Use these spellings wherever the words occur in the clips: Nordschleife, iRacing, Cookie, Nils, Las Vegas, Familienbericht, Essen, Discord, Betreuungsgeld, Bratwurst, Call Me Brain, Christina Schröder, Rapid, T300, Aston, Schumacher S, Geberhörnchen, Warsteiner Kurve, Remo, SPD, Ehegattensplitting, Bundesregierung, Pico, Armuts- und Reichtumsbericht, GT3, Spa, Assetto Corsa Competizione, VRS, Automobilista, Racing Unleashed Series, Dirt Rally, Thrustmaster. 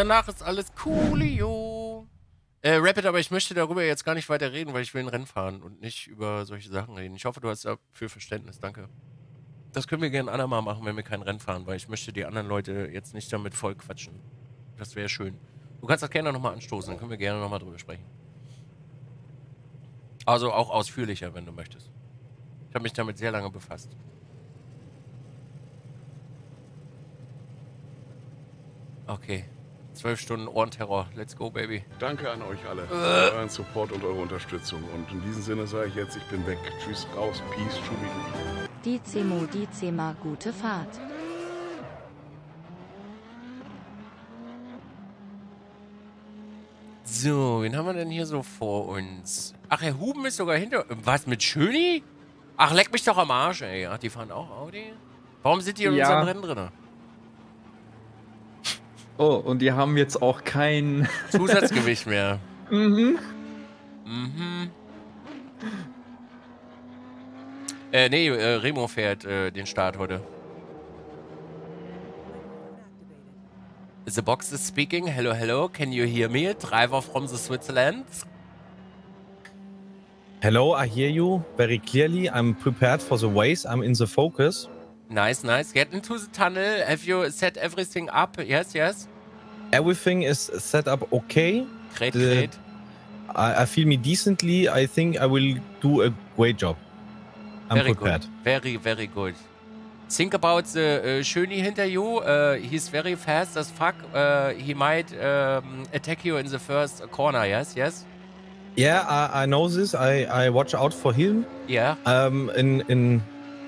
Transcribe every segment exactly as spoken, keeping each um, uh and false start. Danach ist alles coolio. Äh, Rapid, aber ich möchte darüber jetzt gar nicht weiter reden, weil ich will ein Rennen fahren und nicht über solche Sachen reden. Ich hoffe, du hast dafür Verständnis. Danke. Das können wir gerne andermal machen, wenn wir kein Rennen fahren, weil ich möchte die anderen Leute jetzt nicht damit voll quatschen. Das wäre schön. Du kannst das gerne nochmal anstoßen, dann können wir gerne nochmal drüber sprechen. Also auch ausführlicher, wenn du möchtest. Ich habe mich damit sehr lange befasst. Okay. Zwölf Stunden Ohrenterror. Let's go, Baby. Danke an euch alle. Äh. Euren Support und eure Unterstützung. Und in diesem Sinne sage ich jetzt, ich bin weg. Tschüss, raus, peace, Schubi. Dizemo, Dizema, gute Fahrt. So, wen haben wir denn hier so vor uns? Ach, Herr Huben ist sogar hinter... Was, mit Schöni? Ach, leck mich doch am Arsch, ey. Ach, die fahren auch Audi? Warum sind die in ja. unserem Rennen drin? Oh, und die haben jetzt auch kein... Zusatzgewicht mehr. Mhm. Mhm. Äh, nee, äh, Remo fährt äh, den Start heute. The box is speaking. Hello, hello. Can you hear me? Driver from the Switzerland. Hello, I hear you very clearly. I'm prepared for the race. I'm in the focus. Nice, nice. Get into the tunnel. Have you set everything up? Yes, yes. Everything is set up okay. Great, the, great. I, I feel me decently. I think I will do a great job. I'm very prepared. Good. Very, very good. Think about the uh, Schöni hinter you. Uh, he's very fast as fuck. Uh, he might um, attack you in the first corner. Yes, yes. Yeah, I, I know this. I, I watch out for him. Yeah. Um, in in,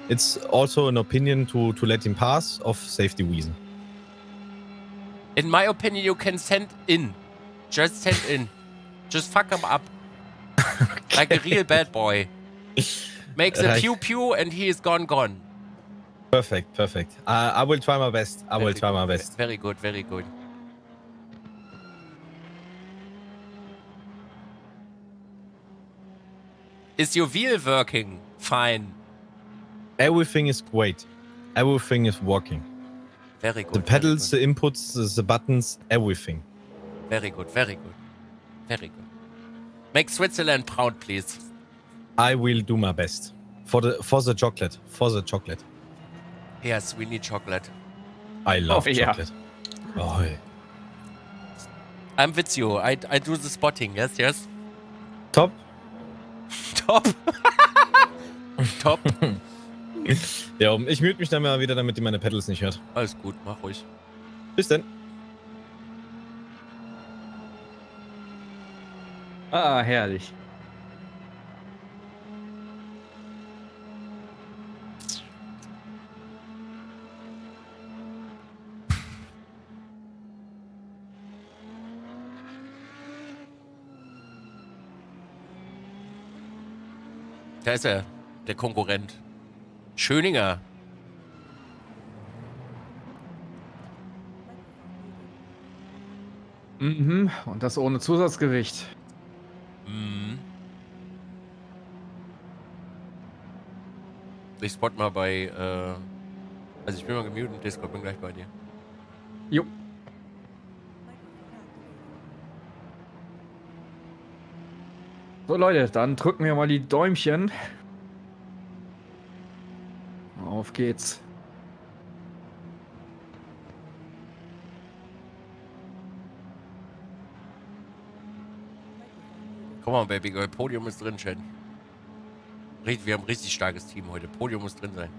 it's also an opinion to to let him pass of safety reason. In my opinion, you can send in, just send in, just fuck him up, okay. Like a real bad boy. Makes a pew pew and he is gone gone. Perfect, perfect. Uh, I will try my best. I very will try good. my best. Very good, very good. Is your wheel working? Fine. Everything is great. Everything is working. Very good. The pedals, good. the inputs, the, the buttons, everything. Very good, very good. Very good. Make Switzerland proud, please. I will do my best. For the for the chocolate. For the chocolate. Yes, we need chocolate. I love oh, chocolate. Yeah. Oh, yeah. I'm with you. I, I do the spotting. Yes, yes. Top. Top. Top. Ja, ich mute mich dann mal wieder, damit ihr meine Pedals nicht hört. Alles gut, mach ruhig. Bis dann. Ah, herrlich. Da ist er, der Konkurrent. Schöninger. Mhm, und das ohne Zusatzgewicht. Mhm. Ich spot mal bei, äh, also ich bin mal gemutet und Discord, bin gleich bei dir. Jo. So Leute, dann drücken wir mal die Däumchen. Auf geht's. Komm mal, Baby Girl, Podium ist drin, Chen. Wir haben ein richtig starkes Team heute. Podium muss drin sein.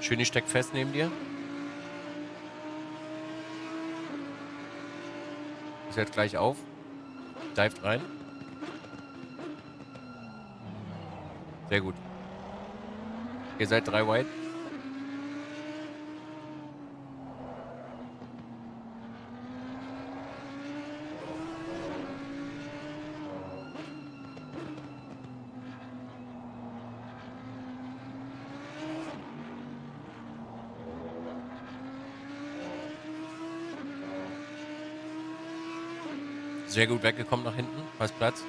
Schöni steckt fest neben dir. Fährt gleich auf, dived rein. Sehr gut. Ihr seid drei weit. Sehr gut weggekommen nach hinten. Weiß Platz.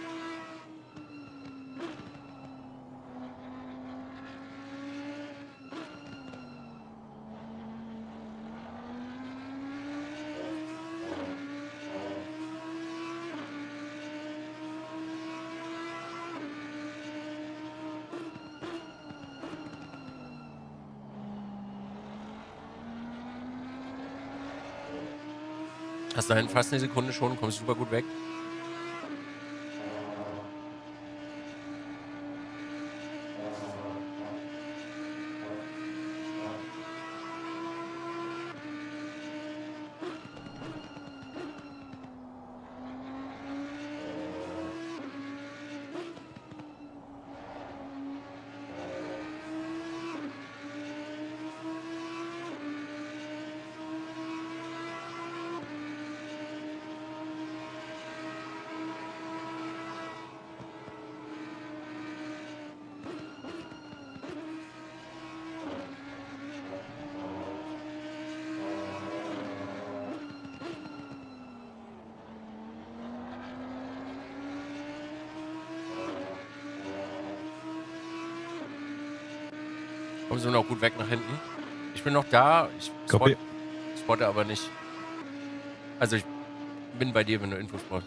Hast du fast eine Sekunde schon, kommst super gut weg. Sind noch gut weg nach hinten. Ich bin noch da. Ich spot, spotte aber nicht. Also ich bin bei dir, wenn du Infos brauchst.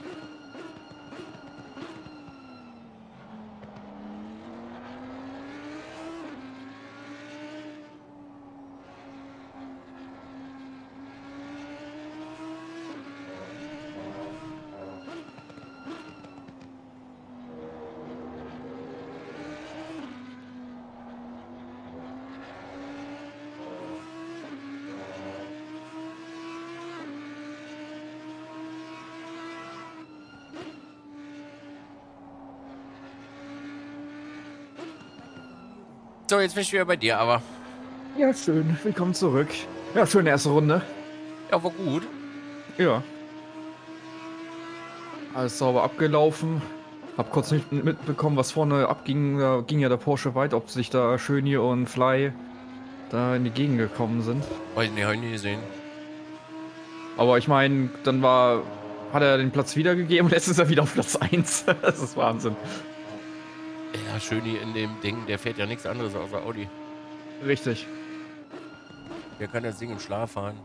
So, jetzt bin ich wieder bei dir, aber... Ja, schön. Willkommen zurück. Ja, schöne erste Runde. Ja, war gut. Ja. Alles sauber abgelaufen. Hab kurz nicht mitbekommen, was vorne abging. Da ging ja der Porsche weit, ob sich da Schöni und Fly da in die Gegend gekommen sind. Weiß nicht, hab ich nie gesehen. Aber ich meine, dann war... Hat er den Platz wiedergegeben und jetzt ist er wieder auf Platz eins. Das ist Wahnsinn. Ja, Schöni in dem Ding, der fährt ja nichts anderes außer Audi. Richtig. Der kann das Ding im Schlaf fahren.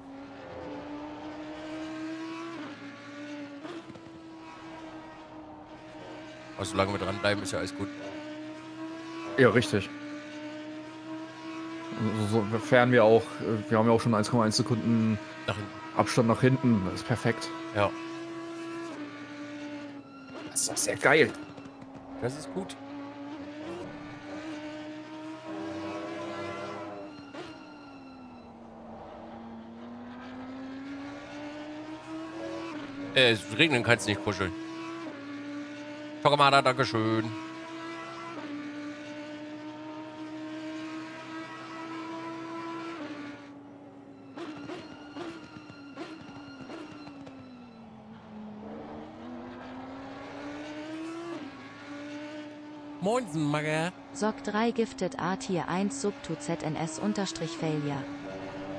Aber solange wir dranbleiben, ist ja alles gut. Ja, richtig. Sofern wir auch, wir haben ja auch schon eins Komma eins Sekunden nach Abstand nach hinten. Das ist perfekt. Ja. Das ist doch sehr geil. Das ist gut. Äh, es regnen kannst nicht kuscheln. Tokamada, dankeschön. Moinsen, Magger. S O C drei gifted A Tier eins sub to Z N S unterstrich failure.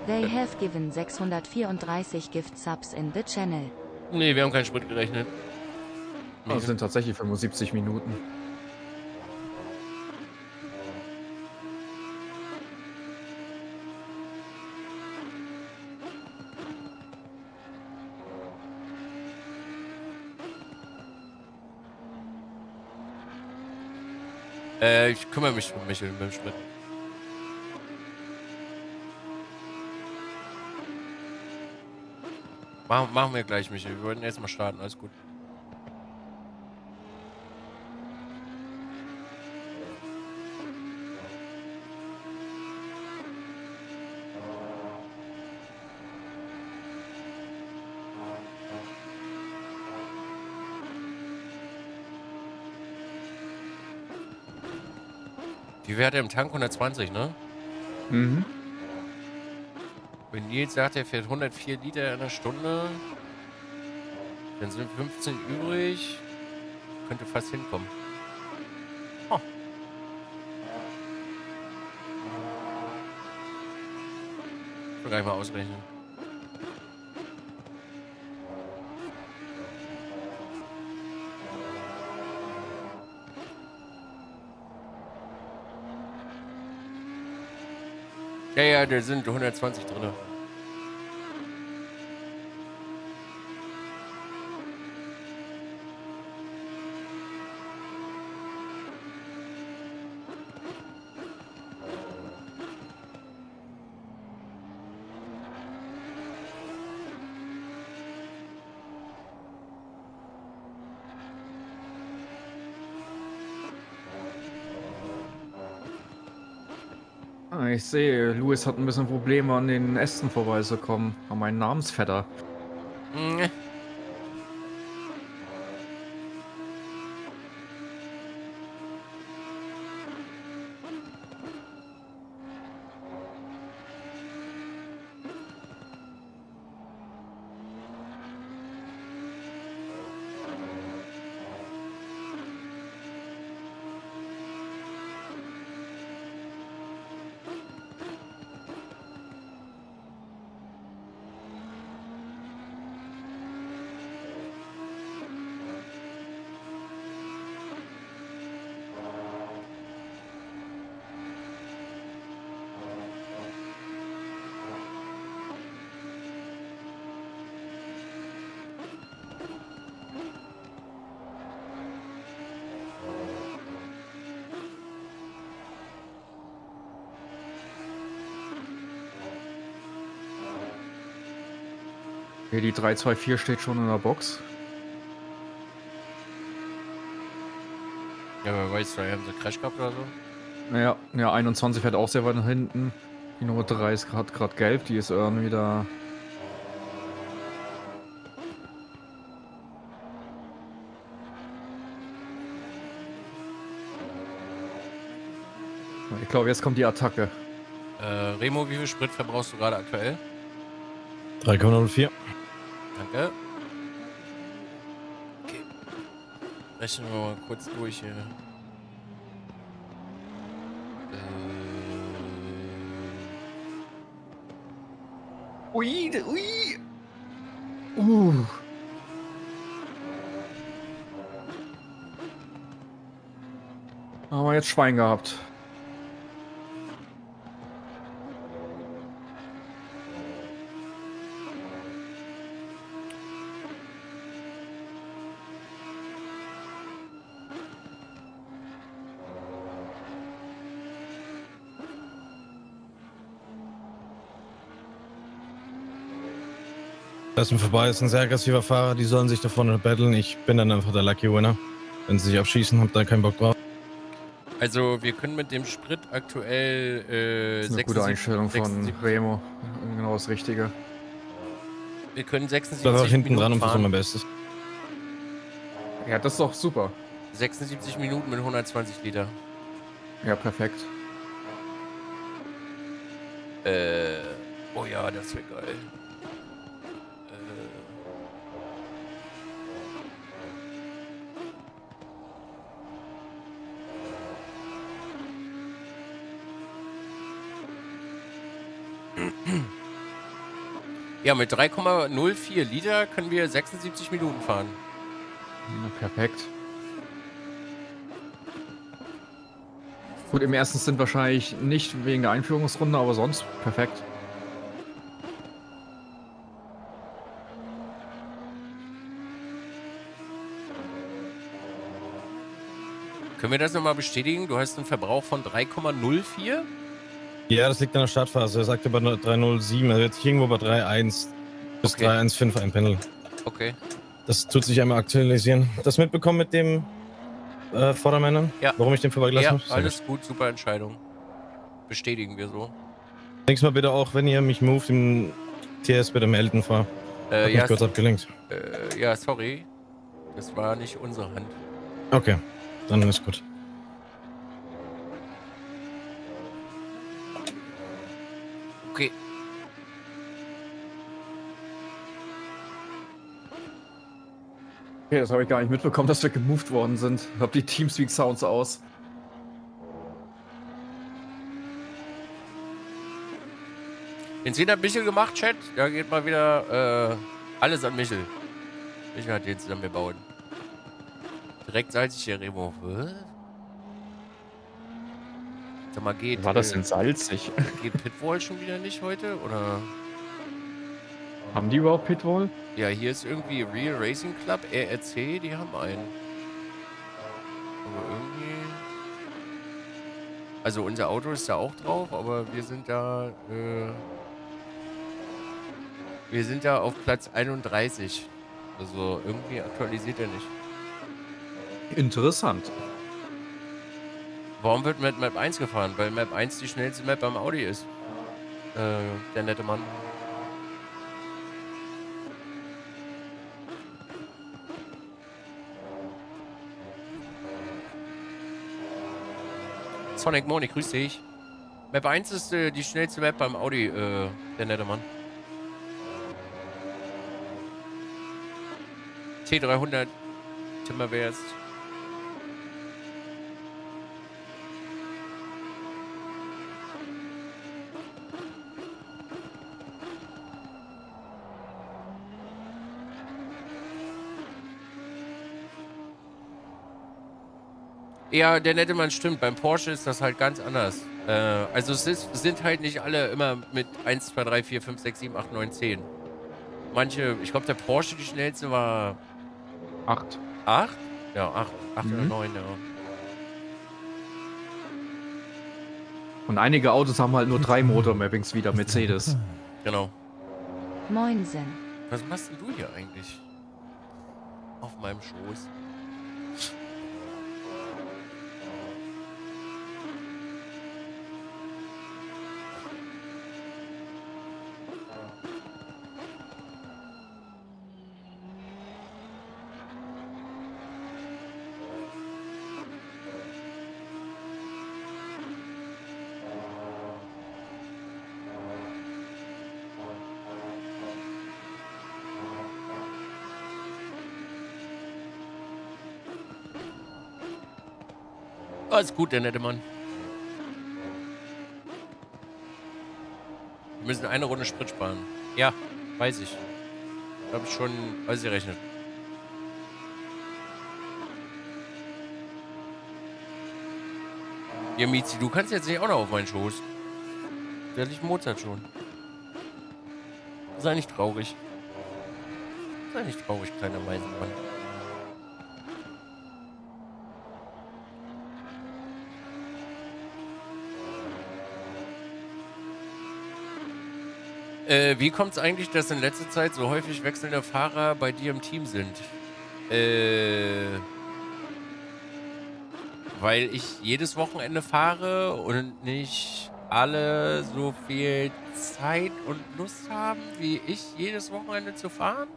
They have given sechshundertvierunddreißig gift subs in the channel. Nee, wir haben keinen Sprit gerechnet. Das also sind tatsächlich fünfundsiebzig Minuten. Äh, ich kümmere mich um Michel mit dem Sprit. Machen wir gleich, Michel. Wir wollten erstmal starten. Alles gut. Wie wär der im Tank? hundertzwanzig, ne? Mhm. Wenn Nils sagt, er fährt hundertvier Liter in der Stunde, dann sind fünfzehn übrig. Könnte fast hinkommen. Oh. Ich will gleich mal ausrechnen. Ja, ja, da sind hundertzwanzig drin. Ah, ich sehe, Louis hat ein bisschen Probleme, an den Ästen vorbeizukommen. An meinen Namensvetter. Mhm. Die drei zwei vier steht schon in der Box. Ja, wer weiß, vielleicht haben sie einen Crash gehabt oder so. Ja, ja, einundzwanzig fährt auch sehr weit nach hinten. Die Nummer drei ist gerade grad gelb, die ist irgendwie da. Ich glaube, jetzt kommt die Attacke. Äh, Remo, wie viel Sprit verbrauchst du gerade aktuell? drei Komma null vier. Danke. Okay. Rechnen wir mal kurz durch hier. Äh. Ui, ui. Uh. Haben wir jetzt Schwein gehabt. Lassen vorbei, ist ein sehr aggressiver Fahrer, die sollen sich da vorne battlen. Ich bin dann einfach der Lucky Winner. Wenn sie sich abschießen, hab da keinen Bock drauf. Also wir können mit dem Sprit aktuell... Äh, das ist eine sechsundsiebzig, gute Einstellung sechsundsiebzig. Von Remo. Genau das Richtige. Wir können sechsundsiebzig Minuten fahren. Hinten dran und versuchen mein Bestes. Ja, das ist doch super. sechsundsiebzig Minuten mit hundertzwanzig Liter. Ja, perfekt. Äh, oh ja, das wäre geil. Ja, mit drei Komma null vier Liter können wir sechsundsiebzig Minuten fahren. Na, perfekt. Gut, im ersten sind wahrscheinlich nicht wegen der Einführungsrunde, aber sonst perfekt. Können wir das nochmal bestätigen? Du hast einen Verbrauch von drei Komma null vier? Ja, das liegt an der Startphase. Er sagte bei drei Komma null sieben, also jetzt irgendwo bei drei Komma eins bis okay. drei Komma fünfzehn ein Pendel. Okay. Das tut sich einmal aktualisieren. Das mitbekommen mit dem äh, Vordermännern? Ja. Warum ich den vorbeigelassen habe? Ja, alles gut, super Entscheidung. Bestätigen wir so. Nächstes Mal bitte auch, wenn ihr mich moved, im T S bitte melden fahr. Äh, ja, kurz abgelenkt. Äh, ja, sorry. Das war nicht unsere Hand. Okay, dann ist gut. Okay. Okay, das habe ich gar nicht mitbekommen, dass wir gemoved worden sind. Ich habe die Teamspeak-Sounds aus. Den Zehner hat Michel gemacht, Chat. Da geht mal wieder äh, alles an Michel. Michel hat den zusammen gebaut. Direkt salzig hier, Remo. Mal geht, war das denn salzig? Geht Pitwall schon wieder nicht heute? Oder? Haben die überhaupt Pitwall? Ja, hier ist irgendwie Real Racing Club, R R C, die haben einen. Aber irgendwie. Also unser Auto ist da auch drauf, aber wir sind da. Äh, wir sind da auf Platz einunddreißig. Also irgendwie aktualisiert er nicht. Interessant. Warum wird mit Map eins gefahren? Weil Map eins die schnellste Map am Audi ist. Äh, der nette Mann. Sonic Moni, grüß dich. Map eins ist äh, die schnellste Map beim Audi, äh, der nette Mann. T dreihundert, Timmerwärts. Ja, der nette Mann stimmt. Beim Porsche ist das halt ganz anders. Äh, also es ist, sind halt nicht alle immer mit eins, zwei, drei, vier, fünf, sechs, sieben, acht, neun, zehn. Manche, ich glaube der Porsche die schnellste war... acht. acht? Ja, acht, acht mhm. oder neun, ja. Und einige Autos haben halt nur drei Motormappings wieder, Mercedes. Genau. Moinsen. Was machst denn du hier eigentlich? Auf meinem Schoß. Alles gut, der nette Mann. Wir müssen eine Runde Sprit sparen. Ja, weiß ich. Da habe ich schon ausgerechnet. Ja, Mizi, du kannst jetzt nicht auch noch auf meinen Schoß. Der liegt Mozart schon. Sei nicht traurig. Sei nicht traurig, kleiner weiser Mann. Äh, wie kommt es eigentlich, dass in letzter Zeit so häufig wechselnde Fahrer bei dir im Team sind? Äh, weil ich jedes Wochenende fahre und nicht alle so viel Zeit und Lust haben, wie ich jedes Wochenende zu fahren.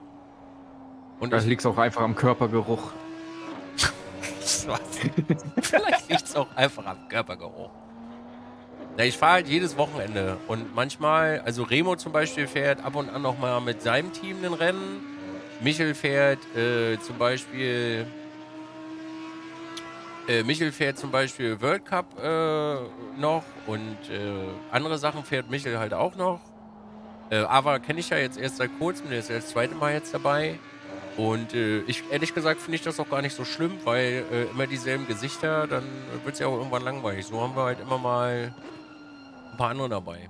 Und das liegt auch einfach am Körpergeruch. Vielleicht liegt es auch einfach am Körpergeruch. Na, ich fahre halt jedes Wochenende und manchmal, also Remo zum Beispiel fährt ab und an nochmal mit seinem Team ein Rennen. Michel fährt äh, zum Beispiel äh, Michel fährt zum Beispiel World Cup äh, noch und äh, andere Sachen fährt Michel halt auch noch. Äh, Ava kenne ich ja jetzt erst seit kurzem, der ist ja das zweite Mal jetzt dabei. Und äh, ich ehrlich gesagt finde ich das auch gar nicht so schlimm, weil äh, immer dieselben Gesichter, dann wird es ja auch irgendwann langweilig. So haben wir halt immer mal ein paar andere dabei.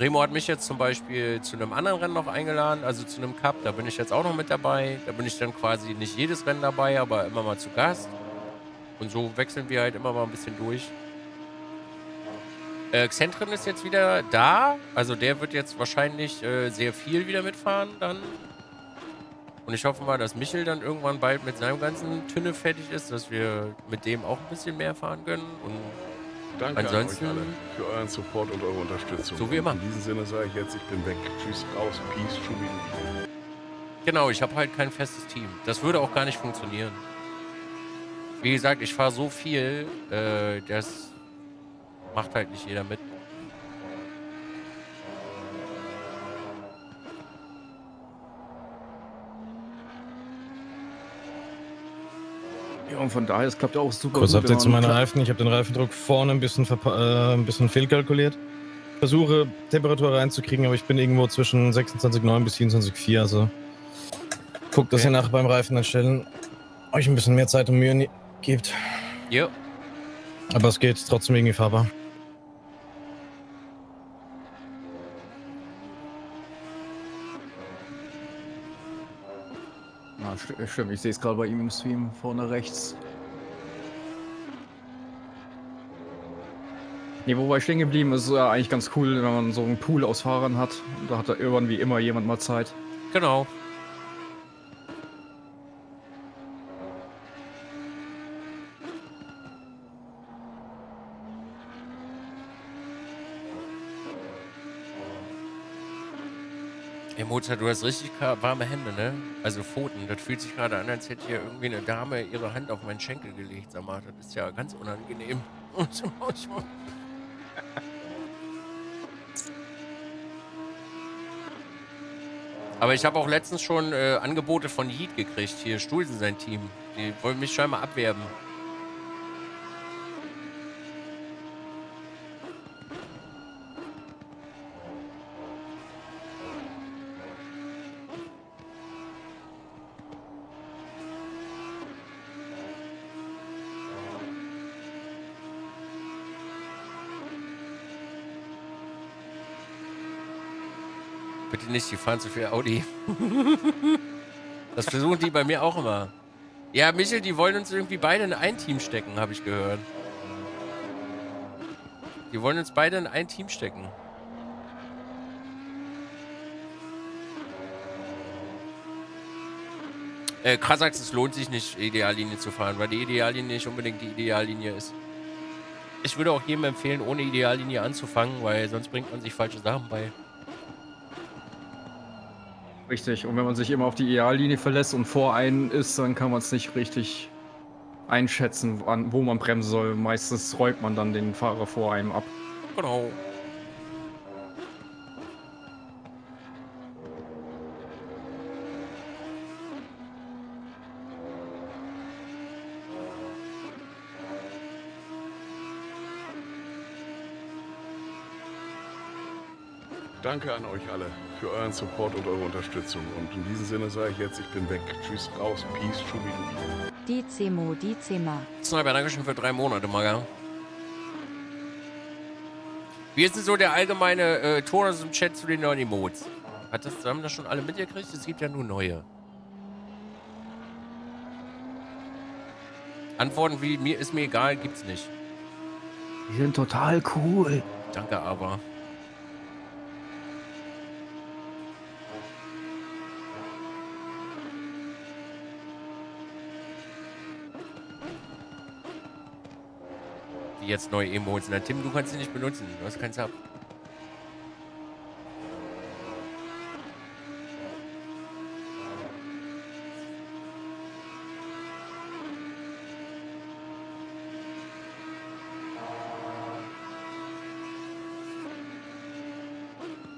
Remo hat mich jetzt zum Beispiel zu einem anderen Rennen noch eingeladen, also zu einem Cup, da bin ich jetzt auch noch mit dabei. Da bin ich dann quasi nicht jedes Rennen dabei, aber immer mal zu Gast. Und so wechseln wir halt immer mal ein bisschen durch. Äh, Xentrin ist jetzt wieder da, also der wird jetzt wahrscheinlich äh, sehr viel wieder mitfahren dann. Und ich hoffe mal, dass Michel dann irgendwann bald mit seinem ganzen Tünne fertig ist, dass wir mit dem auch ein bisschen mehr fahren können. Und danke ansonsten an euch alle für euren Support und eure Unterstützung. So wie immer. Und in diesem Sinne sage ich jetzt, ich bin weg. Tschüss, raus, peace, Schubi. Genau, ich habe halt kein festes Team. Das würde auch gar nicht funktionieren. Wie gesagt, ich fahre so viel, äh, das macht halt nicht jeder mit. Ja, und von daher, es klappt auch super. Kurz Update zu meinen Reifen. Ich habe den Reifendruck vorne ein bisschen, äh, ein bisschen fehlkalkuliert. Versuche, Temperatur reinzukriegen, aber ich bin irgendwo zwischen sechsundzwanzig Komma neun bis siebenundzwanzig Komma vier. Also guckt, dass okay. ihr nachher beim Reifen anstellen euch ein bisschen mehr Zeit und Mühe gebt. Ja. Aber es geht trotzdem irgendwie fahrbar. Stimmt, ich sehe es gerade bei ihm im Stream vorne rechts. Ne, wobei stehen geblieben ist, ist ja eigentlich ganz cool, wenn man so einen Pool aus Fahrern hat. Da hat da irgendwann wie immer jemand mal Zeit. Genau. Hey Mozart, du hast richtig warme Hände, ne? Also Pfoten. Das fühlt sich gerade an, als hätte hier irgendwie eine Dame ihre Hand auf meinen Schenkel gelegt. Sag mal, das ist ja ganz unangenehm. Aber ich habe auch letztens schon äh, Angebote von Yeet gekriegt. Hier, Stulsen, sein Team. Die wollen mich scheinbar abwerben. Bitte nicht, die fahren zu viel Audi. Das versuchen die bei mir auch immer. Ja, Michel, die wollen uns irgendwie beide in ein Team stecken, habe ich gehört. Die wollen uns beide in ein Team stecken. Äh, Krasax, es lohnt sich nicht, Ideallinie zu fahren, weil die Ideallinie nicht unbedingt die Ideallinie ist. Ich würde auch jedem empfehlen, ohne Ideallinie anzufangen, weil sonst bringt man sich falsche Sachen bei. Richtig, und wenn man sich immer auf die Ideallinie verlässt und vor einen ist, dann kann man es nicht richtig einschätzen, wann, wo man bremsen soll. Meistens räumt man dann den Fahrer vor einem ab. Genau. Danke an euch alle für euren Support und eure Unterstützung. Und in diesem Sinne sage ich jetzt, ich bin weg. Tschüss, raus, peace, schubidubi. Dizemo, Dizema. Sniper, Dankeschön für drei Monate, Maga. Wie ist denn so der allgemeine äh, Ton aus dem Chat zu den neuen Emotes? Hat das, haben das schon alle mitgekriegt? Es gibt ja nur neue. Antworten wie, mir ist mir egal, gibt's nicht. Die sind total cool. Danke, aber... Jetzt neue Emotes. Na Tim, du kannst sie nicht benutzen. Du hast keins ab.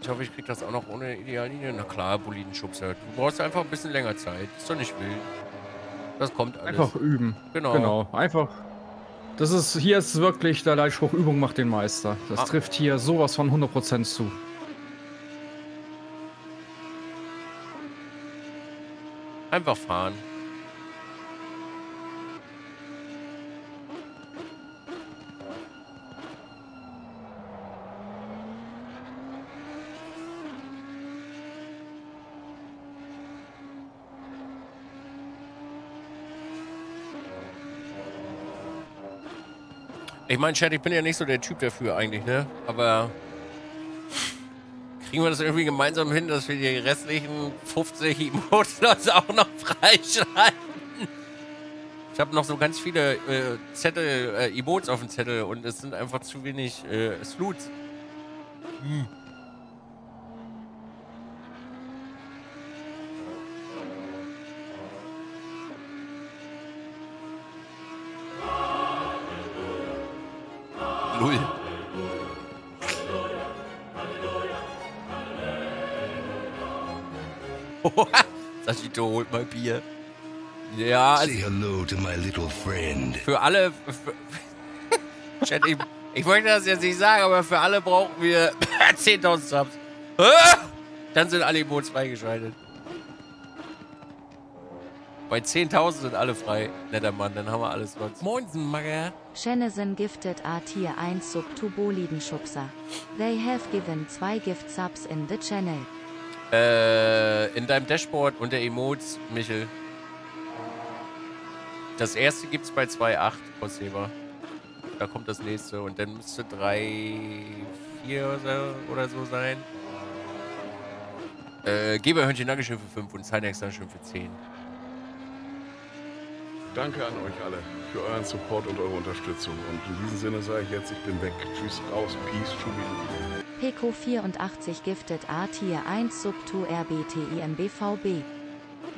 Ich hoffe, ich krieg das auch noch ohne Ideallinie. Na klar, Bolidenschubser. Du brauchst einfach ein bisschen länger Zeit. Ist doch nicht wild. Das kommt alles. Einfach üben. Genau. Genau. Einfach... Das ist, hier ist wirklich der Leitspruch, Übung macht den Meister. Das ah. trifft hier sowas von hundert Prozent zu. Einfach fahren. Ich meine, Chat, ich bin ja nicht so der Typ dafür eigentlich, ne? Aber kriegen wir das irgendwie gemeinsam hin, dass wir die restlichen fünfzig Emotes auch noch freischalten? Ich habe noch so ganz viele äh, Zettel, äh, Emotes auf dem Zettel und es sind einfach zu wenig äh, Sluts. Hm. Null. Sascha, holt mal Bier. Ja, also für alle... Für, Chat, ich, ich möchte das jetzt nicht sagen, aber für alle brauchen wir zehntausend Subs. Dann sind alle Emotes freigeschaltet. Bei zehntausend sind alle frei, netter Mann, dann haben wir alles was. Moinsen, Magger. Schennesen gifted a Tier eins Sub to Bolidenschubser. They have given zwei Gift Subs in the channel. Äh, in deinem Dashboard unter Emotes, Michel. Das erste gibt's bei zwei Komma acht, Crosshaber. Da kommt das nächste und dann müsste drei Komma vier oder so sein. Äh, Geberhörnchen, Dankeschön für fünf und Cynex, Dankeschön für zehn. Danke an euch alle für euren Support und eure Unterstützung. Und in diesem Sinne sage ich jetzt, ich bin weg. Tschüss, raus, peace, schubidubi. Peko vierundachtzig gifted A Tier eins sub to R B T I M B V B.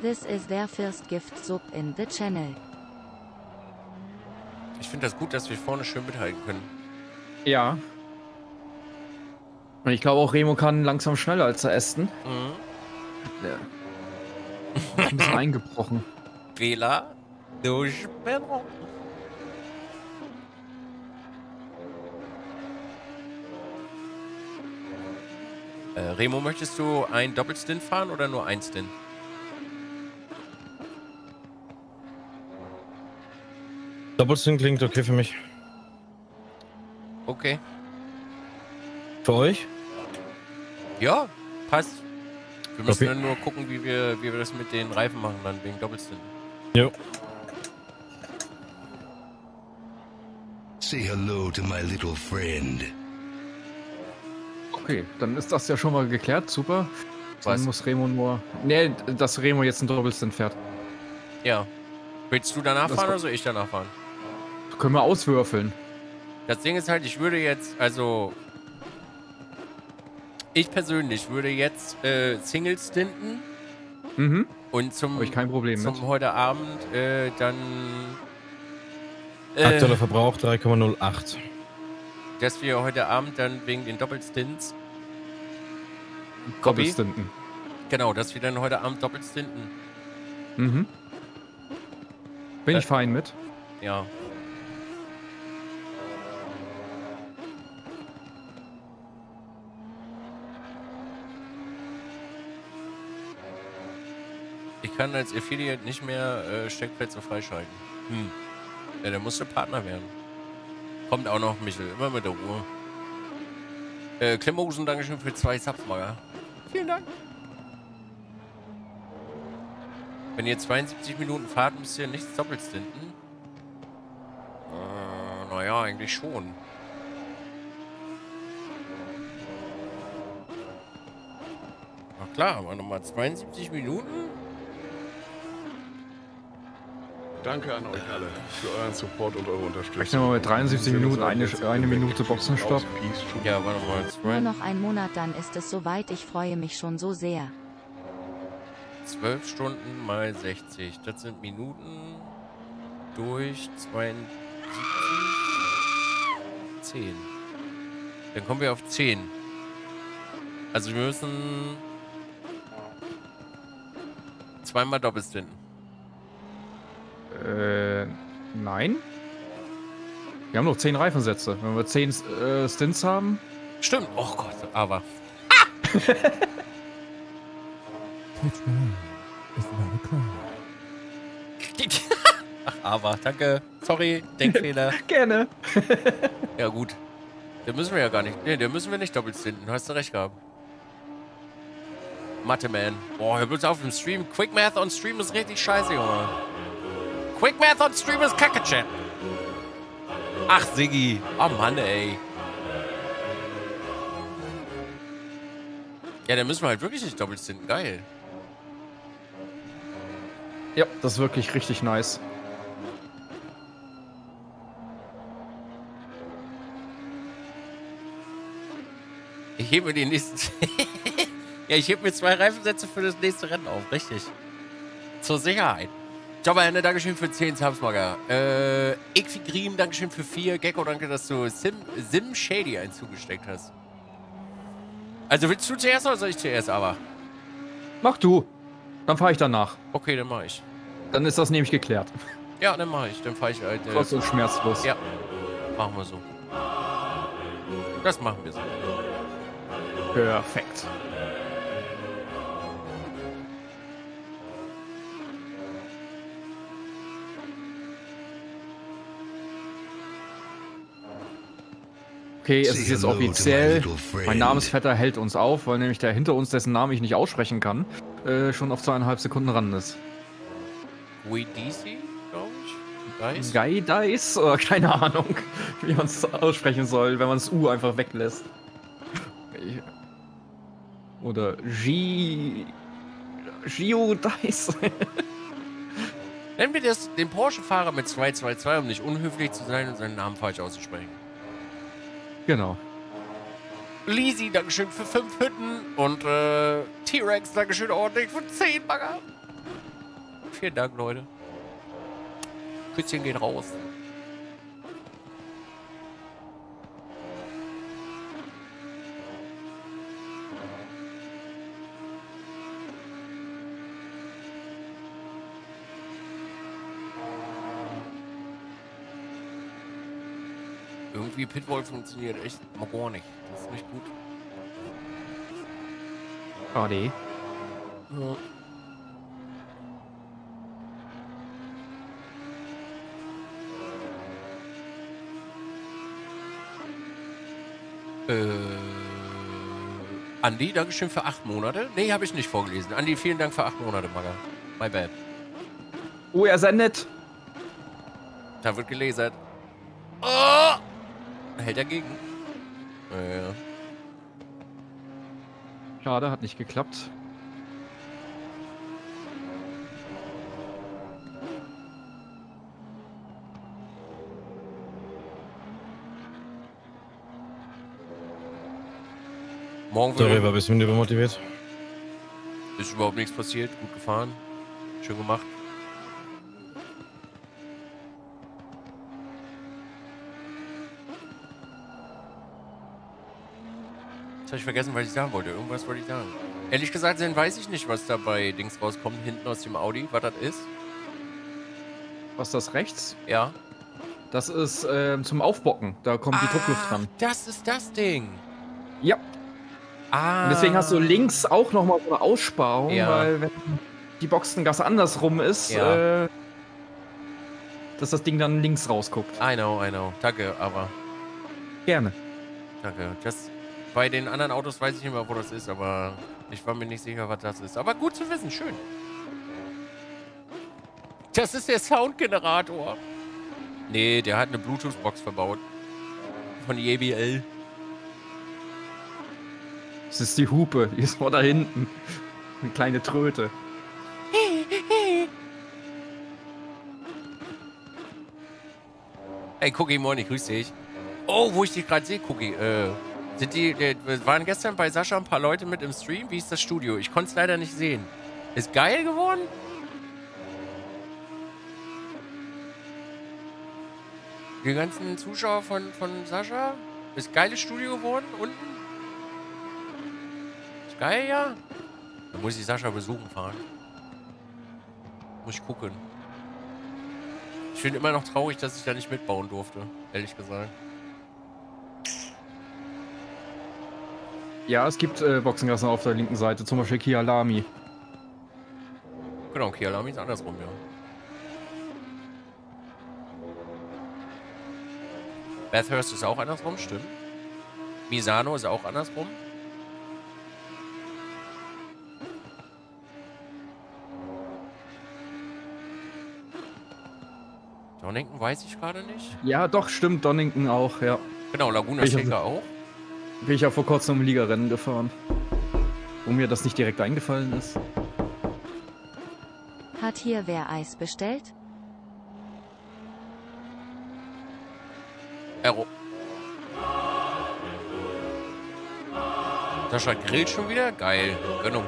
This is their first gift sub in the channel. Ich finde das gut, dass wir vorne schön mithalten können. Ja. Und ich glaube auch, Remo kann langsam schneller als der Aston. Mhm. Ja. Ein bisschen eingebrochen. Fehler durch Remo. Äh, Remo, möchtest du ein Doppelstint fahren oder nur ein Stint? Doppelstint klingt okay für mich. Okay. Für euch? Ja, passt. Wir müssen okay. dann nur gucken, wie wir, wie wir das mit den Reifen machen, dann wegen Doppelstint. Jo. Say hello to my little friend. Okay, dann ist das ja schon mal geklärt, super. Dann Was? muss Remo nur... Nee, dass Remo jetzt ein Doppelstint fährt. Ja. Willst du danach das fahren oder soll ich danach fahren? Können wir auswürfeln. Das Ding ist halt, ich würde jetzt, also... Ich persönlich würde jetzt äh, Singles stinten. Mhm. Und zum, Hab ich kein Problem zum mit. heute Abend äh, dann... Äh, Aktueller Verbrauch drei Komma null acht. Dass wir heute Abend dann wegen den Doppelstints... Doppelstinten. Genau, dass wir dann heute Abend Doppelstinten. Mhm. Bin das, ich fein mit. Ja. Ich kann als Affiliate nicht mehr äh, Steckplätze freischalten. Hm. Ja, der musste Partner werden. Kommt auch noch, Michel. Immer mit der Ruhe. Äh, Klemmosen, Dankeschön für zwei Subsmager. Vielen Dank. Wenn ihr zweiundsiebzig Minuten fahrt, müsst ihr nichts doppelt stinten. Äh, naja, eigentlich schon. Na klar, aber nochmal zweiundsiebzig Minuten. Danke an euch alle für euren Support und eure Unterstützung. Ich nehme mal mit dreiundsiebzig Minuten eine, eine Minute Boxenstopp. Ja, warte mal. Nur noch ein Monat, dann ist es soweit. Ich freue mich schon so sehr. zwölf Stunden mal sechzig. Das sind Minuten durch zweiundsiebzig. zehn. Dann kommen wir auf zehn. Also wir müssen zweimal Doppelstinten. Äh, nein. Wir haben noch zehn Reifensätze. Wenn wir zehn äh, Stints haben. Stimmt. Oh Gott, aber. Ah! Ach, aber. Danke. Sorry. Denkfehler. Gerne. Ja, gut. Den müssen wir ja gar nicht. Ne, den müssen wir nicht doppelt stinten. Du hast recht gehabt. Mathe, man. Boah, hör bloß auf dem Stream. Quick Math on Stream ist richtig scheiße, Junge. Quick Math on Stream ist Kacke-Chat. Ach, Siggi. Oh Mann, ey. Ja, dann müssen wir halt wirklich nicht doppelt stinten. Geil. Ja, das ist wirklich richtig nice. Ich hebe mir die nächsten... ja, ich hebe mir zwei Reifensätze für das nächste Rennen auf. Richtig. Zur Sicherheit. Jobberhände, Dankeschön für zehn Subsmager. Äh, Equigrim, Dankeschön für vier. Gecko, danke, dass du Sim, Sim Shady einzugesteckt hast. Also willst du zuerst oder soll ich zuerst, aber? Mach du. Dann fahre ich danach. Okay, dann mache ich. Dann ist das nämlich geklärt. Ja, dann mache ich. Dann fahre ich halt. Äh, Trotzdem schmerzlos. Ja. Machen wir so. Das machen wir so. Perfekt. Okay, es ist jetzt offiziell, mein Namensvetter hält uns auf, weil nämlich der hinter uns, dessen Namen ich nicht aussprechen kann, äh, schon auf zweieinhalb Sekunden ran ist. Guidice, glaube ich? Guidice? Oder keine Ahnung, wie man es aussprechen soll, wenn man das U einfach weglässt. Oder G... Giudice. Nennen wir das den Porsche-Fahrer mit zwei zwei zwei, um nicht unhöflich zu sein und seinen Namen falsch auszusprechen. Genau. Lisi, Dankeschön für fünf Hütten. Und äh, T-Rex, Dankeschön ordentlich für zehn Bagger. Vielen Dank, Leute. Küsschen gehen raus. Irgendwie Pitwall funktioniert echt mal gar nicht. Das ist nicht gut. Schade. Ja. Äh, Andi, Dankeschön für acht Monate. Nee, habe ich nicht vorgelesen. Andi, vielen Dank für acht Monate, Magger. My bad. Oh, er sendet. Da wird gelesen. Oh! Hält dagegen. Ja. Schade, hat nicht geklappt. Morgen wieder. Sorry, war ein bisschen übermotiviert. Ist überhaupt nichts passiert. Gut gefahren. Schön gemacht. Habe ich vergessen, was ich sagen wollte. Irgendwas wollte ich sagen. Ehrlich gesagt, dann weiß ich nicht, was da bei Dings rauskommt, hinten aus dem Audi, was das ist. Was das rechts? Ja. Das ist äh, zum Aufbocken. Da kommt ah, die Druckluft dran. Das ist das Ding. Ja. Ah. Und deswegen hast du links auch nochmal so eine Aussparung, ja. Weil wenn die Boxengasse andersrum ist, ja. äh, dass das Ding dann links rausguckt. I know, I know. Danke, aber. Gerne. Danke. Das. Bei den anderen Autos weiß ich nicht mehr, wo das ist, aber ich war mir nicht sicher, was das ist. Aber gut zu wissen, schön. Das ist der Soundgenerator. Nee, der hat eine Bluetooth-Box verbaut. Von J B L. Das ist die Hupe, die ist vor da hinten. Eine kleine Tröte. Hey, Cookie, moin, ich grüße dich. Oh, wo ich dich gerade sehe, Cookie, äh... Sind die, die, waren gestern bei Sascha ein paar Leute mit im Stream? Wie ist das Studio? Ich konnte es leider nicht sehen. Ist geil geworden? Die ganzen Zuschauer von, von Sascha? Ist geiles Studio geworden? Unten? Ist geil, ja? Da muss ich Sascha besuchen fahren. Muss ich gucken. Ich bin immer noch traurig, dass ich da nicht mitbauen durfte. Ehrlich gesagt. Ja, es gibt äh, Boxengassen auf der linken Seite, zum Beispiel Kyalami. Genau, Kyalami ist andersrum, ja. Bathurst ist auch andersrum, stimmt. Misano ist auch andersrum. Donington weiß ich gerade nicht. Ja, doch, stimmt, Donington auch, ja. Genau, Laguna Seca auch. Bin ich ja vor kurzem im Ligarennen gefahren. Wo mir das nicht direkt eingefallen ist. Hat hier wer Eis bestellt? Aero. Sascha grillt schon wieder? Geil. Gönnung.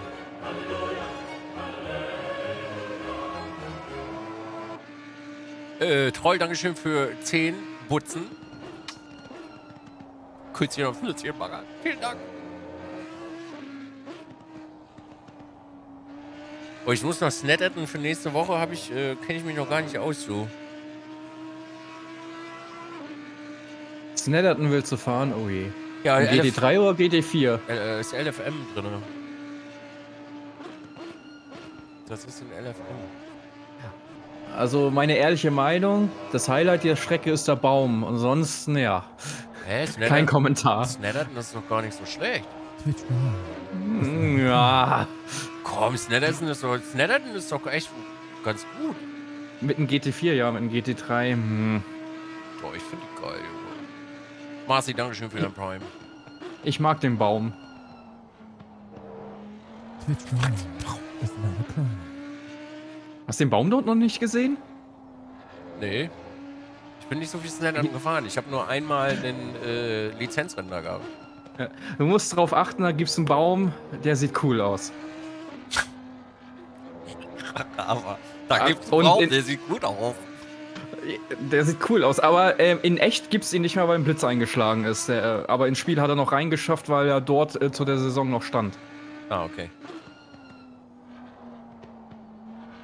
Äh, Troll, Dankeschön für zehn Butzen. Kürzchen auf fünfzehn Bagger. Vielen Dank. Oh, ich muss noch Snetterton für nächste Woche. Habe ich, äh, kenne ich mich noch gar nicht aus so. Snetterton willst du fahren? Oh je. Ja, G T drei oder G T vier? Äh, ist L F M drin. Das ist ein L F M. Also meine ehrliche Meinung, das Highlight der Strecke ist der Baum. Ansonsten, ja. Hä? Snetterton? Kein Kommentar. Snetterton ist doch gar nicht so schlecht. Ja. Komm, Snetterton ist doch, Snetterton ist doch echt ganz gut. Mit einem G T vier, ja, mit einem G T drei. Hm. Boah, ich finde die geil. Marci, Dankeschön für dein Prime. Ich mag den Baum. Hast du den Baum dort noch nicht gesehen? Nee. Ich bin nicht so viel Snetterton gefahren. Ich habe nur einmal den äh, Lizenzränder gehabt. Ja. Du musst drauf achten, da gibt's einen Baum, der sieht cool aus. Aber da gibt's einen Baum, der sieht gut aus. Der sieht cool aus, aber ähm, in echt gibt's ihn nicht mehr, weil ein Blitz eingeschlagen ist. Der, aber ins Spiel hat er noch reingeschafft, weil er dort äh, zu der Saison noch stand. Ah, okay.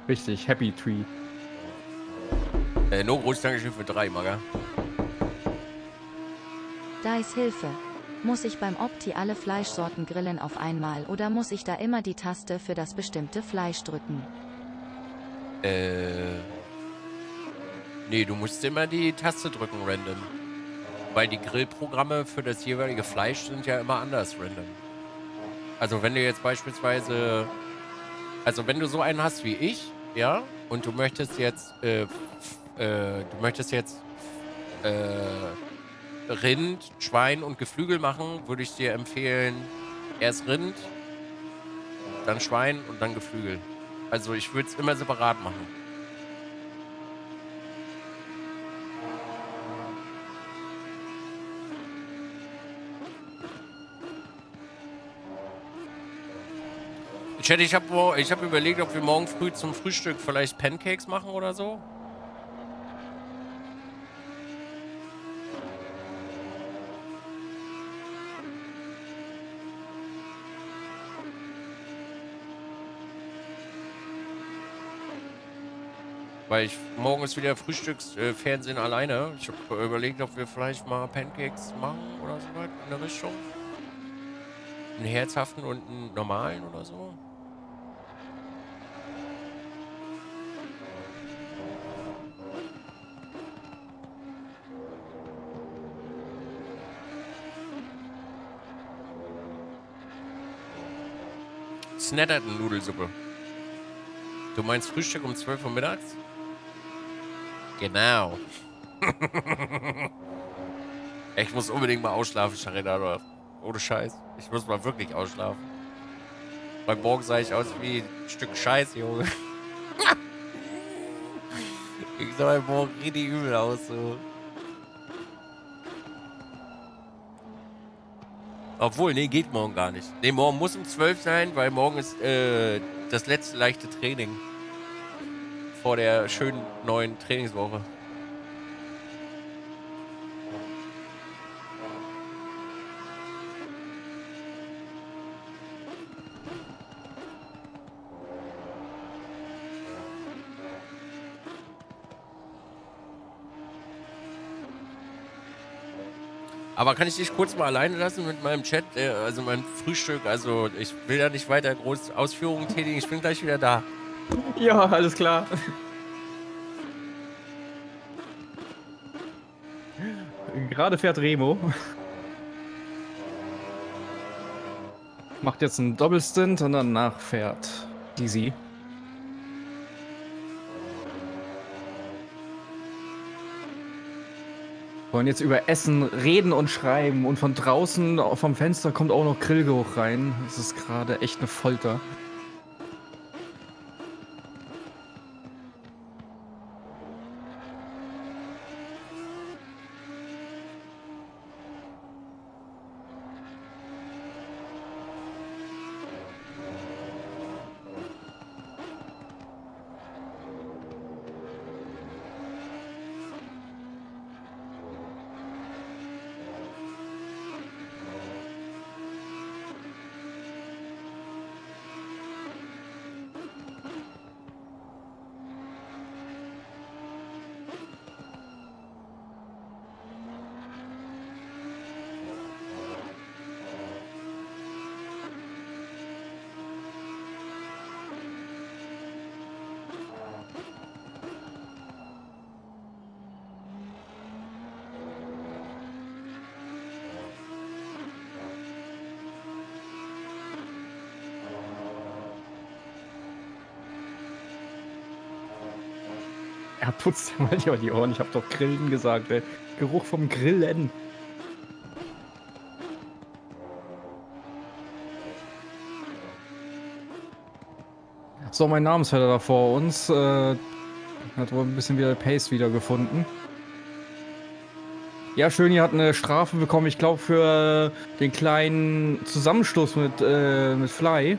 Richtig, Happy Tree. Äh, no groß Dankeschön für drei, Maga. Da ist Hilfe. Muss ich beim Opti alle Fleischsorten grillen auf einmal oder muss ich da immer die Taste für das bestimmte Fleisch drücken? Äh... Nee, du musst immer die Taste drücken, random. Weil die Grillprogramme für das jeweilige Fleisch sind ja immer anders, random. Also wenn du jetzt beispielsweise... Also wenn du so einen hast wie ich, ja, und du möchtest jetzt... Äh, äh, du möchtest jetzt... Äh... Rind, Schwein und Geflügel machen, würde ich dir empfehlen, erst Rind, dann Schwein und dann Geflügel. Also ich würde es immer separat machen. Chat, ich habe ich hab überlegt, ob wir morgen früh zum Frühstück vielleicht Pancakes machen oder so. Weil ich, morgen ist wieder Frühstücksfernsehen äh, alleine. Ich habe überlegt, ob wir vielleicht mal Pancakes machen oder so weit in der Richtung. Einen herzhaften und einen normalen oder so. Snetterton Nudelsuppe. Du meinst Frühstück um zwölf Uhr mittags? Genau. Ich muss unbedingt mal ausschlafen, Charina. Ohne Scheiß. Ich muss mal wirklich ausschlafen. Bei morgen sah ich aus wie ein Stück Scheiß, Junge. Ich sah bei morgen richtig übel aus, so. Obwohl, nee, geht morgen gar nicht. Nee, morgen muss um zwölf sein, weil morgen ist äh, das letzte leichte Training. Vor der schönen neuen Trainingswoche. Aber kann ich dich kurz mal alleine lassen mit meinem Chat, also meinem Frühstück? Also ich will da nicht weiter große Ausführungen tätigen, ich bin gleich wieder da. Ja, alles klar. Gerade fährt Remo. Macht jetzt einen Doppelstint und danach fährt Dizzy. Wollen jetzt über Essen reden und schreiben und von draußen vom Fenster kommt auch noch Grillgeruch rein. Das ist gerade echt eine Folter. Er putzt ja mal die Ohren. Ich habe doch Grillen gesagt, ey. Geruch vom Grillen. So, mein Namensvetter da vor uns äh, hat wohl ein bisschen wieder Pace wiedergefunden. Ja, Schöni hat eine Strafe bekommen, ich glaube, für den kleinen Zusammenstoß mit, äh, mit Fly.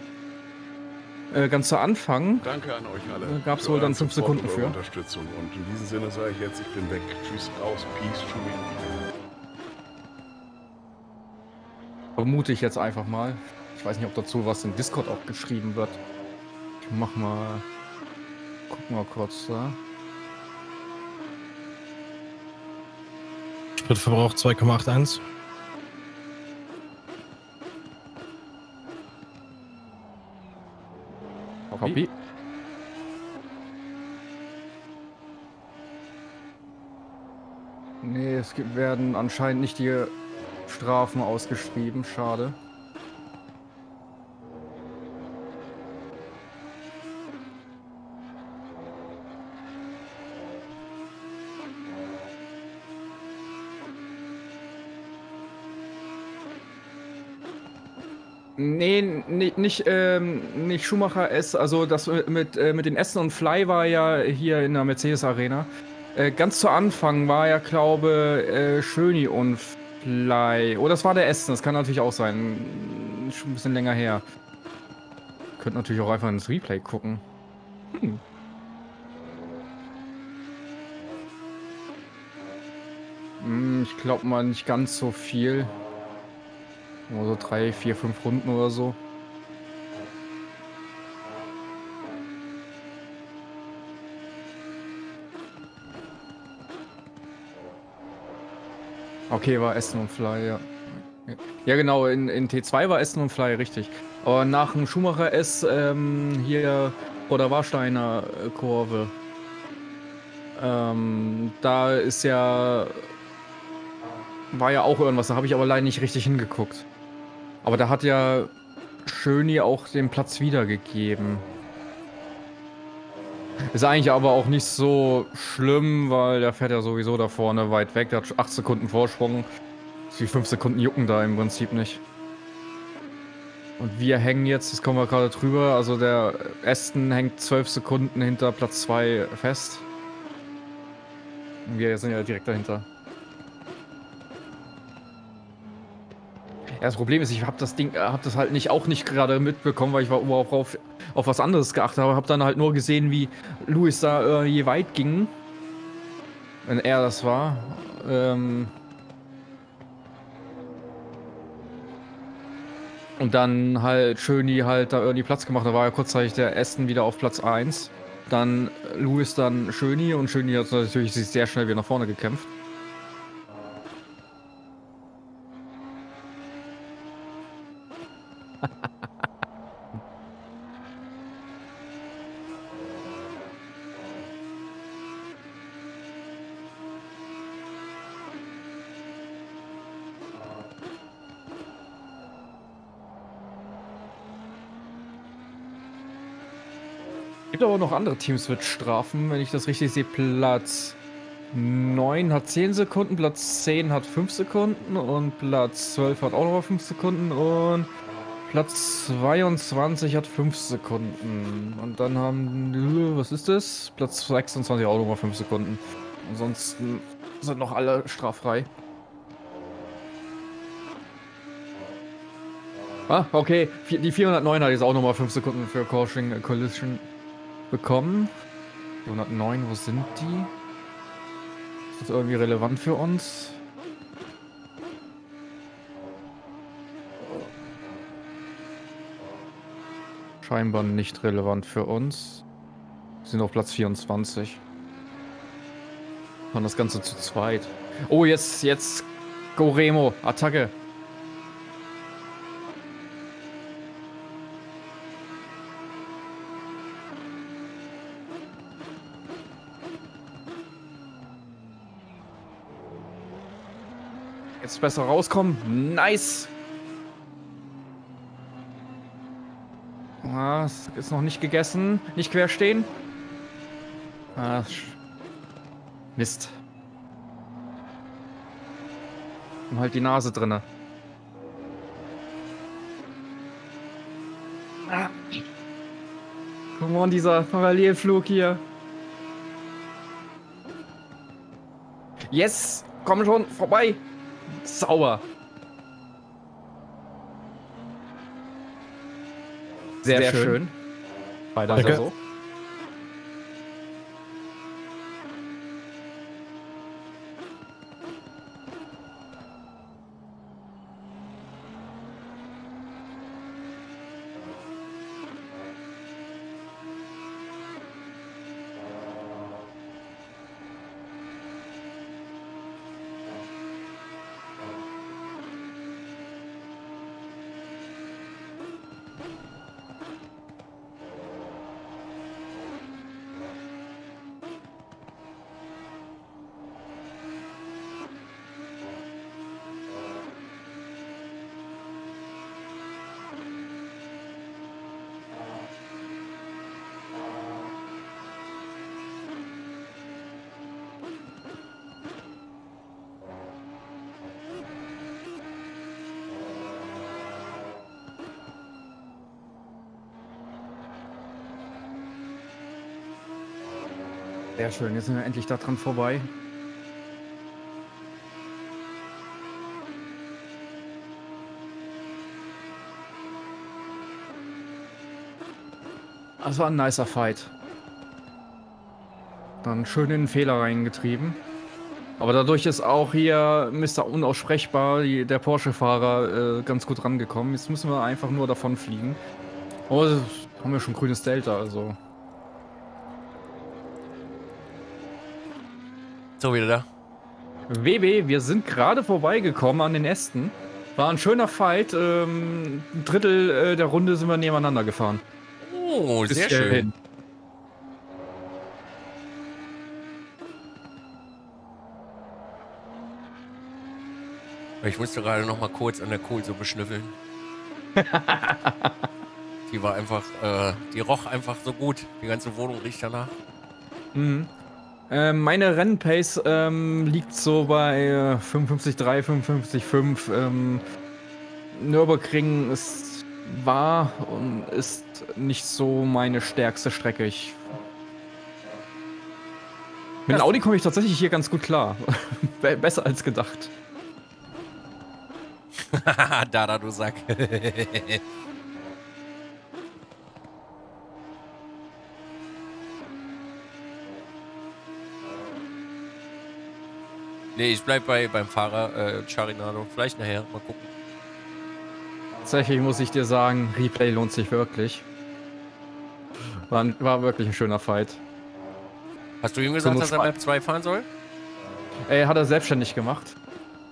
Äh, ganz zu Anfang. Danke an euch alle. Da gab es wohl dann fünf Sekunden für. Unterstützung. Und in diesem Sinne sage ich jetzt, ich bin weg. Tschüss, raus, peace, Schumi. Vermute ich jetzt einfach mal. Ich weiß nicht, ob dazu was im Discord auch geschrieben wird. Ich mach mal... Guck mal kurz da. Spritverbrauch zwei Komma einundachtzig. Copy. Nee, es gibt, werden anscheinend nicht die Strafen ausgeschrieben. Schade. Nee, nicht, nicht, ähm, nicht Schumacher S. Also das mit, äh, mit den Essen und Fly war ja hier in der Mercedes Arena. Äh, ganz zu Anfang war ja, glaube äh, Schöni und Fly. Oh, das war der Essen. Das kann natürlich auch sein. Schon ein bisschen länger her. Könnt natürlich auch einfach ins Replay gucken. Hm. Hm, ich glaube mal nicht ganz so viel. Nur so drei, vier, fünf Runden oder so. Okay, war Essen und Fly, ja. Ja genau, in, in T zwei war Essen und Fly, richtig. Aber nach dem Schumacher S ähm, hier vor der Warsteiner Kurve. Ähm, da ist ja... War ja auch irgendwas, da habe ich aber leider nicht richtig hingeguckt. Aber da hat ja Schöni auch den Platz wiedergegeben. Ist eigentlich aber auch nicht so schlimm, weil der fährt ja sowieso da vorne weit weg. Der hat acht Sekunden Vorsprung. Die fünf Sekunden jucken da im Prinzip nicht. Und wir hängen jetzt, jetzt kommen wir gerade drüber, also der Aston hängt zwölf Sekunden hinter Platz zwei fest. Und wir sind ja direkt dahinter. Ja, das Problem ist, ich habe das Ding, habe das halt nicht auch nicht gerade mitbekommen, weil ich war überhaupt auf, auf was anderes geachtet habe. Habe dann halt nur gesehen, wie Louis da äh, je weit ging, wenn er das war. Ähm Und dann halt Schöni halt da irgendwie Platz gemacht. Da war ja kurzzeitig der Aston wieder auf Platz eins. Dann Louis, dann Schöni und Schöni hat natürlich sich sehr schnell wieder nach vorne gekämpft. Gibt aber noch andere Teams mit Strafen, wenn ich das richtig sehe. Platz neun hat zehn Sekunden, Platz zehn hat fünf Sekunden und Platz zwölf hat auch noch fünf Sekunden und Platz zweiundzwanzig hat fünf Sekunden. Und dann haben, was ist das? Platz sechsundzwanzig auch nochmal fünf Sekunden. Ansonsten sind noch alle straffrei. Ah, okay. Die vierhundertneun hat jetzt auch nochmal fünf Sekunden für Caution Collision bekommen. vierhundertneun, wo sind die? Ist das irgendwie relevant für uns? Scheinbar nicht relevant für uns. Wir sind auf Platz vierundzwanzig. Und das Ganze zu zweit. Oh, jetzt, jetzt. Go Remo, Attacke. Jetzt besser rauskommen. Nice. Ah, es ist noch nicht gegessen. Nicht quer stehen. Ah, Mist. Und halt die Nase drinne. Ah. Come on, dieser Parallelflug hier. Yes! Komm schon, vorbei. Sauber. Sehr, Sehr schön. schön. Weiter, Weiter so. Sehr schön, jetzt sind wir endlich da dran vorbei. Das war ein nicer Fight. Dann schön in den Fehler reingetrieben. Aber dadurch ist auch hier Mister Unaussprechbar, die, der Porsche-Fahrer, äh, ganz gut rangekommen. Jetzt müssen wir einfach nur davon fliegen. Oh, haben wir schon grünes Delta, also... So, wieder da. W B, wir sind gerade vorbeigekommen an den Ästen. War ein schöner Fight. Ähm, ein Drittel äh, der Runde sind wir nebeneinander gefahren. Oh, sehr schön. Hin. Ich musste gerade noch mal kurz an der Kohl so beschnüffeln. Die war einfach, äh, die roch einfach so gut. Die ganze Wohnung riecht danach. Mhm. Meine Rennpace ähm, liegt so bei äh, fünfundfünfzig Komma drei, fünfundfünfzig Komma fünf. Ähm, Nürburgring ist, war und ist nicht so meine stärkste Strecke. Ich Mit dem Audi komme ich tatsächlich hier ganz gut klar. Besser als gedacht. Dada, du Sack. Nee, ich bleib bei, beim Fahrer, äh, Charinado. Vielleicht nachher, mal gucken. Tatsächlich muss ich dir sagen, Replay lohnt sich wirklich. War, war wirklich ein schöner Fight. Hast du ihm gesagt, dass er Map zwei fahren soll? Ey, hat er selbstständig gemacht.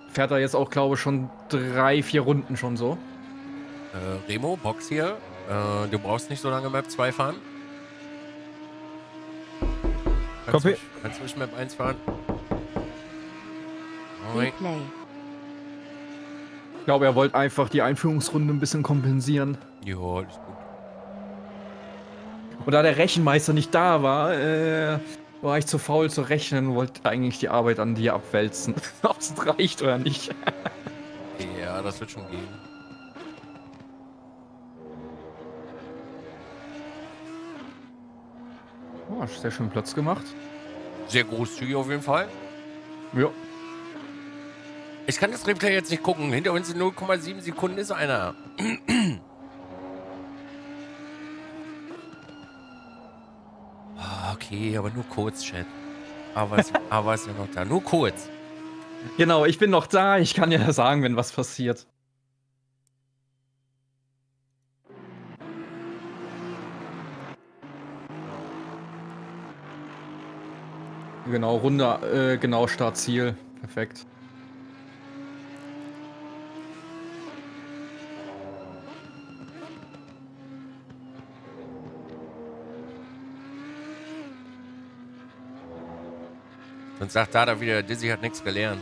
Fährt er jetzt auch, glaube ich, schon drei, vier Runden schon so. Äh, Remo, Box hier. Äh, du brauchst nicht so lange Map zwei fahren. Kannst du kannst mich Map eins fahren? Replay. Ich glaube, er wollte einfach die Einführungsrunde ein bisschen kompensieren. Ja, alles gut. Und da der Rechenmeister nicht da war, äh, war ich zu faul zu rechnen und wollte eigentlich die Arbeit an dir abwälzen. Ob es reicht oder nicht. Ja, das wird schon gehen. Oh, sehr schön Platz gemacht. Sehr großzügig auf jeden Fall. Ja. Ich kann das Replay jetzt nicht gucken. Hinter uns in null Komma sieben Sekunden ist einer. Okay, aber nur kurz, Chat. Aber ist, aber ist ja noch da. Nur kurz. Genau, ich bin noch da. Ich kann ja sagen, wenn was passiert. Genau, Runde, äh, genau, Startziel. Perfekt. Sonst sagt Dada wieder, Dizzy hat nichts gelernt.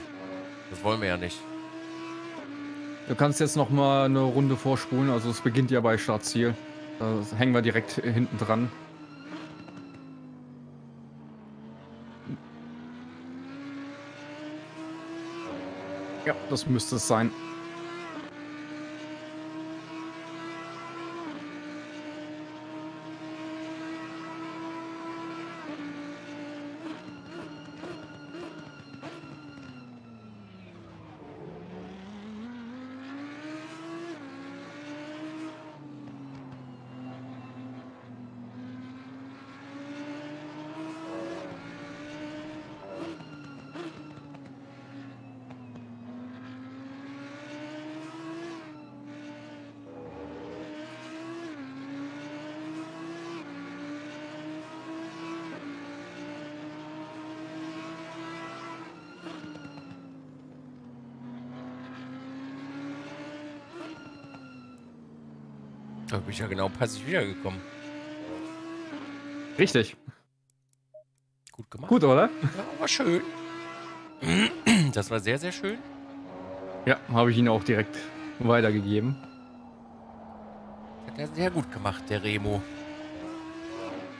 Das wollen wir ja nicht. Du kannst jetzt noch mal eine Runde vorspulen. Also es beginnt ja bei Startziel. Da hängen wir direkt hinten dran. Ja, das müsste es sein. Da bin ich ja genau passig wiedergekommen. Richtig. Gut gemacht. Gut, oder? Ja, war schön. Das war sehr, sehr schön. Ja, habe ich ihn auch direkt weitergegeben. Hat er sehr gut gemacht, der Remo.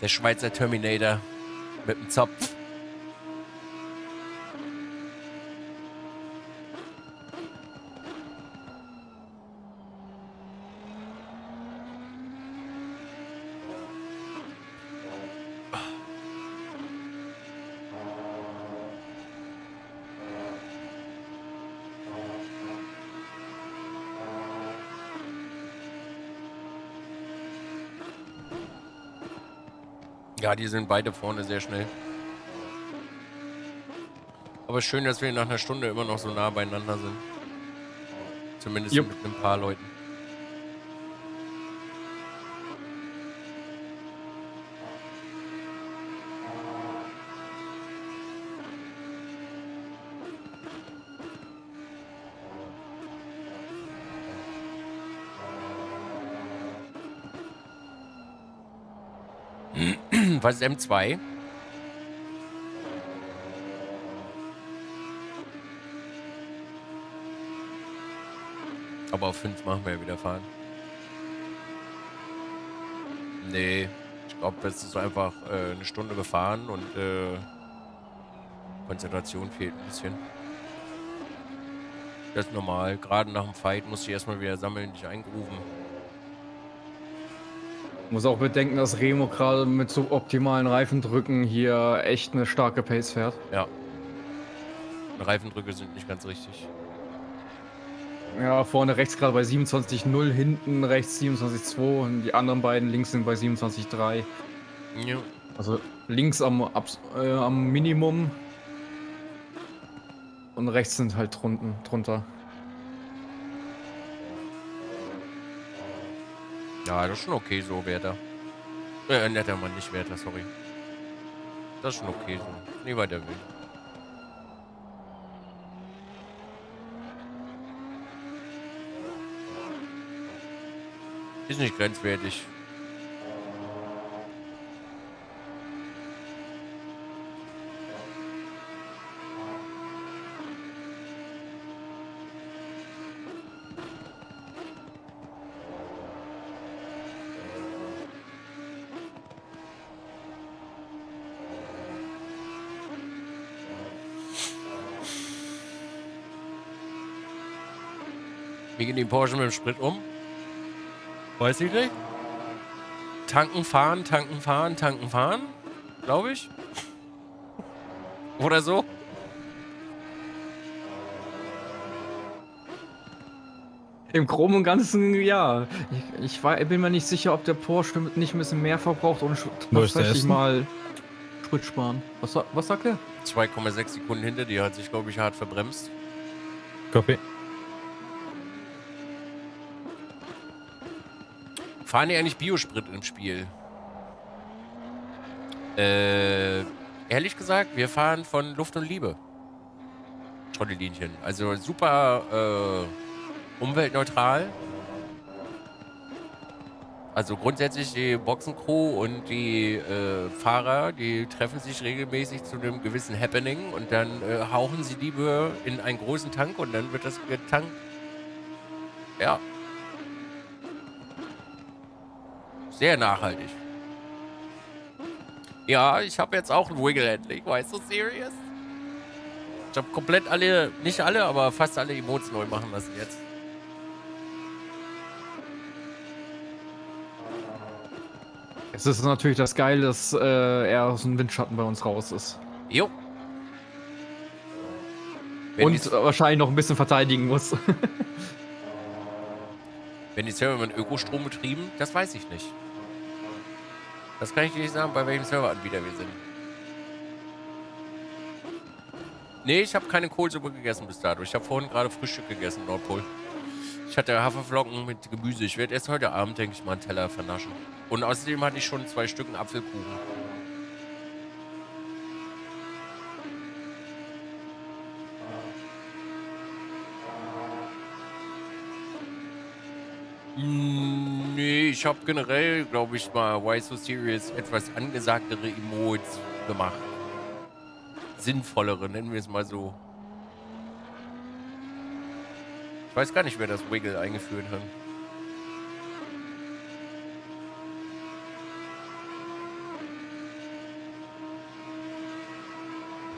Der Schweizer Terminator mit dem Zopf. Ja, die sind beide vorne sehr schnell. Aber schön, dass wir nach einer Stunde immer noch so nah beieinander sind. Zumindest Jupp. Mit ein paar Leuten. Was ist M zwei? Aber auf fünf machen wir ja wieder fahren. Nee, ich glaube, das ist einfach äh, eine Stunde gefahren und äh, Konzentration fehlt ein bisschen. Das ist normal. Gerade nach dem Fight musst du erstmal wieder sammeln, dich eingrooven. Muss auch bedenken, dass Remo gerade mit so optimalen Reifendrücken hier echt eine starke Pace fährt. Ja. Reifendrücke sind nicht ganz richtig. Ja, vorne rechts gerade bei siebenundzwanzig Komma null, hinten rechts siebenundzwanzig Komma zwei und die anderen beiden links sind bei siebenundzwanzig Komma drei. Ja. Also links am, Abs äh, am Minimum und rechts sind halt drunten, drunter. Ja, das ist schon okay so, Werther. Äh, netter Mann, nicht Werther, sorry. Das ist schon okay so. Nie weiter will. Ist nicht grenzwertig. Wie gehen die Porsche mit dem Sprit um? Weiß ich nicht. Tanken, fahren, tanken, fahren, tanken, fahren. Glaube ich. Oder so. Im Groben und Ganzen, ja. Ich, ich, war, ich bin mir nicht sicher, ob der Porsche nicht ein bisschen mehr verbraucht und tatsächlich mal Sprit sparen. Was, was sagt er? zwei Komma sechs Sekunden hinter dir hat sich, glaube ich, hart verbremst. Copy. Fahren die eigentlich Biosprit im Spiel? Äh, ehrlich gesagt, wir fahren von Luft und Liebe. Trottelinchen. Also super äh, umweltneutral. Also grundsätzlich die Boxencrew und die äh, Fahrer, die treffen sich regelmäßig zu einem gewissen Happening und dann äh, hauchen sie Liebe in einen großen Tank und dann wird das getankt. Ja. Sehr nachhaltig. Ja, ich habe jetzt auch einen Wiggle endlich. Weißt du, serious? Ich habe komplett alle, nicht alle, aber fast alle Emotes neu machen lassen jetzt. Es ist natürlich das Geile, dass äh, er aus dem Windschatten bei uns raus ist. Jo. Wenn und wahrscheinlich noch ein bisschen verteidigen muss. Wenn die Server mit Ökostrom betrieben, das weiß ich nicht. Das kann ich dir nicht sagen, bei welchem Serveranbieter wir sind. Nee, ich habe keine Kohlsuppe gegessen bis dato. Ich habe vorhin gerade Frühstück gegessen, Nordpol. Ich hatte Haferflocken mit Gemüse. Ich werde erst heute Abend, denke ich, mal einen Teller vernaschen. Und außerdem hatte ich schon zwei Stücken Apfelkuchen. Nee, ich habe generell, glaube ich, mal Why So Serious etwas angesagtere Emotes gemacht. Sinnvollere, nennen wir es mal so. Ich weiß gar nicht, wer das Wiggle eingeführt hat.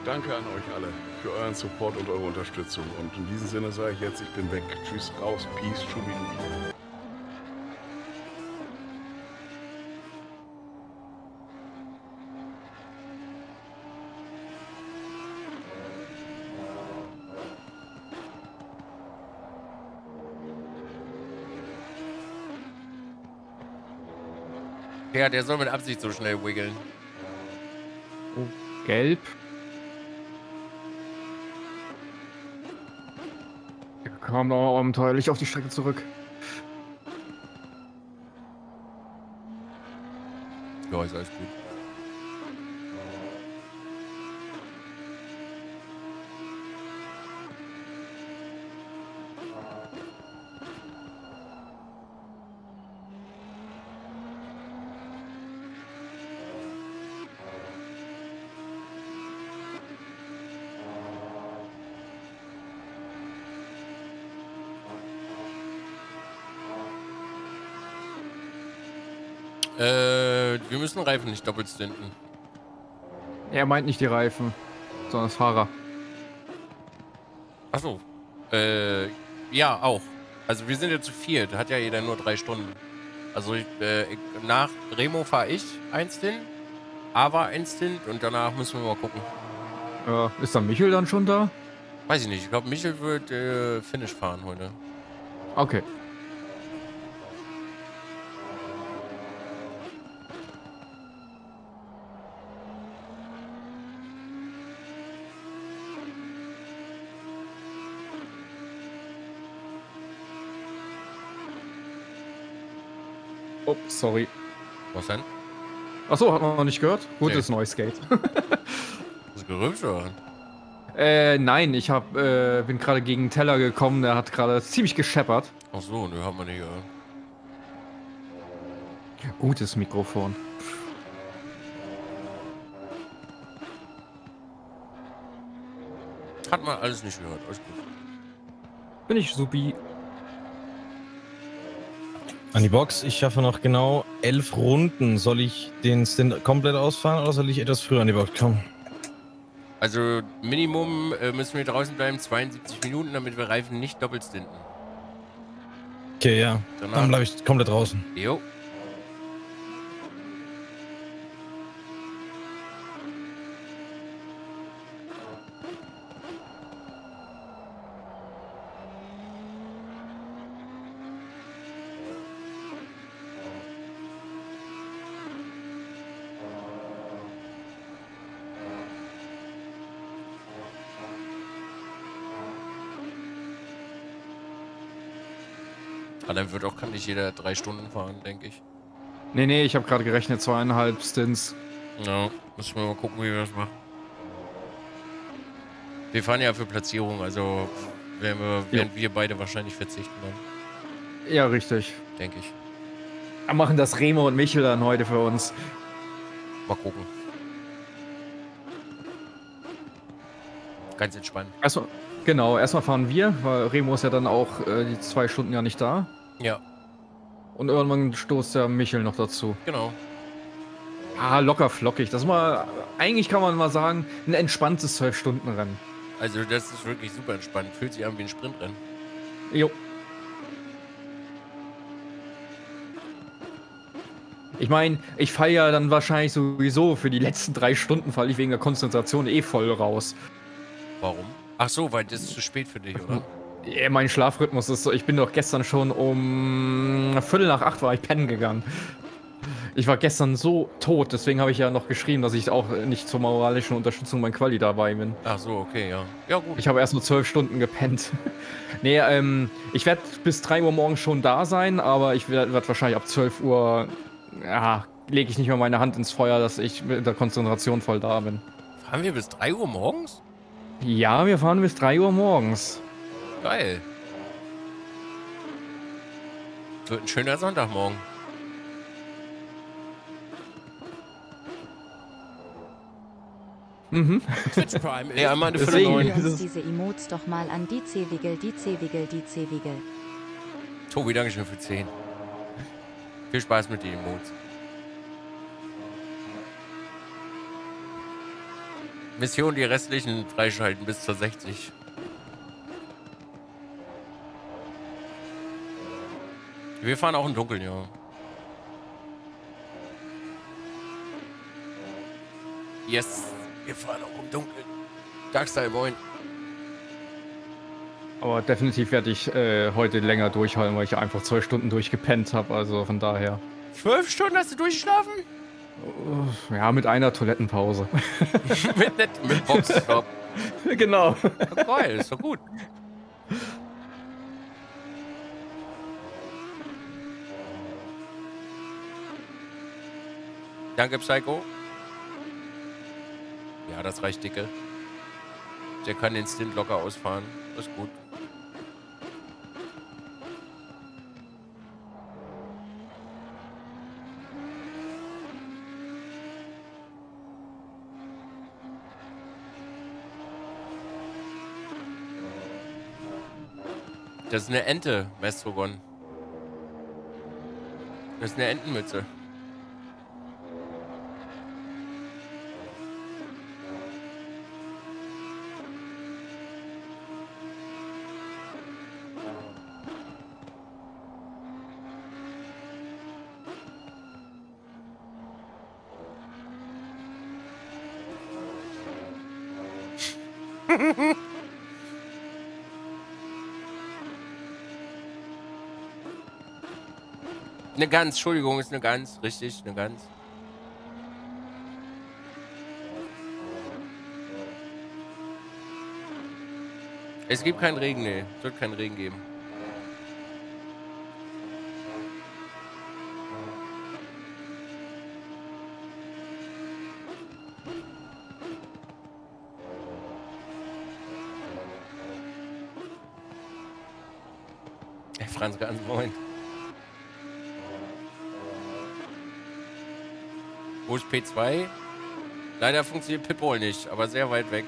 Danke an euch alle für euren Support und eure Unterstützung. Und in diesem Sinne sage ich jetzt, ich bin weg. Tschüss, raus, peace, schubidubi. Ja, der soll mit Absicht so schnell wiggeln. Oh, gelb. Komm noch abenteuerlich auf die Strecke zurück. Ja, ist alles gut. Wir müssen Reifen nicht doppelt stinten. Er meint nicht die Reifen, sondern das Fahrer. Achso. Äh, ja, auch. Also wir sind ja zu viert, hat ja jeder nur drei Stunden. Also ich, äh, ich, nach Remo fahre ich eins hin, Ava eins hin und danach müssen wir mal gucken. Ja, ist dann Michel dann schon da? Weiß ich nicht. Ich glaube, Michel wird äh, Finish fahren heute. Okay. Oh, sorry. Was denn? Achso, hat man noch nicht gehört? Gut, nee. Ist neues Skate. Das gerümpft oder? Äh, nein, ich hab, äh, bin gerade gegen einen Teller gekommen, der hat gerade ziemlich gescheppert. Ach so, ne, haben wir nicht gehört. Ja, gutes Mikrofon. Hat man alles nicht gehört, alles gut. Bin ich supi. An die Box, ich schaffe noch genau elf Runden. Soll ich den Stint komplett ausfahren oder soll ich etwas früher an die Box kommen? Also Minimum äh, müssen wir draußen bleiben, zweiundsiebzig Minuten, damit wir Reifen nicht doppelt stinten. Okay, ja. Danach dann bleibe ich komplett draußen. Jo. Dann wird auch, kann nicht jeder drei Stunden fahren, denke ich. Nee, nee, ich habe gerade gerechnet, zweieinhalb Stints. Ja, müssen wir mal gucken, wie wir das machen. Wir fahren ja für Platzierung, also werden wir, werden wir beide wahrscheinlich verzichten dann. Ja, richtig. Denke ich. Wir machen das Remo und Michel dann heute für uns. Mal gucken. Ganz entspannt. Achso, genau, erstmal fahren wir, weil Remo ist ja dann auch äh, die zwei Stunden ja nicht da. Ja. Und irgendwann stoßt der Michel noch dazu. Genau. Ah, locker flockig. Das ist mal, eigentlich kann man mal sagen, ein entspanntes zwölf-Stunden-Rennen. Also das ist wirklich super entspannt. Fühlt sich an wie ein Sprintrennen. Jo. Ich meine, ich falle ja dann wahrscheinlich sowieso für die letzten drei Stunden, falle ich wegen der Konzentration eh voll raus. Warum? Ach so, weil das ist zu spät für dich, oder? Ja, mein Schlafrhythmus ist so, ich bin doch gestern schon um Viertel nach acht war ich pennen gegangen. Ich war gestern so tot, deswegen habe ich ja noch geschrieben, dass ich auch nicht zur moralischen Unterstützung mein Quali dabei bin. Ach so, okay, ja. Ja, gut. Ich habe erst nur zwölf Stunden gepennt. Nee, ähm, ich werde bis drei Uhr morgens schon da sein, aber ich werde wahrscheinlich ab zwölf Uhr, ja, lege ich nicht mehr meine Hand ins Feuer, dass ich mit der Konzentration voll da bin. Fahren wir bis drei Uhr morgens? Ja, wir fahren bis drei Uhr morgens. Geil. Wird ein schöner Sonntagmorgen. Mhm. Twitch Prime. Ja, meine für den neuen. Uns diese Emotes doch mal an die C-Wigel, die C-Wigel, die C-Wigel. Tobi, danke schön für zehn. Viel Spaß mit den Emotes. Mission, die restlichen freischalten bis zur sechzig. Wir fahren auch im Dunkeln, ja. Yes, wir fahren auch im Dunkeln. Darkstyle, moin. Aber definitiv werde ich äh, heute länger durchhalten, weil ich einfach zwei Stunden durchgepennt habe, also von daher. Zwölf Stunden hast du durchgeschlafen? Ja, mit einer Toilettenpause. mit net, mit Boxstop. Genau. Oh, geil, ist doch gut. Danke, Psycho. Ja, das reicht, Dicke. Der kann den Stint locker ausfahren. Das ist gut. Das ist eine Ente, Mestrogon. Das ist eine Entenmütze. Eine Gans, Entschuldigung, ist eine Gans, richtig, eine Gans. Es gibt keinen Regen, nee, es wird keinen Regen geben. Hey, Franz, ganz moin. Wo ist P zwei? Leider funktioniert Pitbull nicht, aber sehr weit weg.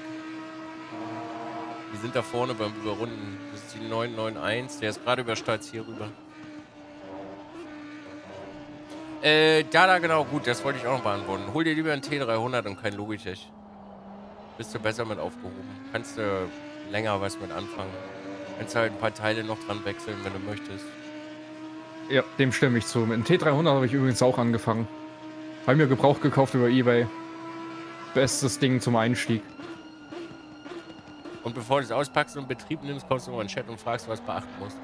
Wir sind da vorne beim Überrunden. Das ist die neun neun eins. Der ist gerade übersteuert hier rüber. Äh, da, da, genau. Gut, das wollte ich auch noch beantworten. Hol dir lieber einen T dreihundert und kein Logitech. Bist du besser mit aufgehoben. Kannst du länger was mit anfangen. Kannst du halt ein paar Teile noch dran wechseln, wenn du möchtest. Ja, dem stimme ich zu. Mit dem T dreihundert habe ich übrigens auch angefangen. Haben wir gebraucht gekauft über eBay. Bestes Ding zum Einstieg. Und bevor du es auspackst und in Betrieb nimmst, kommst du mal in den Chat und fragst, was beachten musst.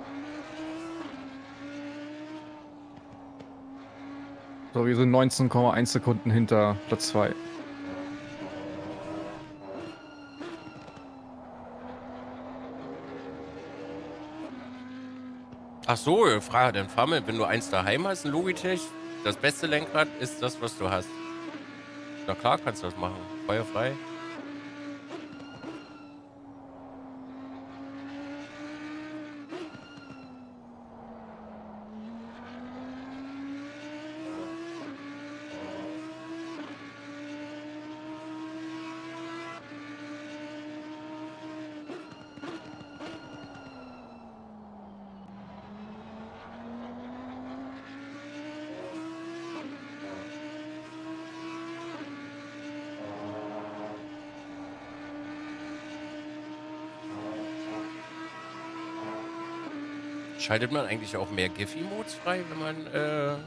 So, wir sind neunzehn Komma eins Sekunden hinter Platz zwei. Ach so, Frage, dann fahr mal, wenn du eins daheim hast, ein Logitech. Das beste Lenkrad ist das, was du hast. Na klar kannst du das machen. Feuer frei. Schaltet man eigentlich auch mehr GIF-Emotes frei, wenn man, äh,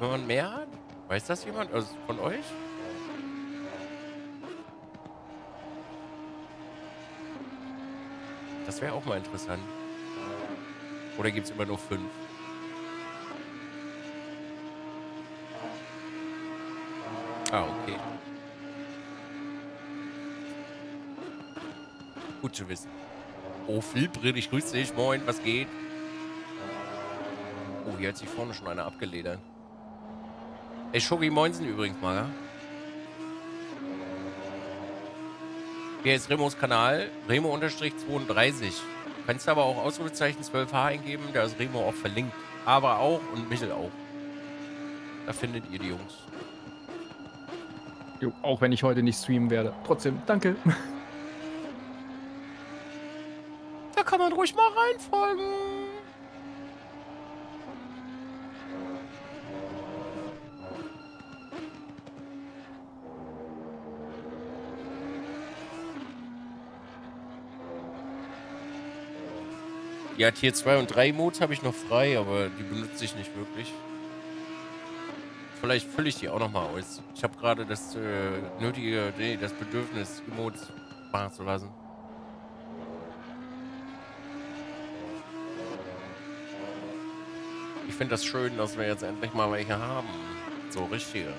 wenn man mehr hat? Weiß das jemand also von euch? Das wäre auch mal interessant. Oder gibt es immer nur fünf? Ah, okay. Gut zu wissen. Oh, Filbrill, ich grüße dich. Moin, was geht? Oh, hier hat sich vorne schon einer abgeledert. Ey, Schoki Moinsen übrigens mal, ja? Hier ist Remos Kanal, Remo zweiunddreißig. Kannst du aber auch Ausrufezeichen zwölf H eingeben, da ist Remo auch verlinkt. Aber auch und Michel auch. Da findet ihr die Jungs. Jo, auch wenn ich heute nicht streamen werde. Trotzdem, danke. Da kann man ruhig mal reinfolgen. Ja, Tier zwei und drei Mods habe ich noch frei, aber die benutze ich nicht wirklich. Vielleicht fülle ich die auch nochmal aus. Ich habe gerade das äh, nötige, nee, das Bedürfnis, Emotes machen zu lassen. Ich finde das schön, dass wir jetzt endlich mal welche haben. So richtige.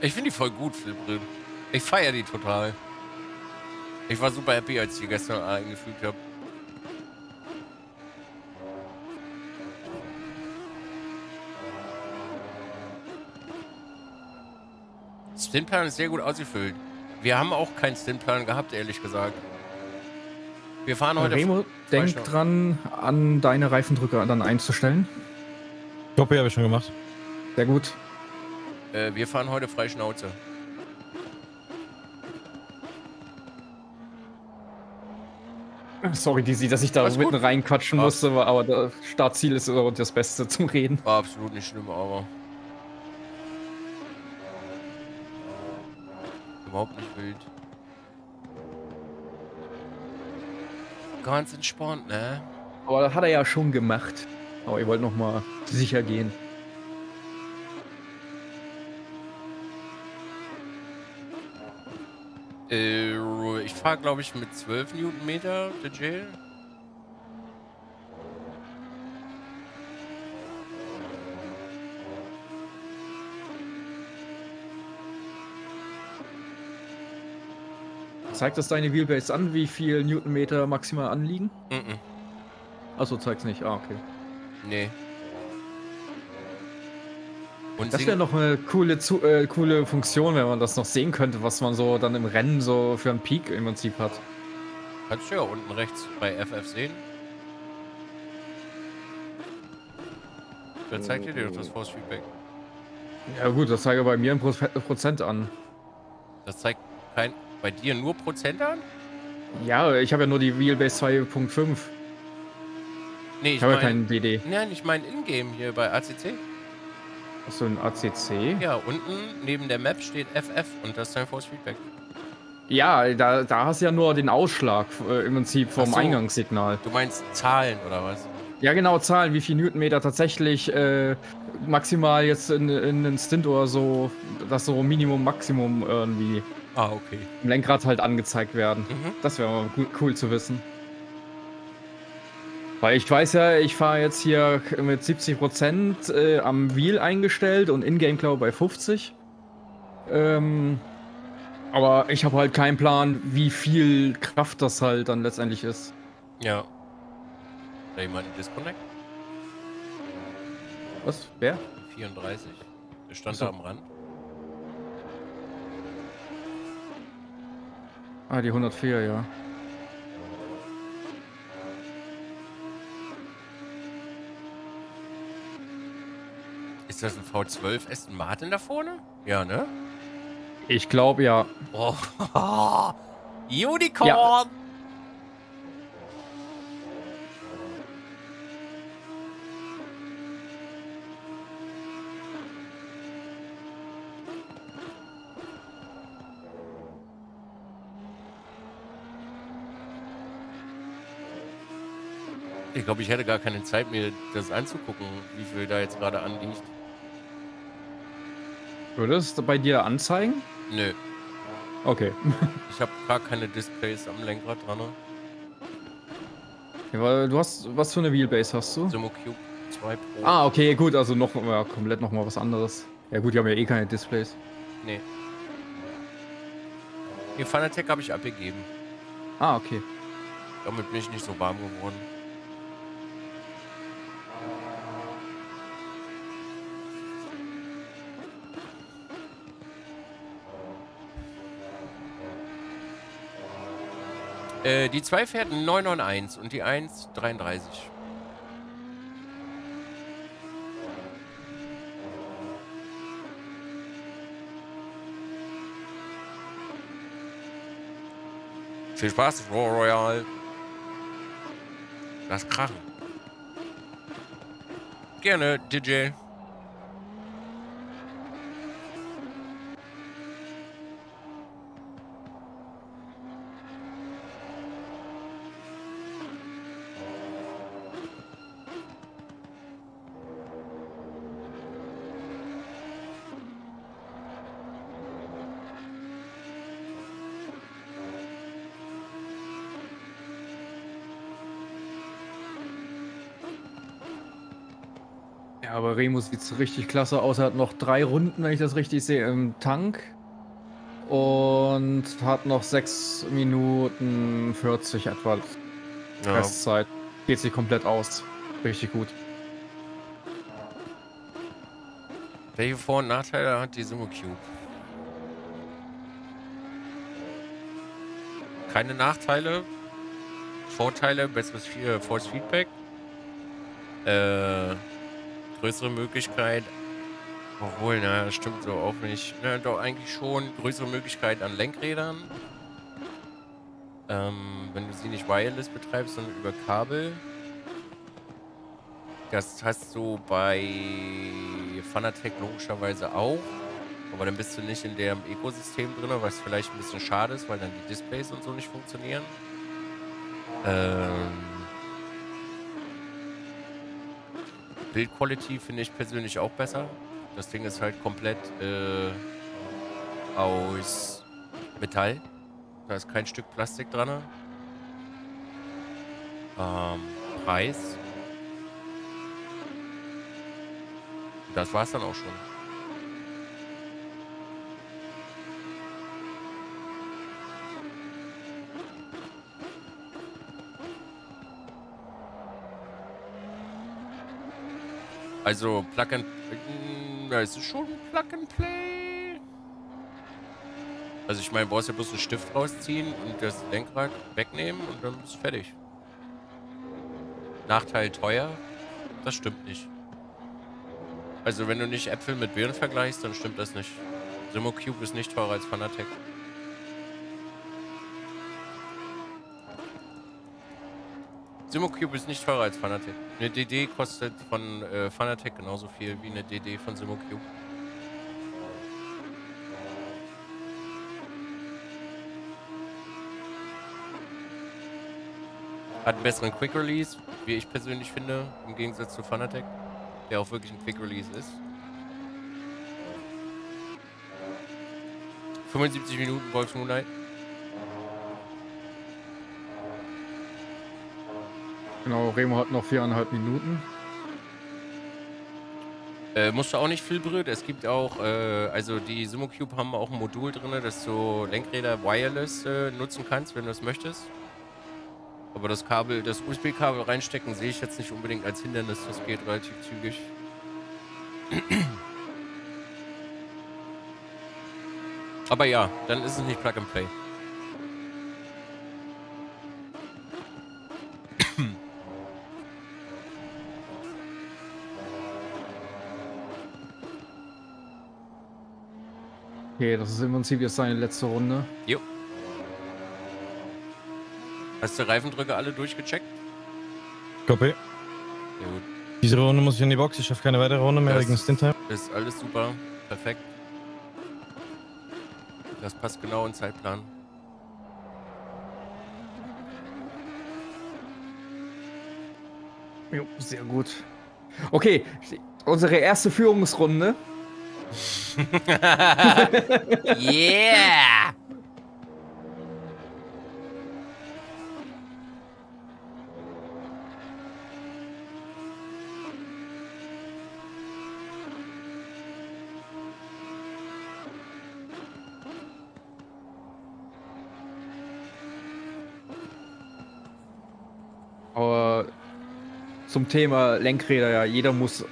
Ich finde die voll gut, Fliprin. Ich feiere die total. Ich war super happy, als ich die gestern eingefügt habe. Stintplan ist sehr gut ausgefüllt. Wir haben auch keinen Stintplan gehabt, ehrlich gesagt. Wir fahren heute... Remo, denk dran, an deine Reifendrücker dann einzustellen. Doppel habe ich schon gemacht. Sehr gut. Wir fahren heute frei Schnauze. Sorry, Dizzy, dass ich da alles mitten reinquatschen musste, aber das Startziel ist das Beste zum Reden. War absolut nicht schlimm, aber... Überhaupt nicht wild. Ganz entspannt, ne? Aber das hat er ja schon gemacht. Aber ihr wollt nochmal sicher gehen. Ich fahre, glaube ich, mit zwölf Newtonmeter der Jail. Zeigt das deine Wheelbase an, wie viel Newtonmeter maximal anliegen? Mhm. Achso, zeigt's nicht. Ah, okay. Nee. Und das wäre noch eine coole, zu, äh, coole Funktion, wenn man das noch sehen könnte, was man so dann im Rennen so für einen Peak im Prinzip hat. Kannst du ja unten rechts bei F F sehen. Da zeigt ihr dir doch das Force Feedback. Ja gut, das zeigt bei mir ein Pro Prozent an. Das zeigt kein, bei dir nur Prozent an? Ja, ich habe ja nur die Wheelbase zwei Punkt fünf. Nee, ich, ich habe ja keinen D D. Nein, ich meine Ingame hier bei A C C. Hast du ein A C C? Ja, unten neben der Map steht F F und das ist dein Force Feedback. Ja, da, da hast du ja nur den Ausschlag äh, im Prinzip vom so, Eingangssignal. Du meinst Zahlen oder was? Ja genau, Zahlen, wie viel Newtonmeter tatsächlich äh, maximal jetzt in, in einen Stint oder so, dass so Minimum, Maximum irgendwie ah, okay. im Lenkrad halt angezeigt werden. Mhm. Das wäre mal cool zu wissen. Weil ich weiß ja, ich fahre jetzt hier mit siebzig Prozent äh, am Wheel eingestellt und in-game glaube bei fünfzig. Ähm, aber ich habe halt keinen Plan, wie viel Kraft das halt dann letztendlich ist. Ja. Hat da jemand einen Disconnect? Was? Wer? vierunddreißig. Der stand so da am Rand. Ah, die hundertvier, ja. Ist das ein V zwölf Aston Martin da vorne? Ja, ne? Ich glaube, ja. Oh. Unicorn! Ja. Ich glaube, ich hätte gar keine Zeit, mir das anzugucken, wie viel da jetzt gerade anliegt. Würde es bei dir anzeigen? Nö. Okay. Ich habe gar keine Displays am Lenkrad dran. Ja, du hast, was für eine Wheelbase hast du? SimuCube zwei Pro. Ah, okay, gut, also noch, ja, komplett nochmal was anderes. Ja gut, die haben ja eh keine Displays. Nee. Den Fanatec habe ich abgegeben. Ah, okay. Damit bin ich nicht so warm geworden. Äh, die zwei fährt neun neun eins und die eins dreiunddreißig. Viel Spaß, Royal. Lass krachen. Gerne, D J. Aber Remo sieht richtig klasse aus. Er hat noch drei Runden, wenn ich das richtig sehe, im Tank. Und hat noch sechs Minuten vierzig etwa. Ja. Restzeit. Geht sich komplett aus. Richtig gut. Welche Vor- und Nachteile hat die SimuCube? Keine Nachteile. Vorteile, besseres Force Feedback. Äh. Größere Möglichkeit, obwohl, na, stimmt so auch nicht. Na, doch, eigentlich schon. Größere Möglichkeit an Lenkrädern. Ähm, wenn du sie nicht wireless betreibst, sondern über Kabel. Das hast du bei Fanatec logischerweise auch. Aber dann bist du nicht in dem Ökosystem drin, was vielleicht ein bisschen schade ist, weil dann die Displays und so nicht funktionieren. Ähm. Bildqualität finde ich persönlich auch besser. Das Ding ist halt komplett äh, aus Metall. Da ist kein Stück Plastik dran. Ähm, Preis. Das war's dann auch schon. Also, Plug and... Das ist schon Plug and Play. Also, ich meine, du brauchst ja bloß einen Stift rausziehen und das Lenkrad wegnehmen und dann bist du fertig. Nachteil teuer? Das stimmt nicht. Also, wenn du nicht Äpfel mit Birnen vergleichst, dann stimmt das nicht. SimuCube ist nicht teurer als Fanatec. SimuCube ist nicht teurer als Fanatec. Eine D D kostet von äh, Fanatec genauso viel wie eine D D von SimuCube. Hat einen besseren Quick Release, wie ich persönlich finde, im Gegensatz zu Fanatec, der auch wirklich ein Quick Release ist. fünfundsiebzig Minuten Wolfsmoonlight. Genau, Remo hat noch viereinhalb Minuten. Äh, musst du auch nicht viel berühren. Es gibt auch, äh, also die SimuCube haben auch ein Modul drin, dass du Lenkräder wireless äh, nutzen kannst, wenn du es möchtest. Aber das Kabel, das U S B-Kabel reinstecken, sehe ich jetzt nicht unbedingt als Hindernis. Das geht relativ zügig. Aber ja, dann ist es nicht Plug and Play. Okay, das ist im Prinzip jetzt seine letzte Runde. Jo. Hast du Reifendrücke alle durchgecheckt? Copy. Ja, gut. Diese Runde muss ich in die Box, ich schaffe keine weitere Runde mehr wegen Stintime. Ist alles super, perfekt. Das passt genau in den Zeitplan. Jo, sehr gut. Okay, unsere erste Führungsrunde. Yeah! Aber zum Thema Lenkräder, ja, jeder muss,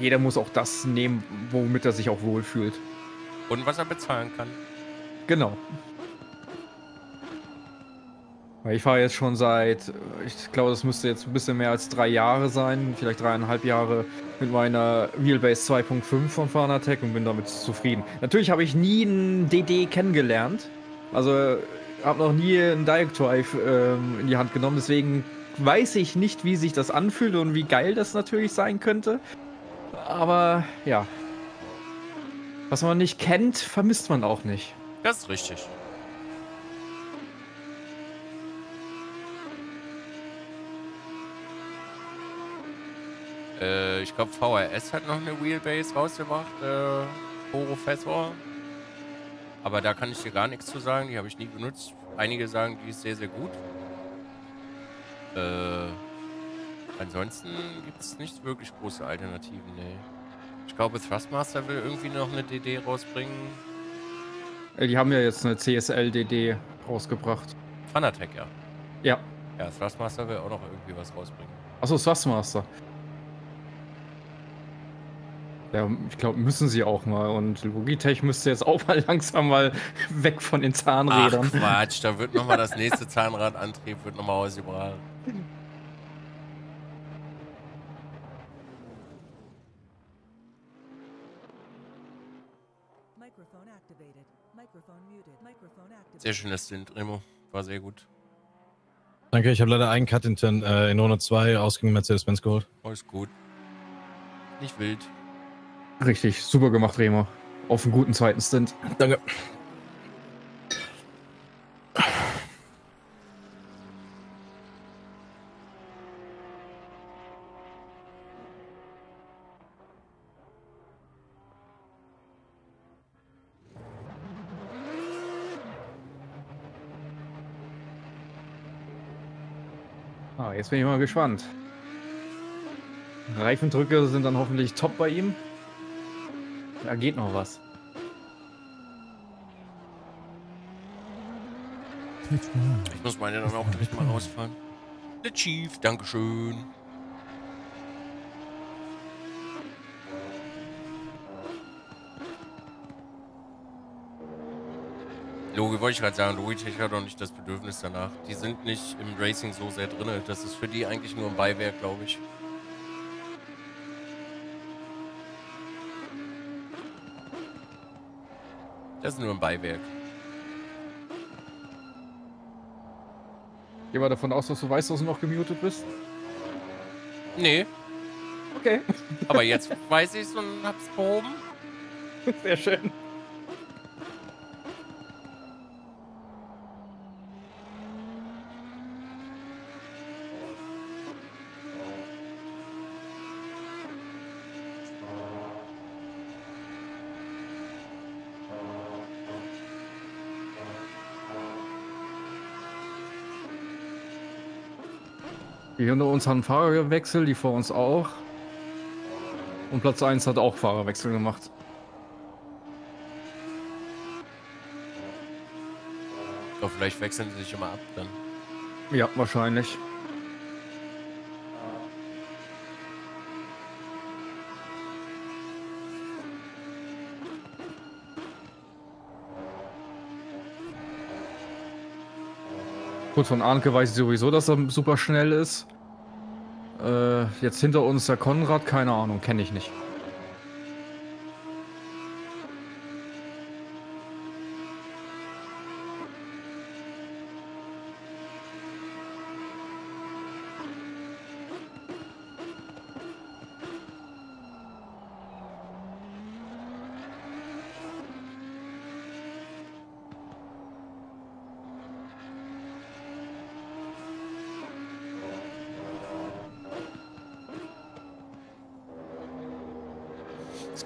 jeder muss auch das nehmen, womit er sich auch wohlfühlt. Und was er bezahlen kann. Genau. Ich fahre jetzt schon seit, ich glaube, das müsste jetzt ein bisschen mehr als drei Jahre sein, vielleicht dreieinhalb Jahre mit meiner Wheelbase zwei Punkt fünf von Fanatec und bin damit zufrieden. Natürlich habe ich nie einen D D kennengelernt, also habe noch nie einen Direct Drive ähm, in die Hand genommen, deswegen weiß ich nicht, wie sich das anfühlt und wie geil das natürlich sein könnte. Aber ja, was man nicht kennt, vermisst man auch nicht. Das ist richtig. Äh, ich glaube, V R S hat noch eine Wheelbase rausgebracht, äh, Professor. Aber da kann ich dir gar nichts zu sagen, die habe ich nie benutzt. Einige sagen, die ist sehr, sehr gut. Äh, ansonsten gibt es nicht wirklich große Alternativen, nee. Ich glaube, Thrustmaster will irgendwie noch eine D D rausbringen. Die haben ja jetzt eine C S L D D rausgebracht. Fanatec, ja. Ja. Ja, Thrustmaster will auch noch irgendwie was rausbringen. Achso, Thrustmaster. Ja, ich glaube, müssen sie auch mal. Und Logitech müsste jetzt auch mal langsam mal weg von den Zahnrädern. Ach Quatsch, da wird nochmal das nächste Zahnradantrieb, wird nochmal ausgebracht. Sehr schön, das Stint, Remo. War sehr gut. Danke, ich habe leider einen Cut in, äh, in Runde zwei ausging Mercedes-Benz geholt. Alles gut. Nicht wild. Richtig, super gemacht, Remo. Auf einen guten zweiten Stint. Danke. Ah, jetzt bin ich mal gespannt. Reifendrücke sind dann hoffentlich top bei ihm. Da geht noch was. Ich muss meine dann auch direkt mal rausfahren. The Chief, Dankeschön. Logi, wollte ich gerade sagen, Logitech hat doch nicht das Bedürfnis danach. Die sind nicht im Racing so sehr drin. Das ist für die eigentlich nur ein Beiwerk, glaube ich. Das ist nur ein Beiwerk. Geh mal davon aus, dass du weißt, dass du noch gemutet bist? Nee. Okay. Aber jetzt weiß ich's und hab's behoben. Sehr schön. Die hinter uns haben Fahrerwechsel, die vor uns auch. Und Platz eins hat auch Fahrerwechsel gemacht. Doch, vielleicht wechseln sie sich immer ab dann. Ja, wahrscheinlich. Gut, von Arnke weiß ich sowieso, dass er super schnell ist. Äh, jetzt hinter uns der Konrad, keine Ahnung, kenne ich nicht.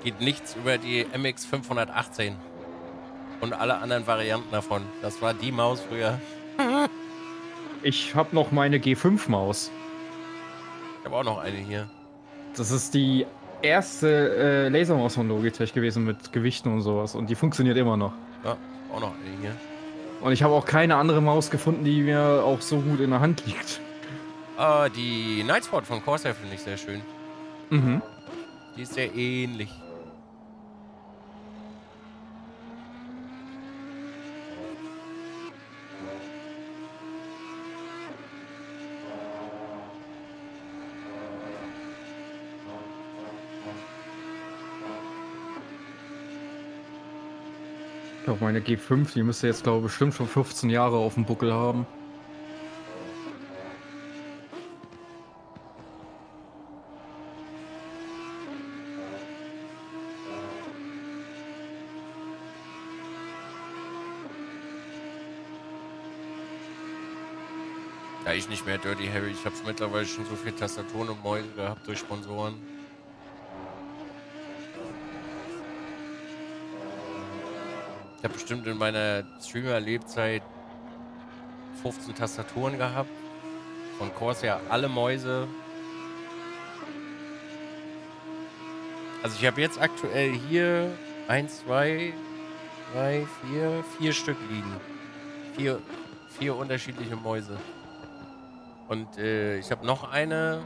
Geht nichts über die M X fünfhundertachtzehn und alle anderen Varianten davon. Das war die Maus früher. Ich habe noch meine G fünf Maus. Ich habe auch noch eine hier. Das ist die erste äh, Lasermaus von Logitech gewesen mit Gewichten und sowas und die funktioniert immer noch. Ja, auch noch eine hier. Und ich habe auch keine andere Maus gefunden, die mir auch so gut in der Hand liegt. Äh, die Night Spot von Corsair finde ich sehr schön. Mhm. Die ist sehr ähnlich. Ich glaube, meine G fünf, die müsste jetzt, glaube ich, bestimmt schon fünfzehn Jahre auf dem Buckel haben. Ja, ich nicht mehr Dirty Harry. Ich habe mittlerweile schon so viel Tastaturen und Mäuse gehabt durch Sponsoren. Ich habe bestimmt in meiner Streamer-Lebzeit fünfzehn Tastaturen gehabt. Von Corsair alle Mäuse. Also ich habe jetzt aktuell hier eins, zwei, drei, vier, vier Stück liegen. Vier, vier unterschiedliche Mäuse. Und äh, ich habe noch eine...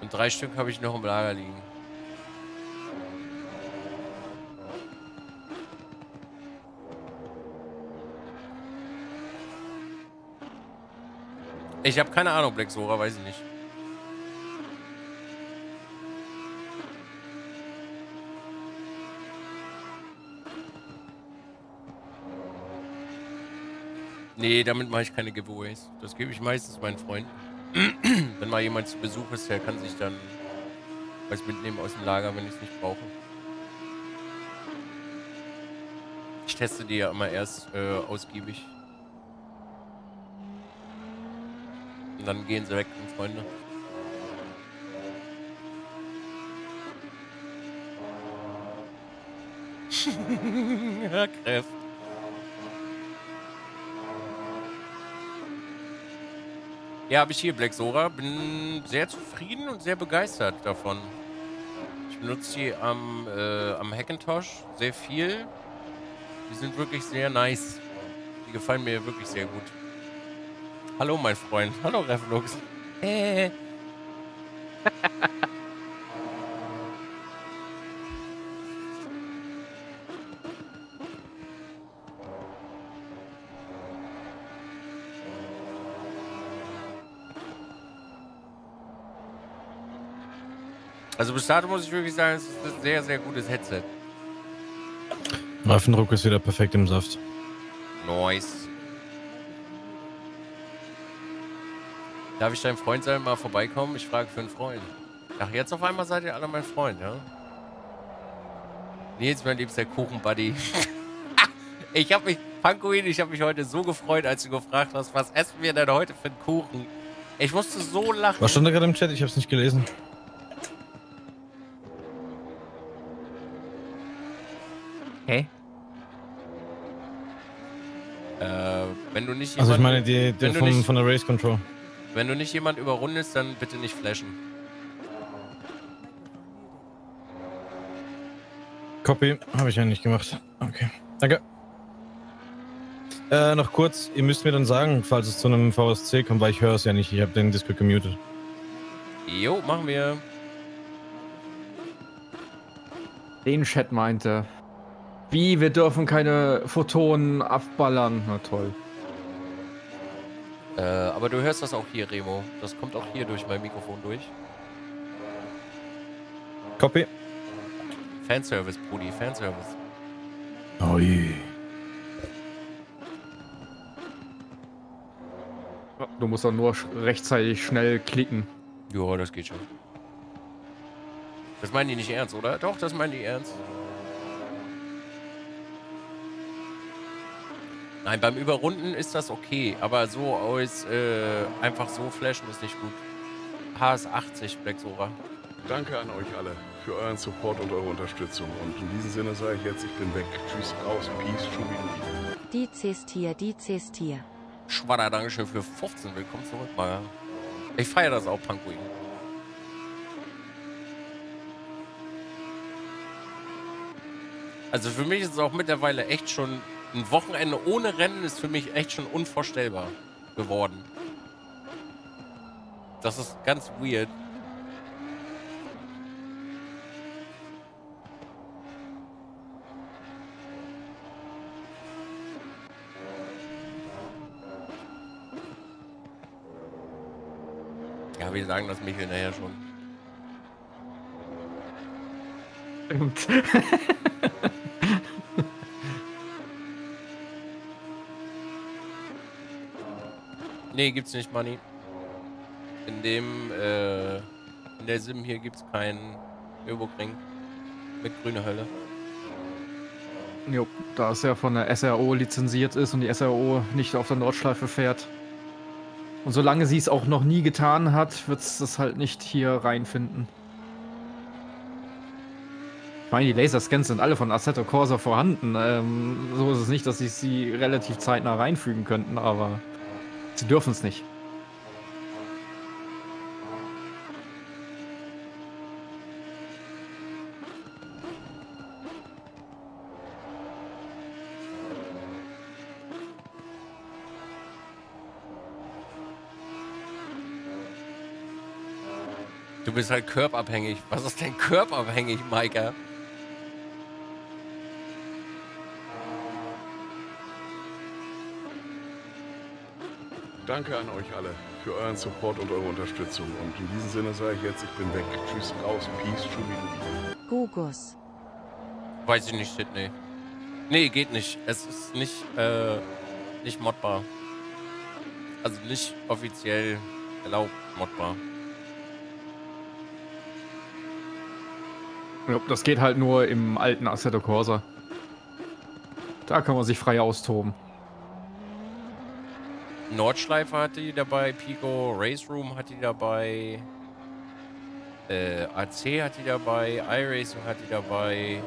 Und drei Stück habe ich noch im Lager liegen. Ich habe keine Ahnung, Black Sora, weiß ich nicht. Nee, damit mache ich keine Giveaways. Das gebe ich meistens meinen Freunden. Wenn mal jemand zu Besuch ist, der kann sich dann was mitnehmen aus dem Lager, wenn ich es nicht brauche. Ich teste die ja immer erst äh, ausgiebig. Und dann gehen sie weg, Freunde. Ja, Kräft. Ja, habe ich hier, Black Sora. Bin sehr zufrieden und sehr begeistert davon. Ich benutze die am, äh, am Hackintosh sehr viel. Die sind wirklich sehr nice. Die gefallen mir wirklich sehr gut. Hallo, mein Freund. Hallo, Reflux. Hey. Also bis dato muss ich wirklich sagen, es ist ein sehr, sehr gutes Headset. Reifendruck ist wieder perfekt im Saft. Nice. Darf ich dein Freund sein, mal vorbeikommen? Ich frage für einen Freund. Ach, jetzt auf einmal seid ihr alle mein Freund, ja? Nils, mein liebster Kuchen-Buddy. Ich habe mich, Pankoin, ich habe mich heute so gefreut, als du gefragt hast, was essen wir denn heute für einen Kuchen? Ich musste so lachen. Was stand da gerade im Chat? Ich habe es nicht gelesen. Hä? Äh, wenn du nicht... Also ich meine, die, die von, nicht, von der Race Control. Wenn du nicht jemand überrundest, dann bitte nicht flashen. Copy. Habe ich ja nicht gemacht. Okay. Danke. Äh, noch kurz. Ihr müsst mir dann sagen, falls es zu einem V S C kommt, weil ich höre es ja nicht. Ich habe den Discord gemutet. Jo, machen wir. Den Chat meinte. Wie, wir dürfen keine Photonen abballern. Na toll. Äh, aber du hörst das auch hier, Remo. Das kommt auch hier durch mein Mikrofon durch. Copy. Fanservice, Brudi, Fanservice. Oh je. Du musst doch nur rechtzeitig schnell klicken. Joa, das geht schon. Das meinen die nicht ernst, oder? Doch, das meinen die ernst. Nein, beim Überrunden ist das okay, aber so aus, äh, einfach so flashen ist nicht gut. H S achtzig, Black Sora. Danke an euch alle für euren Support und eure Unterstützung. Und in diesem Sinne sage ich jetzt, ich bin weg. Tschüss, raus, peace, schubidubi. Die Cestier, die Cestier. Schwader, Dankeschön für fünfzehn. Willkommen zurück, Maga. Ich feiere das auch, Panguin. Also für mich ist es auch mittlerweile echt schon ein Wochenende ohne Rennen ist für mich echt schon unvorstellbar geworden. Das ist ganz weird. Ja, wir sagen das Michel nachher schon. Stimmt. Nee, gibt's nicht, Manni. In dem, äh, in der Sim hier gibt's keinen Nürburgring mit grüner Hölle. Jo, da es ja von der S R O lizenziert ist und die S R O nicht auf der Nordschleife fährt. Und solange sie es auch noch nie getan hat, wird's das halt nicht hier reinfinden. Ich meine, die Laserscans sind alle von Assetto Corsa vorhanden. Ähm, so ist es nicht, dass ich sie relativ zeitnah reinfügen könnten, aber sie dürfen es nicht. Du bist halt körperabhängig. Was ist denn körperabhängig, Maika? Danke an euch alle für euren Support und eure Unterstützung. Und in diesem Sinne sage ich jetzt, ich bin weg. Tschüss, raus, peace, schubidubi. Gugus. Weiß ich nicht, Sidney. Nee, geht nicht. Es ist nicht, äh, nicht modbar. Also nicht offiziell erlaubt modbar. Das geht halt nur im alten Assetto Corsa. Da kann man sich frei austoben. Nordschleife hatte die dabei, Pico Race Room hatte die dabei, äh, A C hatte die dabei, iRacing hatte die dabei,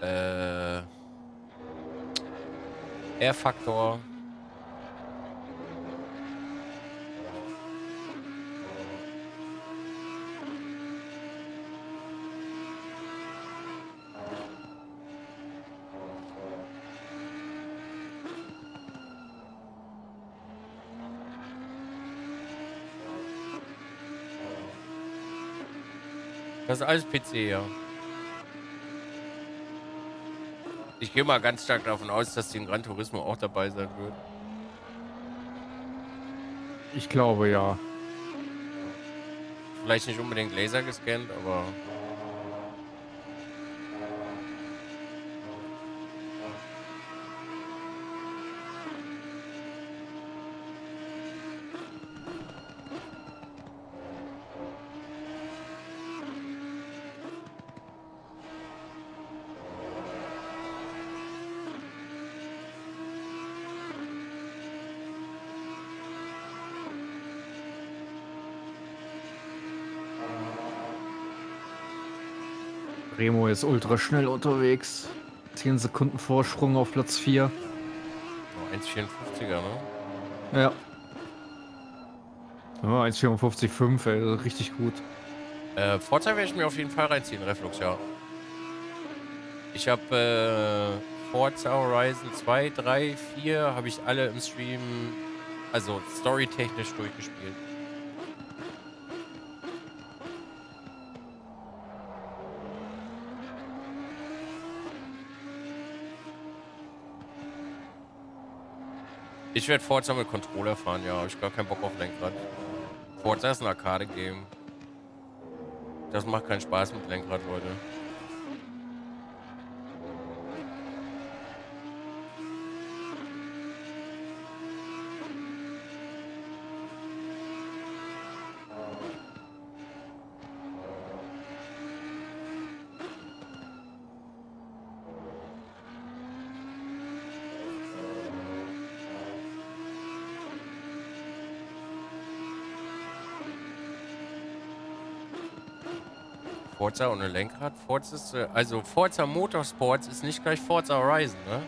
äh, R-Factor. Das ist alles P C, ja. Ich gehe mal ganz stark davon aus, dass die in Gran Turismo auch dabei sein wird. Ich glaube, ja. Vielleicht nicht unbedingt Laser gescannt, aber... Remo ist ultra schnell unterwegs. zehn Sekunden Vorsprung auf Platz vier. Oh, eins vierundfünfziger, ne? Ja. Oh, eins vierundfünfzig Komma fünf, ey, richtig gut. Äh, Vorteil werde ich mir auf jeden Fall reinziehen, Reflux, ja. Ich habe äh, Forza Horizon zwei, drei, vier, habe ich alle im Stream, also storytechnisch durchgespielt. Ich werde Forza mit Controller fahren, ja. Hab ich gar keinen Bock auf Lenkrad. Forza ist ein Arcade-Game. Das macht keinen Spaß mit Lenkrad, Leute. Forza ohne Lenkrad? Forza ist, also Forza Motorsports ist nicht gleich Forza Horizon, ne?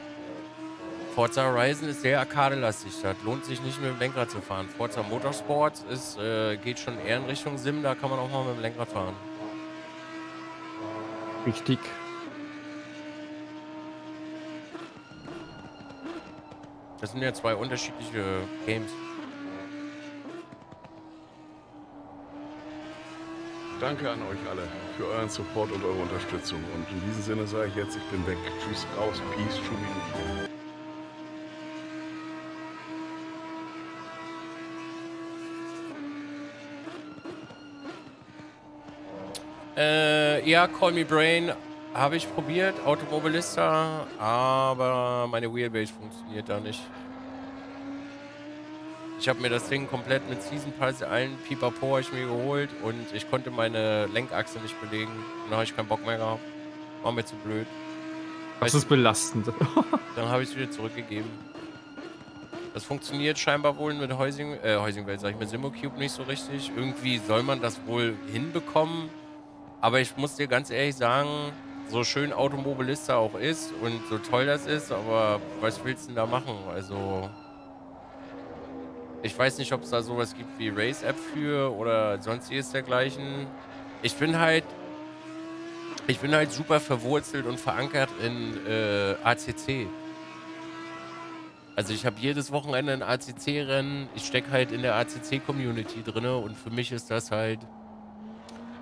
Forza Horizon ist sehr arkadelastig, das lohnt sich nicht mit dem Lenkrad zu fahren. Forza Motorsports ist, äh, geht schon eher in Richtung Sim, da kann man auch mal mit dem Lenkrad fahren. Richtig. Das sind ja zwei unterschiedliche Games. Danke an euch alle für euren Support und eure Unterstützung. Und in diesem Sinne sage ich jetzt, ich bin weg. Tschüss, raus, peace, Schubi. Äh, ja, Call Me Brain habe ich probiert, Automobilista, aber meine Wheelbase funktioniert da nicht. Ich habe mir das Ding komplett mit Season Pass, allen Pipapo habe ich mir geholt und ich konnte meine Lenkachse nicht belegen. Dann habe ich keinen Bock mehr gehabt. War mir zu blöd. Das ist belastend. Dann habe ich es wieder zurückgegeben. Das funktioniert scheinbar wohl mit Heusing, äh, Heusingwelt, sag ich, mit SimuCube nicht so richtig. Irgendwie soll man das wohl hinbekommen. Aber ich muss dir ganz ehrlich sagen, so schön Automobilista auch ist und so toll das ist, aber was willst du denn da machen? Also... Ich weiß nicht, ob es da sowas gibt wie Race-App für oder sonstiges dergleichen. Ich bin halt, ich bin halt super verwurzelt und verankert in äh, A C C. Also ich habe jedes Wochenende ein A C C-Rennen. Ich stecke halt in der A C C-Community drin und für mich ist das halt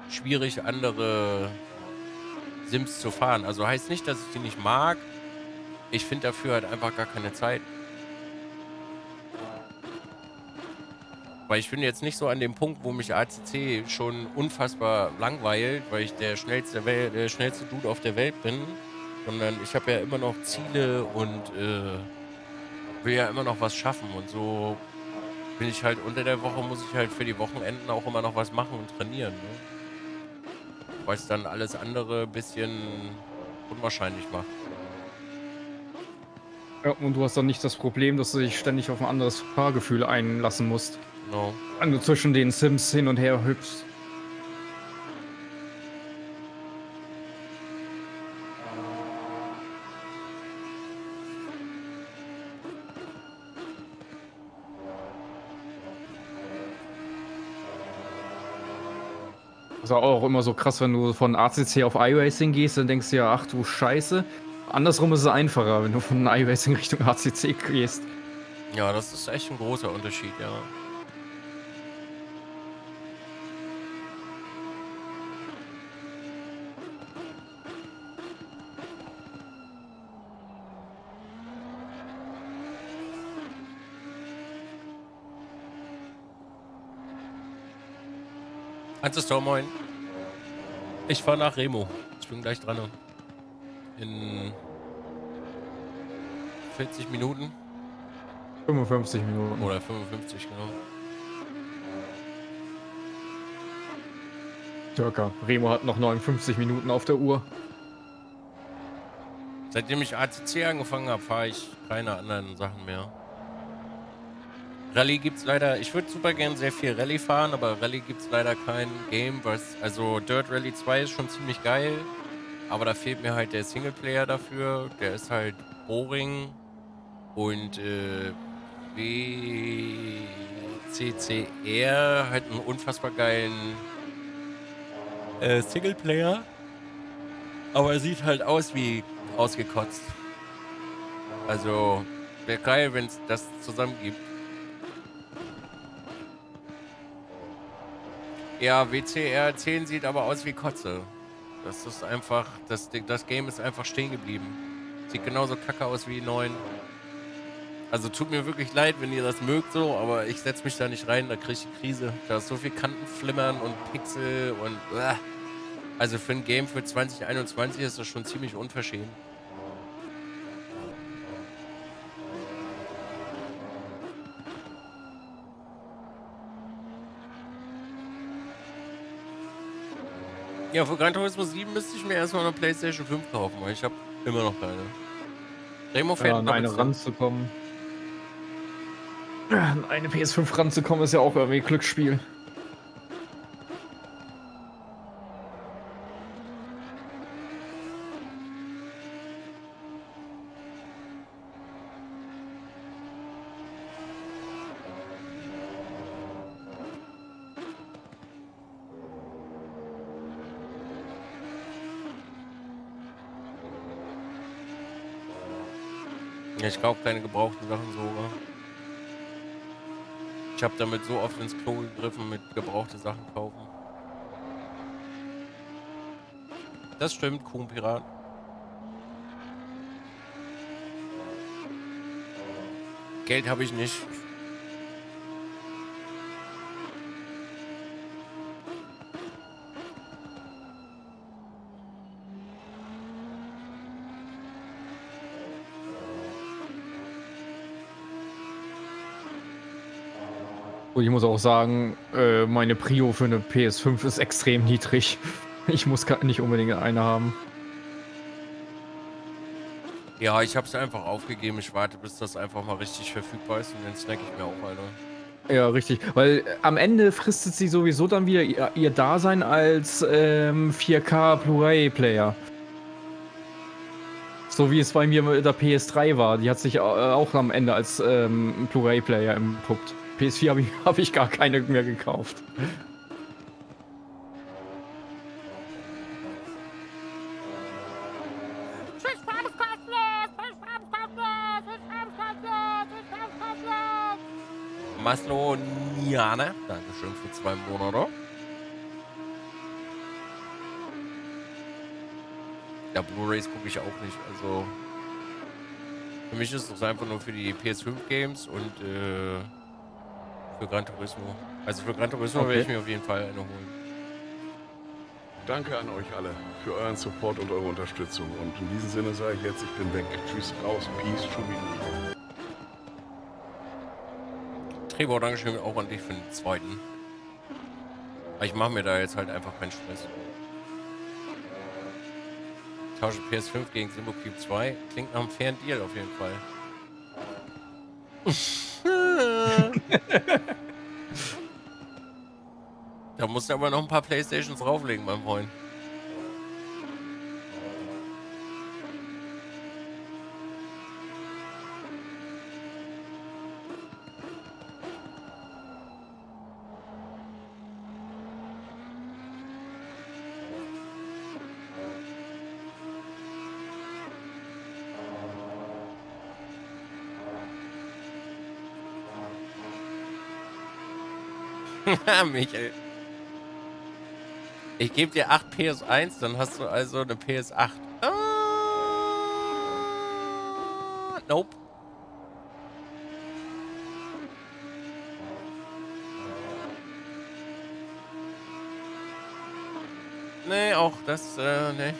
schwierig, andere Sims zu fahren. Also heißt nicht, dass ich die nicht mag. Ich finde dafür halt einfach gar keine Zeit. Weil ich bin jetzt nicht so an dem Punkt, wo mich A C C schon unfassbar langweilt, weil ich der schnellste, Wel der schnellste Dude auf der Welt bin, sondern ich habe ja immer noch Ziele und äh, will ja immer noch was schaffen. Und so bin ich halt unter der Woche, muss ich halt für die Wochenenden auch immer noch was machen und trainieren. Ne? Weil es dann alles andere ein bisschen unwahrscheinlich macht. Ja, und du hast dann nicht das Problem, dass du dich ständig auf ein anderes Fahrgefühl einlassen musst. Genau. Wenn du zwischen den Sims hin und her hüpfst. Das ist auch immer so krass, wenn du von A C C auf iRacing gehst, dann denkst du ja, ach du Scheiße. Andersrum ist es einfacher, wenn du von iRacing Richtung A C C gehst. Ja, das ist echt ein großer Unterschied, ja. Assetto, moin. Ich fahre nach Remo. Ich bin gleich dran. In vierzig Minuten. fünfundfünfzig Minuten. Oder fünfundfünfzig, genau. Circa. Remo hat noch neunundfünfzig Minuten auf der Uhr. Seitdem ich A C C angefangen habe, fahre ich keine anderen Sachen mehr. Rallye gibt's leider, ich würde super gern sehr viel Rallye fahren, aber Rallye gibt's leider kein Game, was, also Dirt Rally zwei ist schon ziemlich geil, aber da fehlt mir halt der Singleplayer dafür, der ist halt boring und äh, W C C R hat einen unfassbar geilen äh, Singleplayer, aber er sieht halt aus wie ausgekotzt. Also wäre geil, wenn es das zusammen gibt. Ja, W C R zehn sieht aber aus wie Kotze. Das ist einfach, das, das Game ist einfach stehen geblieben. Sieht genauso kacke aus wie neun. Also tut mir wirklich leid, wenn ihr das mögt so, aber ich setze mich da nicht rein, da kriege ich die Krise. Da ist so viel Kantenflimmern und Pixel und äh. Also für ein Game für zwanzig einundzwanzig ist das schon ziemlich unverschämt. Ja, für Gran Turismo sieben müsste ich mir erstmal eine PlayStation fünf kaufen, weil ich habe immer noch keine. Remo fährt ja, an eine ranzukommen. An eine P S fünf ranzukommen ist ja auch irgendwie Glücksspiel. Ja, ich kaufe keine gebrauchten Sachen sogar. Ich habe damit so oft ins Klo gegriffen mit gebrauchte Sachen kaufen. Das stimmt, Kuhpirat. Geld habe ich nicht. Ich muss auch sagen, meine Prio für eine P S fünf ist extrem niedrig. Ich muss nicht unbedingt eine haben. Ja, ich habe es einfach aufgegeben. Ich warte, bis das einfach mal richtig verfügbar ist und dann snack ich mir auch eine. Ja, richtig. Weil am Ende fristet sie sowieso dann wieder ihr, ihr Dasein als ähm, vier K Blu-ray-Player. So wie es bei mir mit der P S drei war. Die hat sich auch am Ende als ähm, Blu-ray-Player entpuppt. P S vier habe ich, hab ich gar keine mehr gekauft. Maslow Niana, dankeschön für zwei Monate. Ja, Blu-rays gucke ich auch nicht. Also für mich ist es einfach nur für die P S fünf Games und äh, für Gran Turismo. Also für Gran Turismo okay. Werde ich mir auf jeden Fall eine holen. Danke an euch alle für euren Support und eure Unterstützung. Und in diesem Sinne sage ich jetzt, ich bin weg. Tschüss, raus, peace, Schubi. Trevor, dankeschön auch an dich für den zweiten. Aber ich mache mir da jetzt halt einfach keinen Stress. Ich tausche P S fünf gegen SimuCube zwei. Klingt nach einem fairen Deal auf jeden Fall. Da musst du aber noch ein paar Playstations drauflegen, mein Freund. Michel. Ich gebe dir acht P S eins, dann hast du also eine P S acht. Ah, nope. Nee, auch das, äh, nee.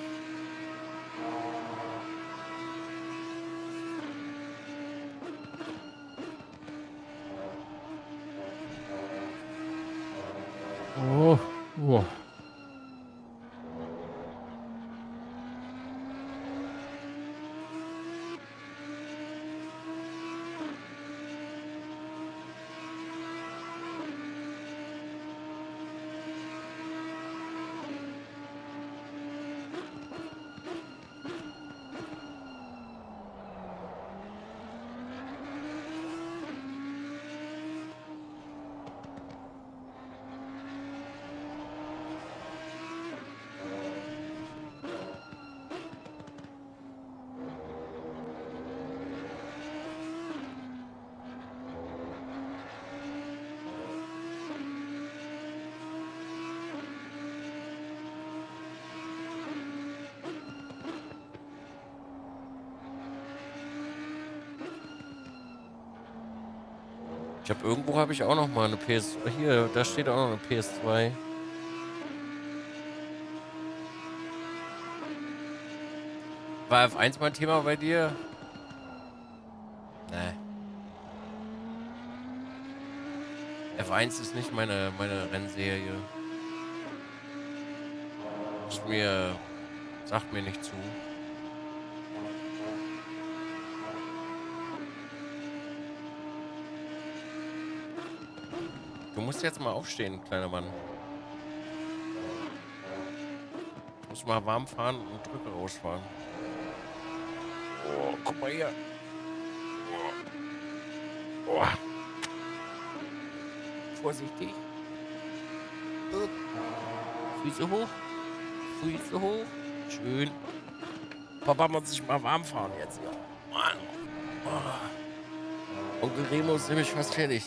Oh, oh. Ich habe irgendwo habe ich auch noch mal eine P S. Hier, da steht auch noch eine P S zwei. War F eins mal Thema bei dir? Nee. F eins ist nicht meine meine Rennserie. Ist mir sagt mir nicht zu. Du musst jetzt mal aufstehen, kleiner Mann. Du musst mal warm fahren und Drücke rausfahren. Oh, guck mal hier. Oh. Oh. Vorsichtig. Oh. Füße hoch. Füße hoch. Schön. Papa muss sich mal warm fahren jetzt. Ja. Mann. Oh. Onkel Remo ist nämlich fast fertig.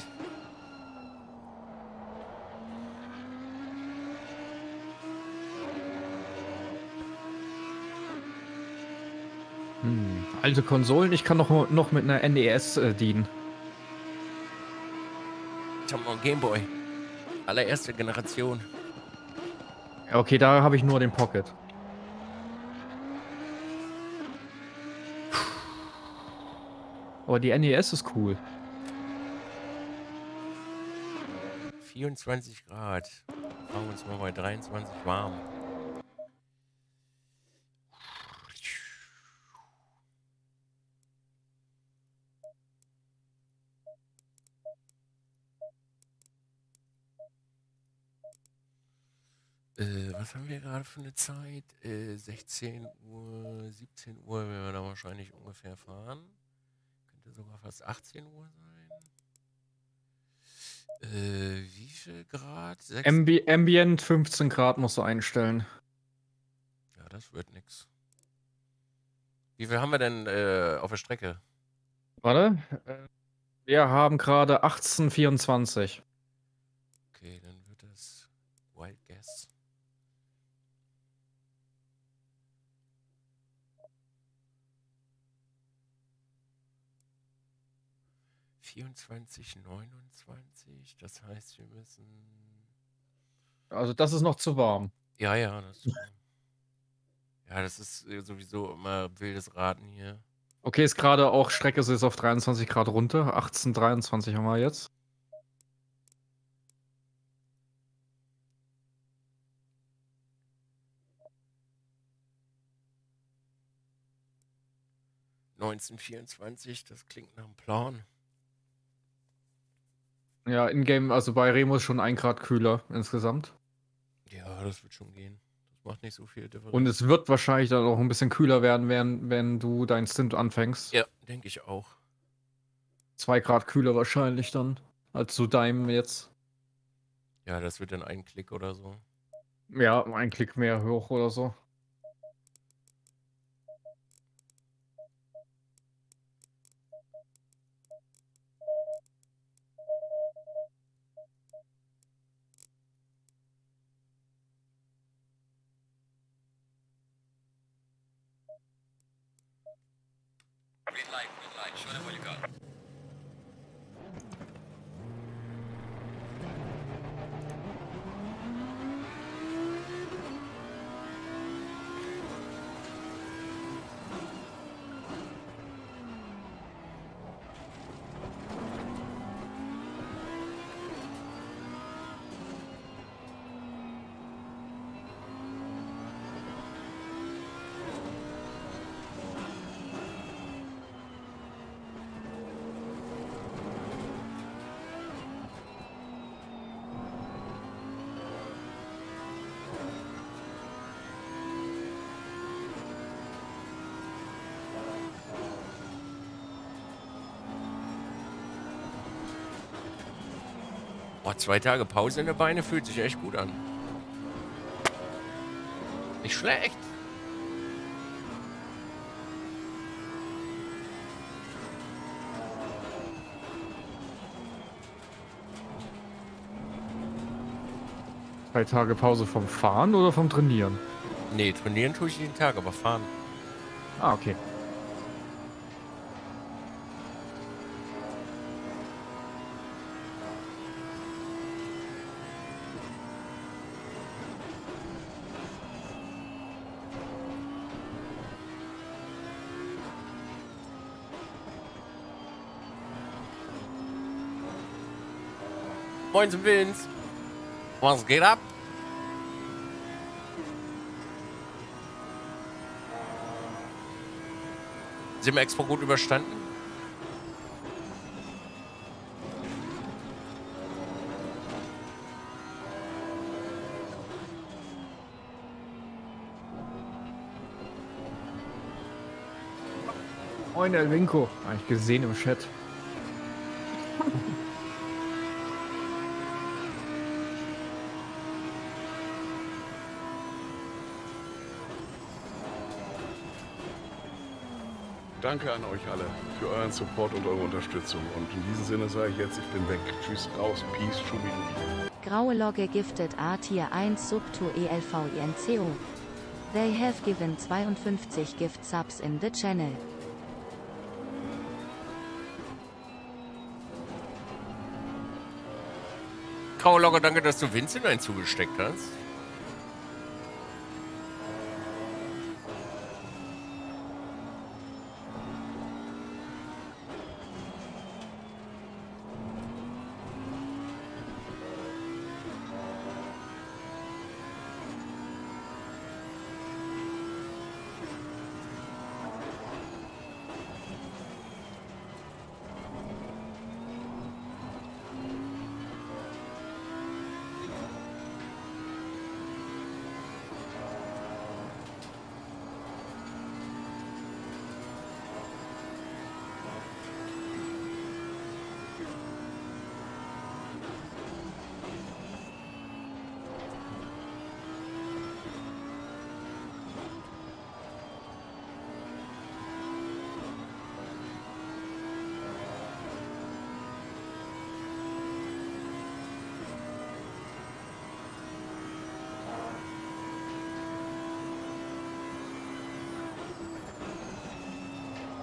Hm, alte Konsolen, ich kann noch, noch mit einer N E S äh, dienen. Ich habe noch einen Gameboy. Allererste Generation. Okay, da habe ich nur den Pocket. Aber oh, die N E S ist cool. vierundzwanzig Grad. Machen wir uns mal bei dreiundzwanzig warm. Äh, was haben wir gerade für eine Zeit? Äh, sechzehn Uhr, siebzehn Uhr werden wir da wahrscheinlich ungefähr fahren. Sogar fast achtzehn Uhr sein. Äh, wie viel Grad? sechs Ambi Ambient fünfzehn Grad musst du einstellen. Ja, das wird nix. Wie viel haben wir denn äh, auf der Strecke? Warte. Wir haben gerade achtzehn vierundzwanzig. Okay, dann wird das Wild Guess. vierundzwanzig neunundzwanzig, das heißt, wir müssen... Also das ist noch zu warm. Ja, ja, das ist zu warm. Ja, das ist sowieso immer wildes Raten hier. Okay, ist gerade auch Strecke, so ist auf dreiundzwanzig Grad runter. achtzehn dreiundzwanzig haben wir jetzt. neunzehn vierundzwanzig, das klingt nach einem Plan. Ja, in-game, also bei Remo ist schon ein Grad kühler insgesamt. Ja, das wird schon gehen. Das macht nicht so viel Differenz. Und es wird wahrscheinlich dann auch ein bisschen kühler werden, wenn, wenn du deinen Stint anfängst. Ja, denke ich auch. Zwei Grad kühler wahrscheinlich dann, als zu deinem jetzt. Ja, das wird dann ein Klick oder so. Ja, ein Klick mehr hoch oder so. Zwei Tage Pause in der Beine fühlt sich echt gut an. Nicht schlecht. Zwei Tage Pause vom Fahren oder vom Trainieren? Nee, trainieren tue ich jeden Tag, aber fahren. Ah, okay. Moin zum Vince. Was geht ab? Sind wir Expo gut überstanden? Moin El Winko. Habe ich gesehen im Chat. danke an euch alle für euren Support und eure Unterstützung. Und in diesem Sinne sage ich jetzt, ich bin weg. Tschüss, raus, peace, schubidubi. Graue Logge gifted A Tier eins Subto ELVINCO. They have given fifty-two gift subs in the channel. Graue Logge, danke, dass du Vincent einen zugesteckt hast.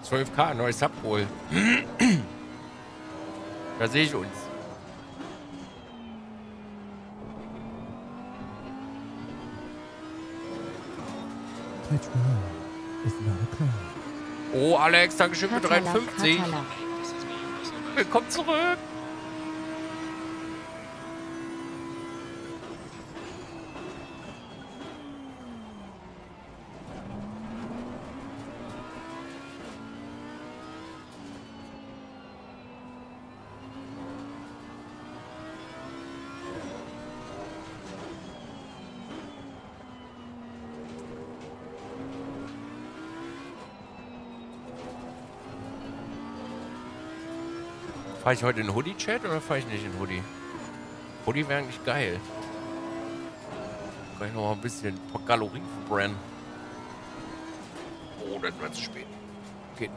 zwölf K, neues Subhol. Da sehe ich uns. Oh, Alex, Dankeschön für fifty-three. Willkommen zurück. Fahre ich heute in Hoodie-Chat oder fahre ich nicht in Hoodie? Hoodie wäre eigentlich geil. Kann ich noch mal ein bisschen Kalorien verbrennen. Oh, das war zu spät. Geht.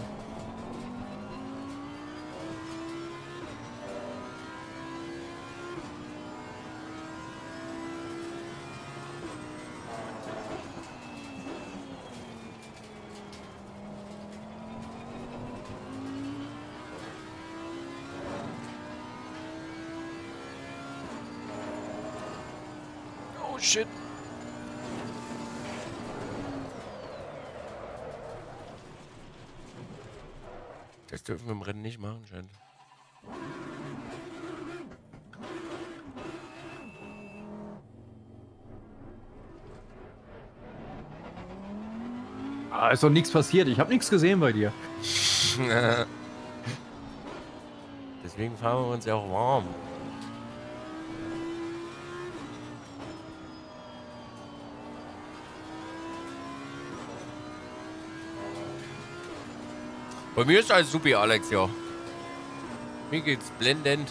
Shit. Das dürfen wir im Rennen nicht machen, scheint. Ah, ist doch nichts passiert. Ich habe nichts gesehen bei dir. Deswegen fahren wir uns ja auch warm. Bei mir ist alles super, Alex, ja. Mir geht's blendend.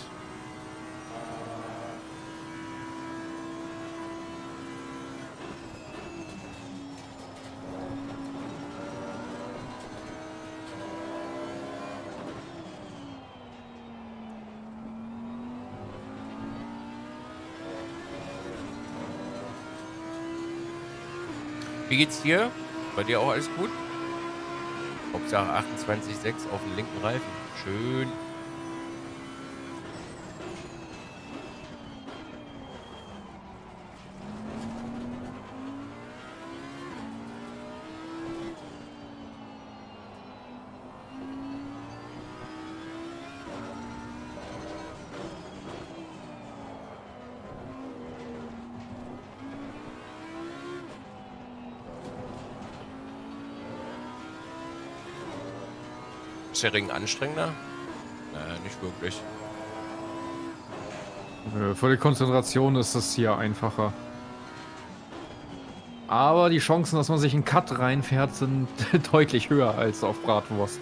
Wie geht's dir? Bei dir auch alles gut? Hauptsache twenty-eight six auf dem linken Reifen. Schön. Der Ring anstrengender? Naja, nicht wirklich. Für die Konzentration ist es hier einfacher. Aber die Chancen, dass man sich einen Cut reinfährt, sind deutlich höher als auf Bratwurst.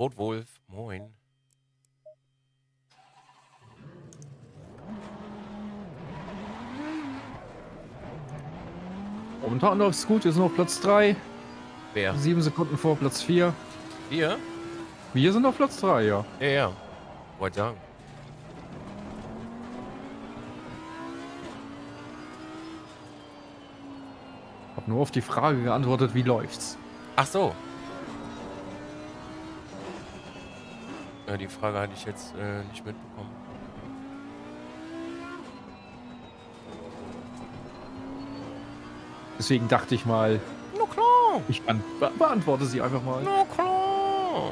Rotwolf, moin. Momentan läuft's gut, wir sind auf Platz drei. Wer? sieben Sekunden vor Platz vier. Wir? Wir sind auf Platz drei, ja. Ja, ja. Wollte sagen. Hab nur auf die Frage geantwortet, wie läuft's? Ach so. Ja, die Frage hatte ich jetzt äh, nicht mitbekommen. Deswegen dachte ich mal, na klar. Ich be be beantworte sie einfach mal. Na klar.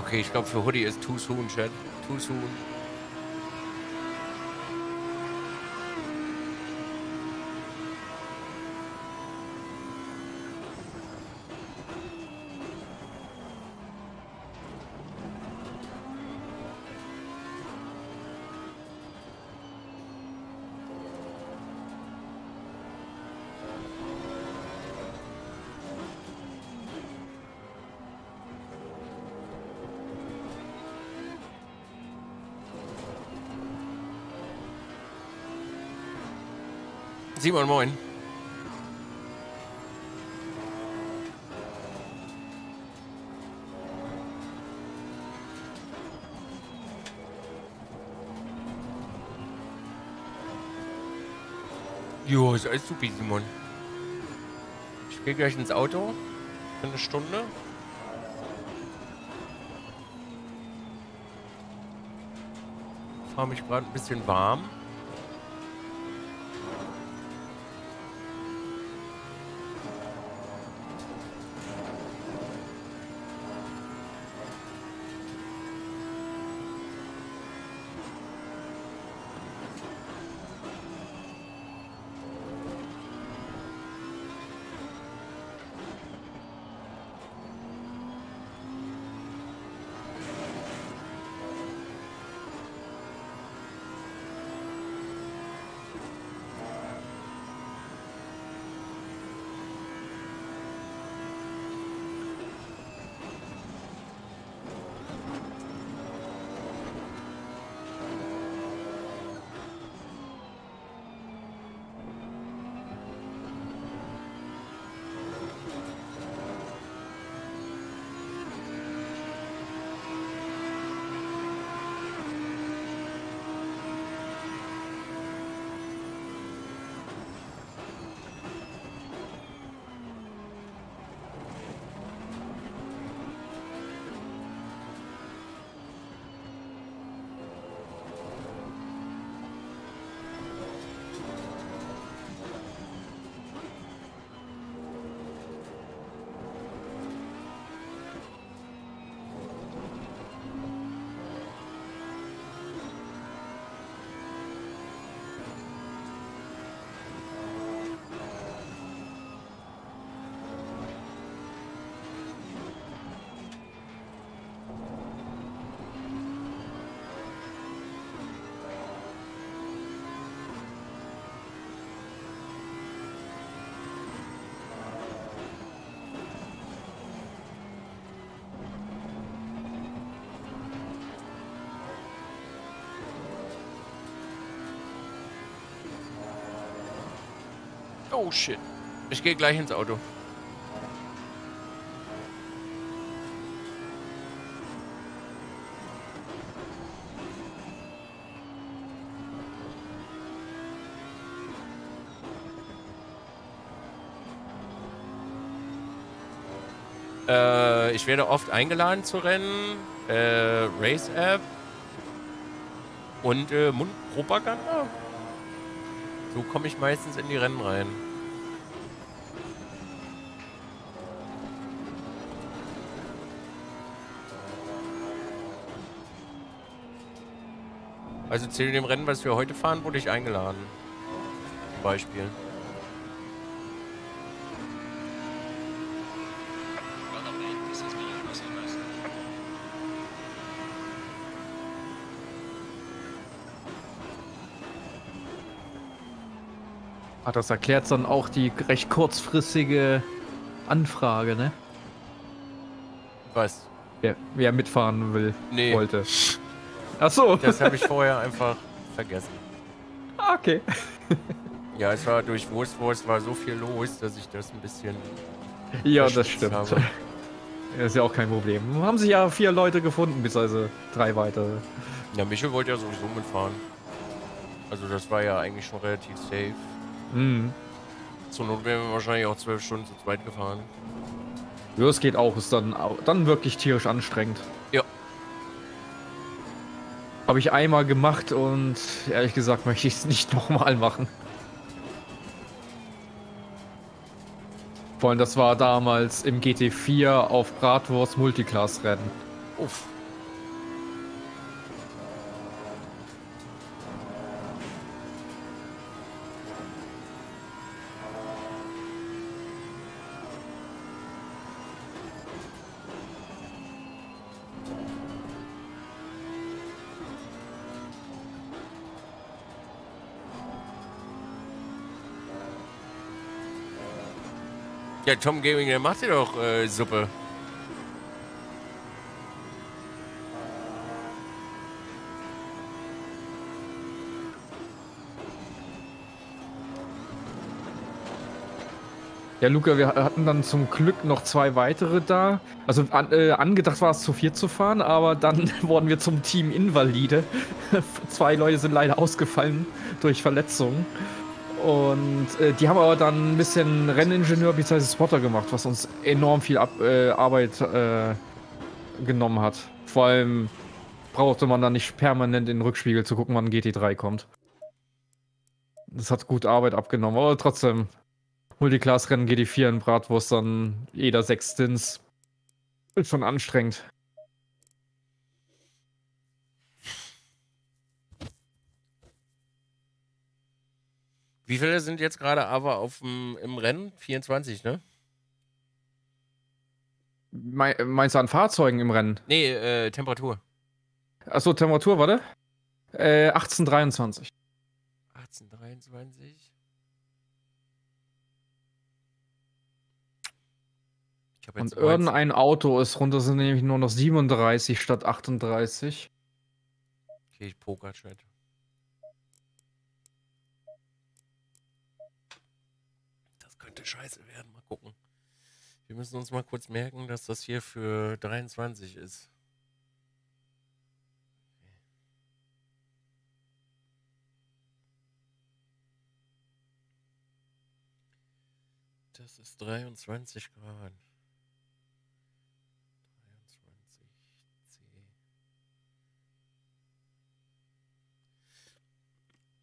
Okay, ich glaube für Hoodie ist too soon, Chat. Too soon. Simon, moin. Jo, ist alles super, Simon. Ich gehe gleich ins Auto. Für eine Stunde. Fahre mich gerade ein bisschen warm. Oh shit. Ich gehe gleich ins Auto. Äh, ich werde oft eingeladen zu Rennen, äh, Race-App und äh, Mundpropaganda. So komme ich meistens in die Rennen rein. Also zu dem Rennen, was wir heute fahren, wurde ich eingeladen. Zum Beispiel. Ach, das erklärt dann auch die recht kurzfristige Anfrage, ne? Was? Wer, wer mitfahren will, nee. wollte. Ach so. Das habe ich vorher einfach vergessen. Ah, okay. Ja, es war durch Wurstwurst war so viel los, dass ich das ein bisschen... Ja, das stimmt. Habe. Das ist ja auch kein Problem. Haben sich ja vier Leute gefunden, beziehungsweise drei weitere. Ja, Michel wollte ja sowieso mitfahren. Also das war ja eigentlich schon relativ safe. Mhm. Zur Not wären wir wahrscheinlich auch zwölf Stunden zu zweit gefahren. Ja, es geht auch. Ist dann, dann wirklich tierisch anstrengend. Ja. Habe ich einmal gemacht und ehrlich gesagt möchte ich es nicht nochmal machen. Vor allem, das war damals im G T vier auf Bratwurst Multiclass-Rennen. Uff. Ja, Tom Gaming, der macht dir doch äh, Suppe. Ja, Luca, wir hatten dann zum Glück noch zwei weitere da. Also an, äh, angedacht war es zu viert zu fahren, aber dann wurden wir zum Team Invalide. Zwei Leute sind leider ausgefallen durch Verletzungen. Und äh, die haben aber dann ein bisschen Renningenieur bzw. Spotter gemacht, was uns enorm viel Ab äh, Arbeit äh, genommen hat. Vor allem brauchte man dann nicht permanent in den Rückspiegel zu gucken, wann G T drei kommt. Das hat gut Arbeit abgenommen, aber trotzdem. Multiclass-Rennen G T vier in Bratwurst, dann jeder sechs Stints. Ist schon anstrengend. Wie viele sind jetzt gerade Ava auf dem, im Rennen? vierundzwanzig, ne? Me meinst du an Fahrzeugen im Rennen? Nee, äh, Temperatur. Achso, Temperatur, warte. Äh, achtzehn dreiundzwanzig. achtzehn dreiundzwanzig. Ich hab jetzt und irgendein Auto ist runter, sind nämlich nur noch siebenunddreißig statt achtunddreißig. Okay, ich poker Chat. Scheiße werden. Mal gucken. Wir müssen uns mal kurz merken, dass das hier für dreiundzwanzig ist. Das ist dreiundzwanzig Grad. dreiundzwanzig C.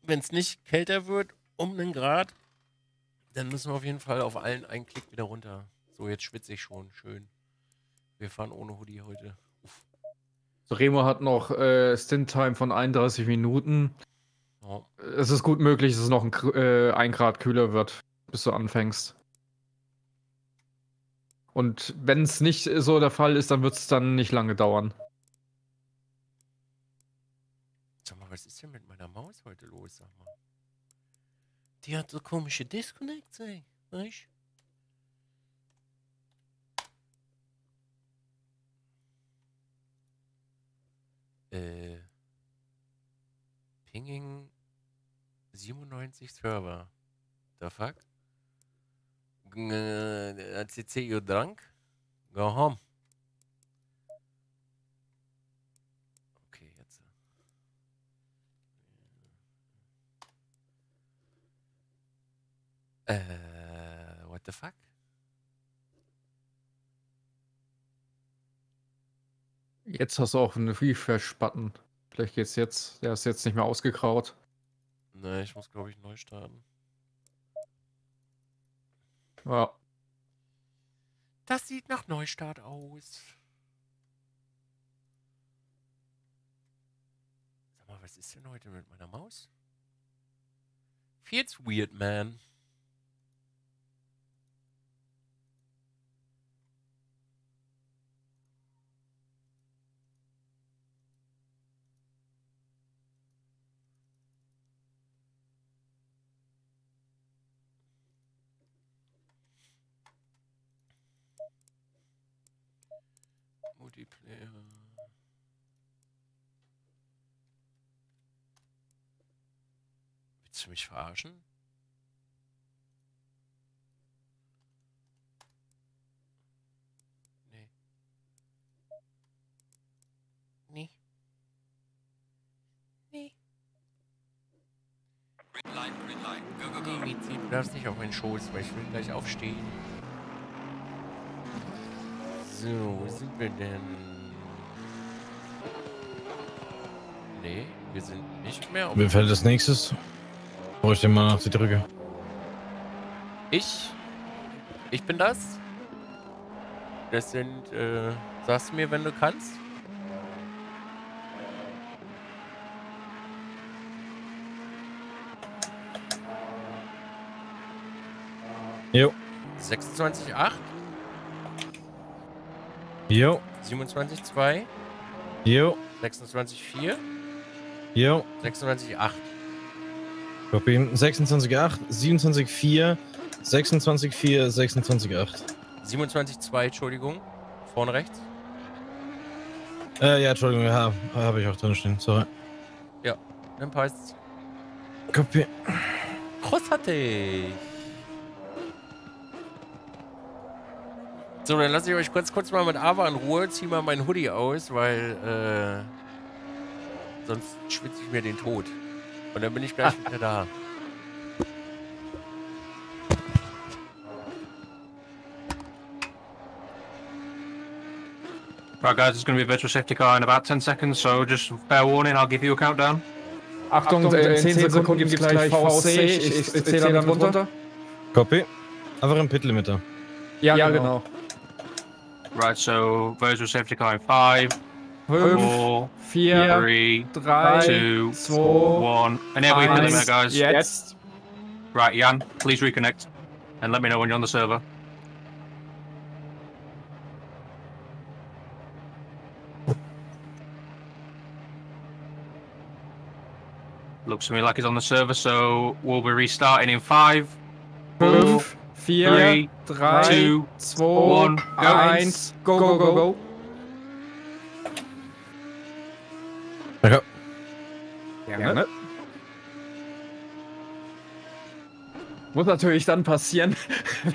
Wenn es nicht kälter wird, um einen Grad, dann müssen wir auf jeden Fall auf allen einen Klick wieder runter. So, jetzt schwitze ich schon. Schön. Wir fahren ohne Hoodie heute. Uff. So, Remo hat noch äh, Stint-Time von einunddreißig Minuten. Oh. Es ist gut möglich, dass es noch ein, äh, ein Grad kühler wird, bis du anfängst. Und wenn es nicht so der Fall ist, dann wird es dann nicht lange dauern. Sag mal, was ist denn mit meiner Maus heute los? Sag mal. Die hat so komische Disconnects, ey. Weißt du? Äh. Pinging siebenundneunzig Server. The fuck? A C C je drank. Go home. Okay, jetzt. Äh, what the fuck? Jetzt hast du auch einen Refresh-Button. Vielleicht geht's jetzt. Der ist jetzt nicht mehr ausgegraut. Ne, ich muss, glaube ich, neu starten. Ja. Das sieht nach Neustart aus. Sag mal, was ist denn heute mit meiner Maus? Feels weird, man. Multiplayer. Willst du mich verarschen? Nee. Nee. Nee. Green Line, Green Line. Go, go, go. Nee, Mizi, du darfst nicht auf meinen Schoß, weil ich will gleich aufstehen. So, wo sind wir denn? Nee, wir sind nicht mehr auf. Mir fällt das nächstes. Brauche ich den mal nach die Drücke. Ich? Ich bin das? Das sind, äh, sagst du mir, wenn du kannst? Jo. sechsundzwanzig Komma acht? Jo. siebenundzwanzig Komma zwei. Jo. sechsundzwanzig Komma vier. Jo. sechsundzwanzig Komma acht. Copy. sechsundzwanzig Komma acht, siebenundzwanzig Komma vier, sechsundzwanzig Komma vier, sechsundzwanzig Komma acht. siebenundzwanzig Komma zwei, Entschuldigung. Vorne rechts. Äh, ja, Entschuldigung, ja, habe ich auch drin stehen, sorry. Ja, dann passt's. Copy. Großartig. So, dann lasse ich euch kurz, kurz mal mit Ava in Ruhe, zieh mal meinen Hoodie aus, weil äh, sonst schwitze ich mir den Tod. Und dann bin ich gleich wieder da. Right guys, it's going to be a virtual safety car in about ten seconds, so just fair warning, I'll give you a countdown. Achtung, Achtung in zehn Sekunden gibt es gleich V C, ich, ich, ich zähle dann runter. runter. Copy. Einfach im Pit-Limiter. Ja, ja, genau. genau. Right, so virtual safety car in five, four, three, two, one, and there we go, there, guys. Yes. Right, Jan, please reconnect and let me know when you're on the server. Looks to me like he's on the server, so we'll be restarting in five, four, three, two, one, go, go, go, go. Danke. Gerne. Muss natürlich dann passieren,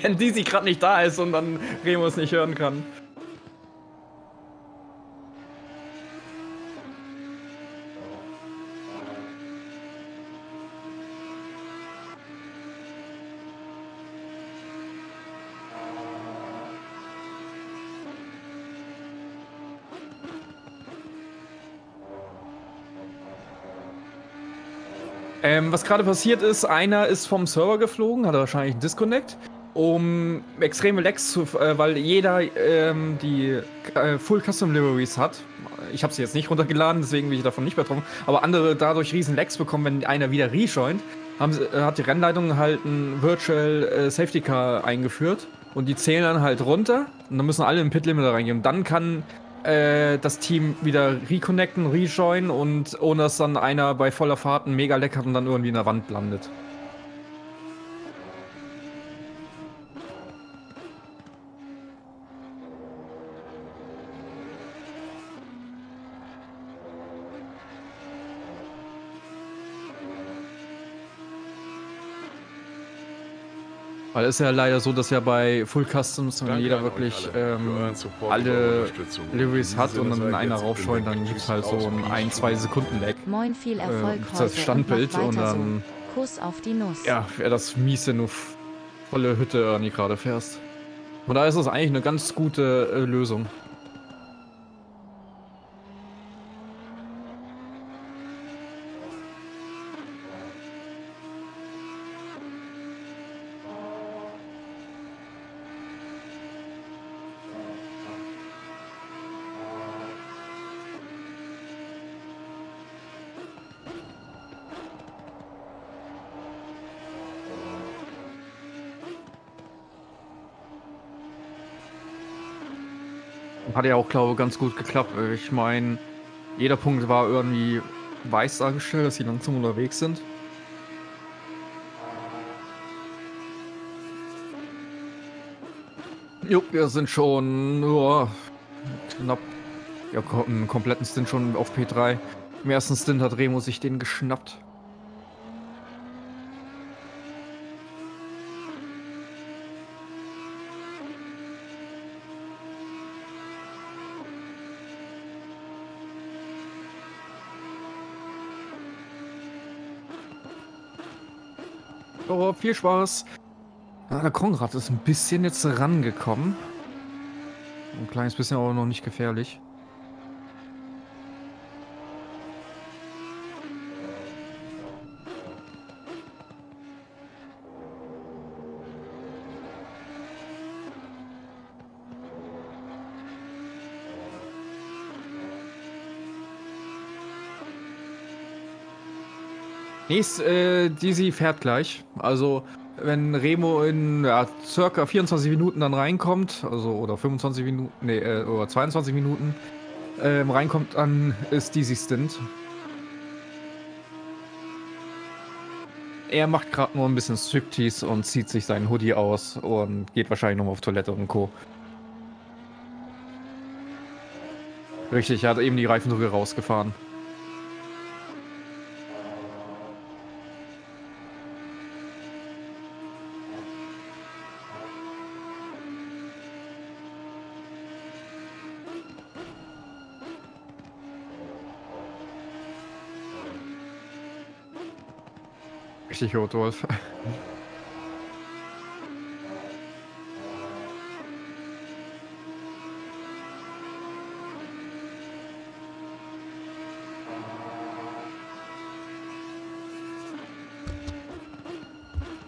wenn Dizzy gerade nicht da ist und dann Remo es nicht hören kann. Ähm, was gerade passiert ist, einer ist vom Server geflogen, hatte wahrscheinlich einen Disconnect, um extreme Lags zu, äh, weil jeder ähm, die äh, Full Custom Liveries hat. Ich habe sie jetzt nicht runtergeladen, deswegen bin ich davon nicht betroffen, aber andere dadurch riesen Lags bekommen, wenn einer wieder rejoint, haben, äh, hat die Rennleitung halt ein Virtual äh, Safety Car eingeführt und die zählen dann halt runter und dann müssen alle im Pit Limiter reingehen und dann kann das Team wieder reconnecten, rejoinen und ohne dass dann einer bei voller Fahrt einen Mega-Leck hat und dann irgendwie in der Wand landet. Weil es ist ja leider so, dass ja bei Full Customs Danke jeder wirklich alle, ähm, alle Liveries hat und dann einer raufscheuen, dann gibt es halt so ein ein bis zwei Sekunden Lag. Moin, viel Erfolg äh, das Standbild und, und dann so. Kuss auf die Nuss. Ja, wäre das mies, wenn du volle Hütte an die gerade fährst. Und da ist das eigentlich eine ganz gute äh, Lösung. Hat ja auch, glaube ich, ganz gut geklappt. Ich meine, jeder Punkt war irgendwie weiß dargestellt, dass sie langsam unterwegs sind. Jo, wir sind schon oh, knapp, ja, einen kompletten Stint schon auf P drei. Im ersten Stint hat Remo sich den geschnappt. Oh, viel Spaß. Ah, der Konrad ist ein bisschen jetzt rangekommen. Ein kleines bisschen, aber noch nicht gefährlich. Nächst, äh, Dizzy fährt gleich. Also, wenn Remo in ja, circa vierundzwanzig Minuten dann reinkommt, also oder fünfundzwanzig Minuten, nee, äh, oder zweiundzwanzig Minuten äh, reinkommt, dann ist Dizzy Stint. Er macht gerade nur ein bisschen Striptease und zieht sich seinen Hoodie aus und geht wahrscheinlich nochmal auf Toilette und Co. Richtig, er hat eben die Reifendrücke rausgefahren. Richtig, Rotwolf.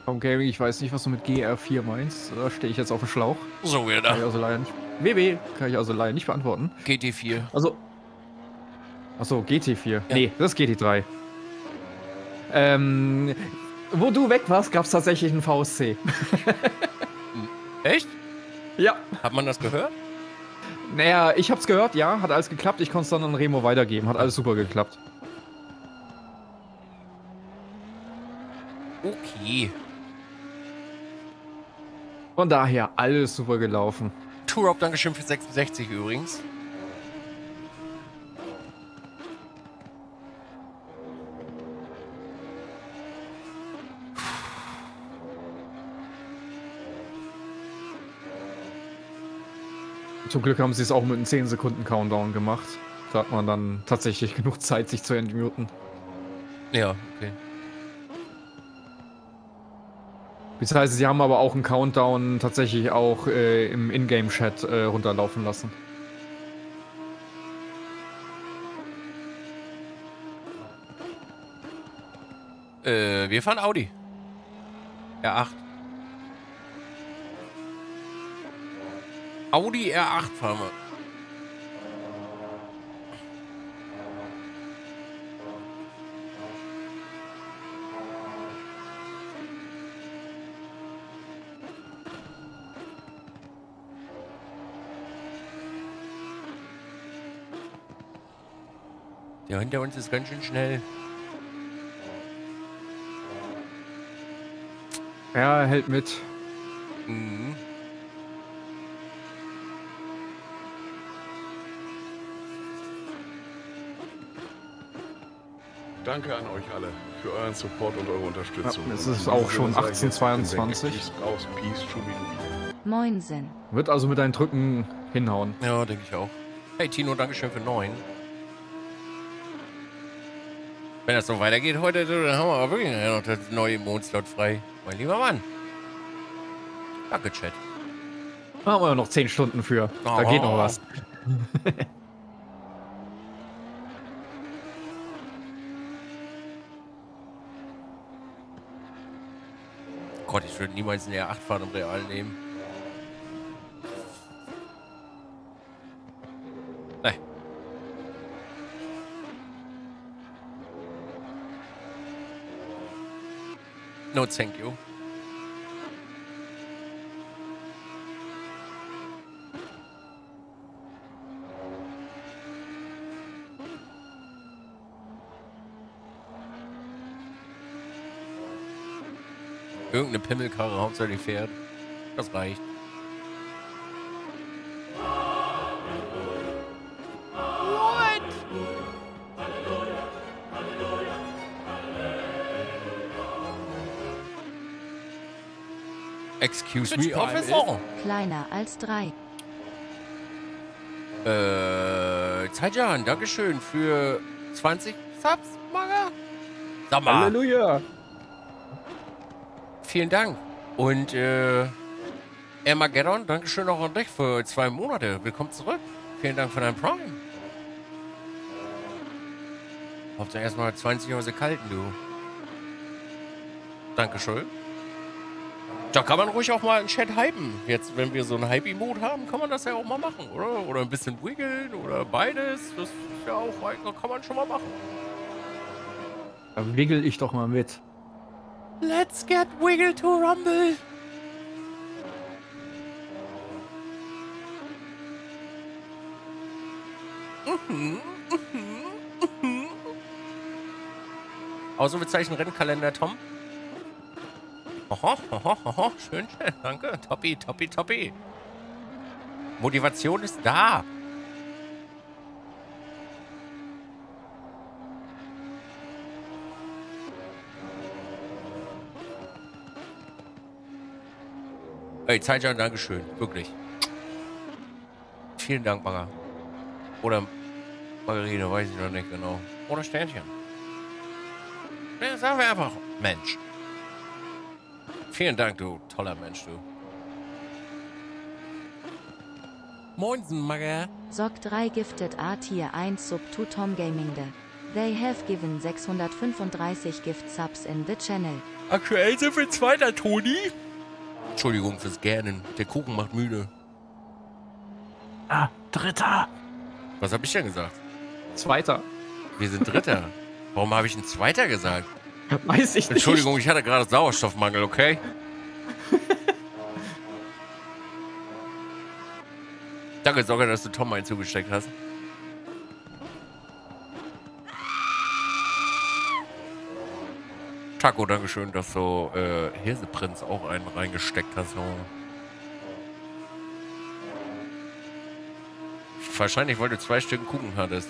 Okay, ich weiß nicht, was du mit G R vier meinst. Da stehe ich jetzt auf dem Schlauch. So wieder. Kann ich also leider nicht, W W kann ich also leider nicht beantworten. G T vier. Also. Achso, G T vier. Ja. Nee, das ist G T drei. Ähm, wo du weg warst, gab es tatsächlich einen V S C. Echt? Ja. Hat man das gehört? Naja, ich hab's gehört, ja. Hat alles geklappt. Ich konnte es dann an Remo weitergeben. Hat alles super geklappt. Okay. Von daher, alles super gelaufen. Turop, Dankeschön für sechsundsechzig übrigens. Zum Glück haben sie es auch mit einem zehn Sekunden Countdown gemacht. Da hat man dann tatsächlich genug Zeit, sich zu entmuten. Ja, okay. Das heißt, sie haben aber auch einen Countdown tatsächlich auch äh, im Ingame-Chat äh, runterlaufen lassen. Äh, wir fahren Audi. R acht. Audi R acht fahren wir. Der hinter uns ist ganz schön schnell. Ja, er hält mit. Mhm. Danke an euch alle für euren Support und eure Unterstützung. Ja, es ist auch schon achtzehn zweiundzwanzig. Moinsen. Wird also mit deinen Drücken hinhauen. Ja, denke ich auch. Hey Tino, dankeschön für neun. Wenn das so weitergeht heute, dann haben wir aber wirklich noch das neue Mondslot frei. Mein lieber Mann. Danke, Chat. Da haben wir noch zehn Stunden für. Da oh. geht noch was. Gott, ich würde niemals eine R acht fahren im realen Leben. Nein. No, thank you. Irgendeine Pimmelkarre hauptsächlich fährt. Das reicht. What? Excuse me, Officer. Kleiner als drei. Äh, Zaijan, dankeschön für zwanzig Subs, Maga. Sag mal. Halleluja. Vielen Dank. Und äh, Emma Geron, dankeschön auch an dich für zwei Monate. Willkommen zurück. Vielen Dank für dein Prime. Hauptsache erstmal zwanzig Hose kalten, du. Dankeschön. Da kann man ruhig auch mal einen Chat hypen. Jetzt, wenn wir so einen Hype-Mode haben, kann man das ja auch mal machen, oder? Oder ein bisschen wiggeln oder beides. Das ist ja auch, kann man schon mal machen. Dann wiggle ich doch mal mit. Let's get wiggle to rumble. Mhm, mhm, mhm. Ausrufezeichen Rennkalender, Tom. Oho, oho, oho. Schön, schön, danke. Toppi, toppi, toppi. Motivation ist da. Hey, Zeitjan, dankeschön. Wirklich. Vielen Dank, Maga. Oder Margarine, weiß ich noch nicht genau. Oder Sternchen. Ja, sagen wir einfach Mensch. Vielen Dank, du toller Mensch, du. Moinsen, Maga. Sock drei gifted A Tier eins Sub to Tom Gaming. They have given sechshundertfünfunddreißig Gift Subs in the channel. Aktuell sind wir Zweiter, Toni. Entschuldigung fürs Gähnen. Der Kuchen macht müde. Ah, Dritter. Was habe ich denn gesagt? Zweiter. Wir sind Dritter. Warum habe ich ein Zweiter gesagt? Weiß ich nicht. Entschuldigung, ich hatte gerade Sauerstoffmangel, okay? Danke, Sorge, dass du Tom einen zugesteckt hast. Taco, dankeschön, dass du äh, Hirseprinz auch einen reingesteckt hast. Wahrscheinlich, weil du zwei Stück Kuchen hattest.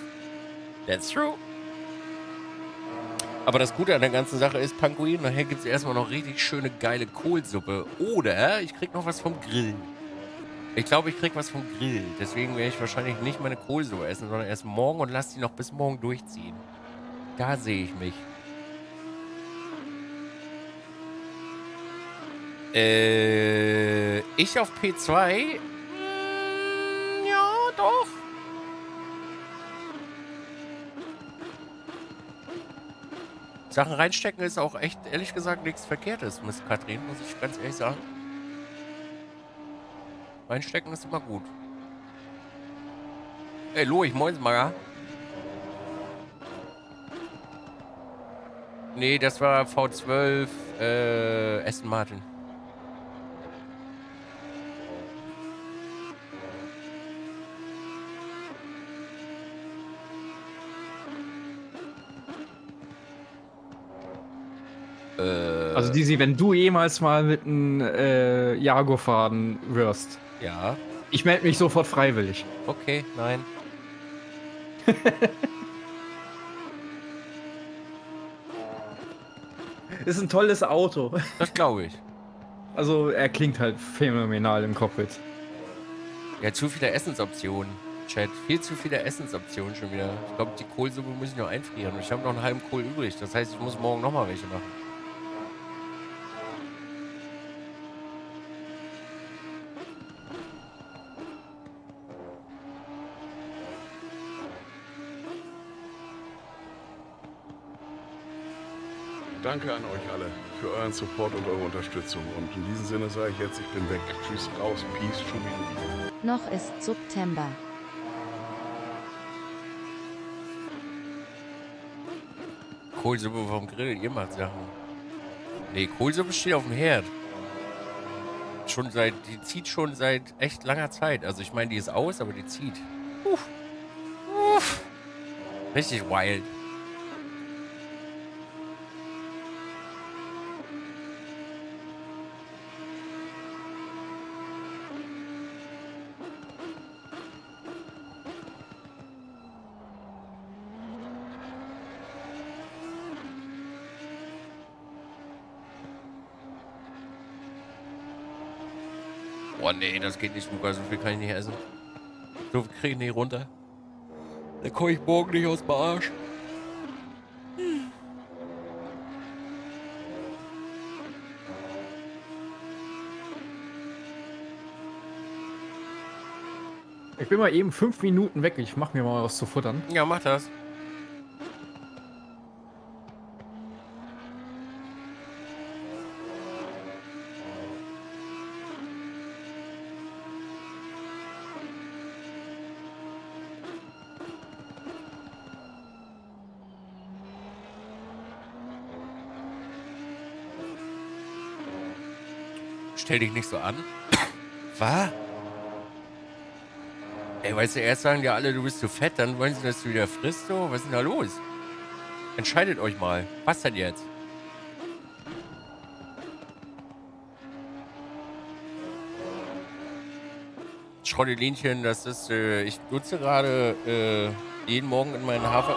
That's true. Aber das Gute an der ganzen Sache ist, Panguin, nachher gibt es erstmal noch richtig schöne, geile Kohlsuppe. Oder ich krieg noch was vom Grill. Ich glaube, ich krieg was vom Grill. Deswegen werde ich wahrscheinlich nicht meine Kohlsuppe essen, sondern erst morgen und lass die noch bis morgen durchziehen. Da sehe ich mich. Äh, ich auf P zwei? Hm, ja, doch. Sachen reinstecken ist auch echt, ehrlich gesagt, nichts Verkehrtes, Miss Katrin, muss ich ganz ehrlich sagen. Reinstecken ist immer gut. Ey, Louis, moin, Maga. Nee, das war V zwölf, äh, Aston Martin. Also Dizzy, wenn du jemals mal mit einem äh, Jago fahren wirst. Ja. Ich melde mich sofort freiwillig. Okay, nein. Ist ein tolles Auto. Das glaube ich. Also er klingt halt phänomenal im Cockpit. Ja, zu viele Essensoptionen, Chat. Viel zu viele Essensoptionen schon wieder. Ich glaube, die Kohlsuppe muss ich noch einfrieren. Ich habe noch einen halben Kohl übrig. Das heißt, ich muss morgen nochmal welche machen. Danke an euch alle für euren Support und eure Unterstützung. Und in diesem Sinne sage ich jetzt, ich bin weg. Tschüss, raus, peace, Schubi. Noch ist September. Kohlsuppe vom Grill, ihr macht Sachen. Nee, Kohlsuppe steht auf dem Herd. Schon seit, die zieht schon seit echt langer Zeit. Also ich meine, die ist aus, aber die zieht. Uff. Uff. Richtig wild. Oh nee, das geht nicht, Luca. So viel kann ich nicht essen. So viel kriege ich nicht runter. Da komme ich morgen nicht aus dem Arsch. Hm. Ich bin mal eben fünf Minuten weg. Ich mache mir mal was zu futtern. Ja, mach das. Stell dich nicht so an. Was? Ey, weißt du, erst sagen ja alle, du bist zu fett, dann wollen sie, dass du wieder frisst, so. Was ist denn da los? Entscheidet euch mal. Was denn jetzt? Schrottelinchen, das ist, äh, ich nutze gerade äh, jeden Morgen in meinen Hafer...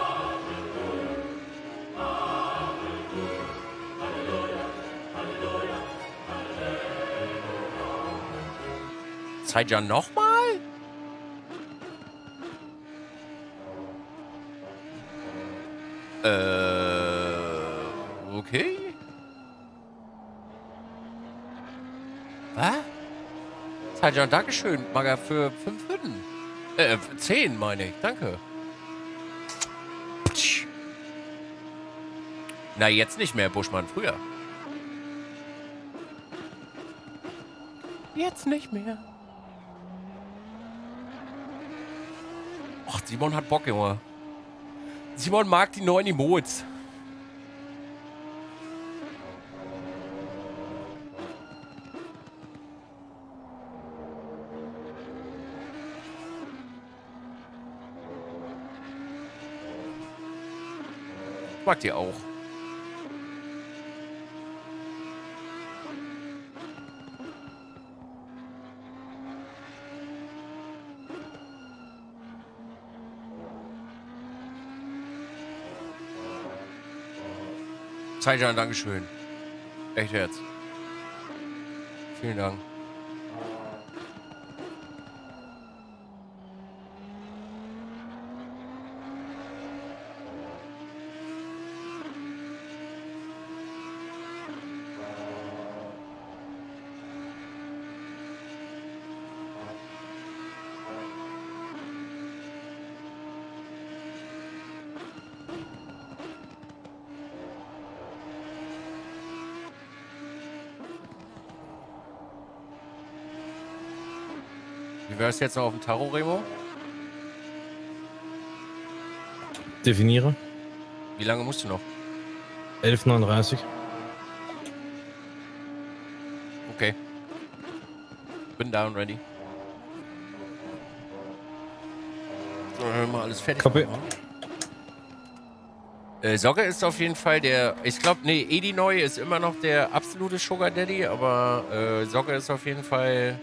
Zeit ja nochmal? Äh, okay. Was? Zeit ja, Dankeschön, Maga, für fünf Hütten. Äh, für zehn meine ich, danke. Na, jetzt nicht mehr, Buschmann, früher. Jetzt nicht mehr. Simon hat Bock, Junge. Simon mag die neuen Emotes. Ich mag die auch. Zeijan, Dankeschön. Echt jetzt. Vielen Dank. Wärst du jetzt noch auf dem Tarot, Remo? Definiere. Wie lange musst du noch? elf neununddreißig. Okay. Bin da und ready. So, dann haben wir alles fertig. Copy. Äh, Sogge ist auf jeden Fall der... Ich glaube, nee, Edi Neu ist immer noch der absolute Sugar Daddy, aber äh, Sogge ist auf jeden Fall...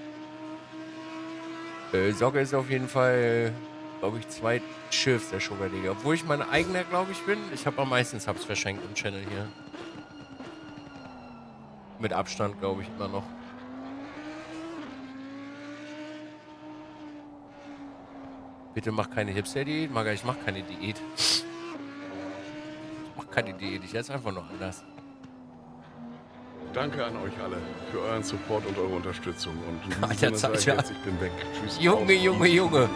Socke ist auf jeden Fall, glaube ich, zweit Schiff der Sugar Digga. Obwohl ich mein eigener, glaube ich, bin. Ich habe am meisten Subs verschenkt im Channel hier. Mit Abstand, glaube ich, immer noch. Bitte mach keine Hipster-Diät. Maga, ich mach keine Diät. Ich mach keine Diät. Ich esse einfach noch anders. Danke an euch alle für euren Support und eure Unterstützung. Und Alter, Zeit, ich, ja. jetzt, ich bin weg. Tschüss. Junge, Junge, Junge.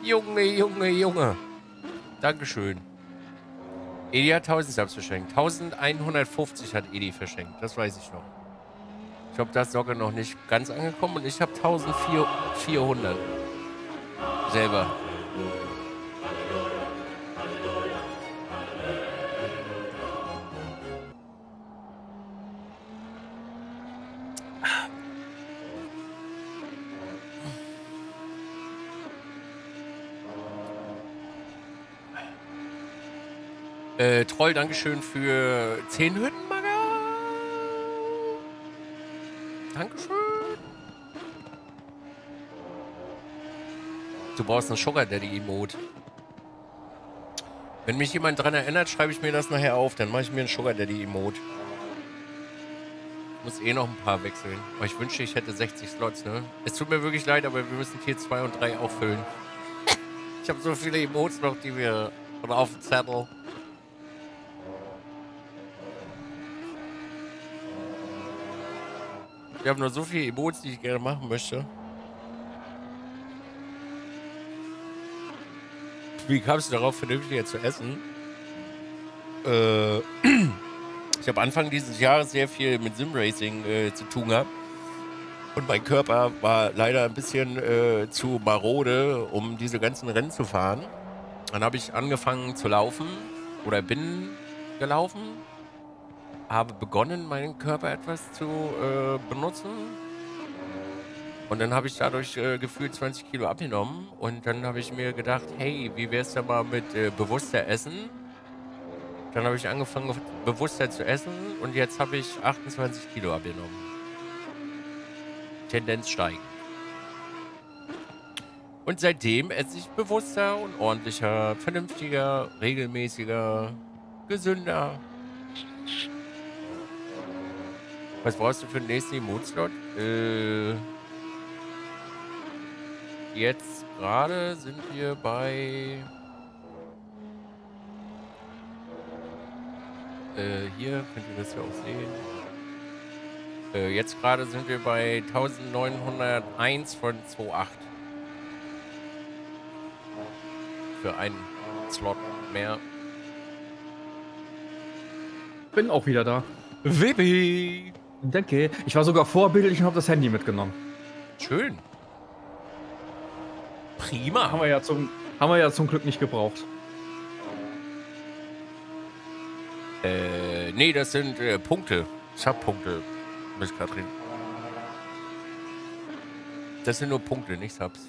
Junge, Junge, Junge. Dankeschön. Edi hat tausend Subs verschenkt. eintausendeinhundertfünfzig hat Edi verschenkt. Das weiß ich noch. Ich glaube, das ist locker noch nicht ganz angekommen. Und ich habe eintausendvierhundert. Selber. Äh, Troll, Dankeschön für zehn Hütten, Maga. Dankeschön. Du brauchst einen Sugar Daddy-Emote. Wenn mich jemand dran erinnert, schreibe ich mir das nachher auf. Dann mache ich mir einen Sugar Daddy-Emote. Ich muss eh noch ein paar wechseln. Aber ich wünschte, ich hätte sechzig Slots, ne? Es tut mir wirklich leid, aber wir müssen Tier zwei und drei auffüllen. Ich habe so viele Emotes noch, die wir auf dem Zettel. Ich habe nur so viele Emotes, die ich gerne machen möchte. Wie kamst du darauf, vernünftiger zu essen? Äh, ich habe Anfang dieses Jahres sehr viel mit Simracing äh, zu tun gehabt. Und mein Körper war leider ein bisschen äh, zu marode, um diese ganzen Rennen zu fahren. Dann habe ich angefangen zu laufen oder bin gelaufen. Habe begonnen, meinen Körper etwas zu äh, benutzen. Und dann habe ich dadurch äh, gefühlt zwanzig Kilo abgenommen. Und dann habe ich mir gedacht, hey, wie wär's da mal mit äh, bewusster Essen? Dann habe ich angefangen, bewusster zu essen. Und jetzt habe ich achtundzwanzig Kilo abgenommen. Tendenz steigend. Und seitdem esse ich bewusster und ordentlicher, vernünftiger, regelmäßiger, gesünder. Was brauchst du für den nächsten Emote-Slot? Äh, jetzt gerade sind wir bei... Äh, hier könnt ihr das ja auch sehen. Äh, jetzt gerade sind wir bei neunzehnhunderteins von zweihundertacht. Für einen Slot mehr. Bin auch wieder da. Baby! Danke. Ich war sogar vorbildlich und habe das Handy mitgenommen. Schön. Prima. Haben wir ja zum, haben wir ja zum Glück nicht gebraucht. Äh, nee, das sind äh, Punkte. Subpunkte, Miss Katrin. Das sind nur Punkte, nicht Subs.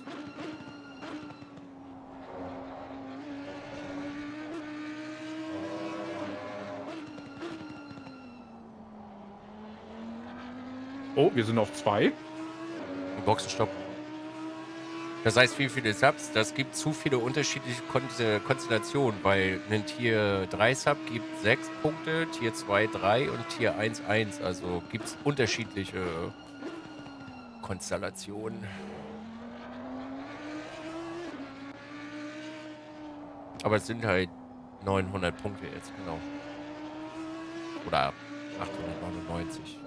Oh, wir sind auf zwei. Boxenstopp. Das heißt, wie viele Subs? Das gibt zu viele unterschiedliche Kon Konstellationen, weil ein Tier drei Sub gibt sechs Punkte, Tier zwei drei und Tier eins eins. Also gibt es unterschiedliche Konstellationen. Aber es sind halt neunhundert Punkte jetzt, genau. Oder achthundertneunundneunzig.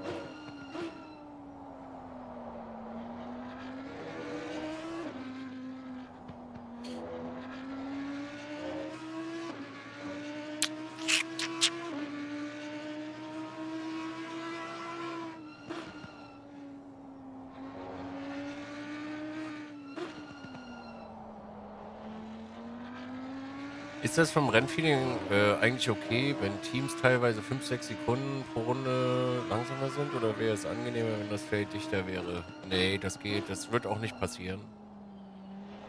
Ist das vom Rennfeeling äh, eigentlich okay, wenn Teams teilweise fünf, sechs Sekunden pro Runde langsamer sind? Oder wäre es angenehmer, wenn das Feld dichter wäre? Nee, das geht. Das wird auch nicht passieren.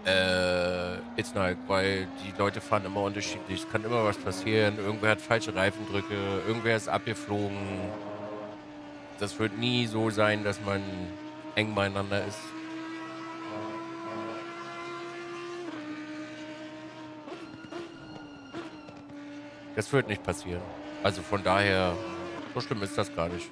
Äh, it's not, weil die Leute fahren immer unterschiedlich. Es kann immer was passieren. Irgendwer hat falsche Reifendrücke. Irgendwer ist abgeflogen. Das wird nie so sein, dass man eng beieinander ist. Das wird nicht passieren. Also von daher, so schlimm ist das gar nicht.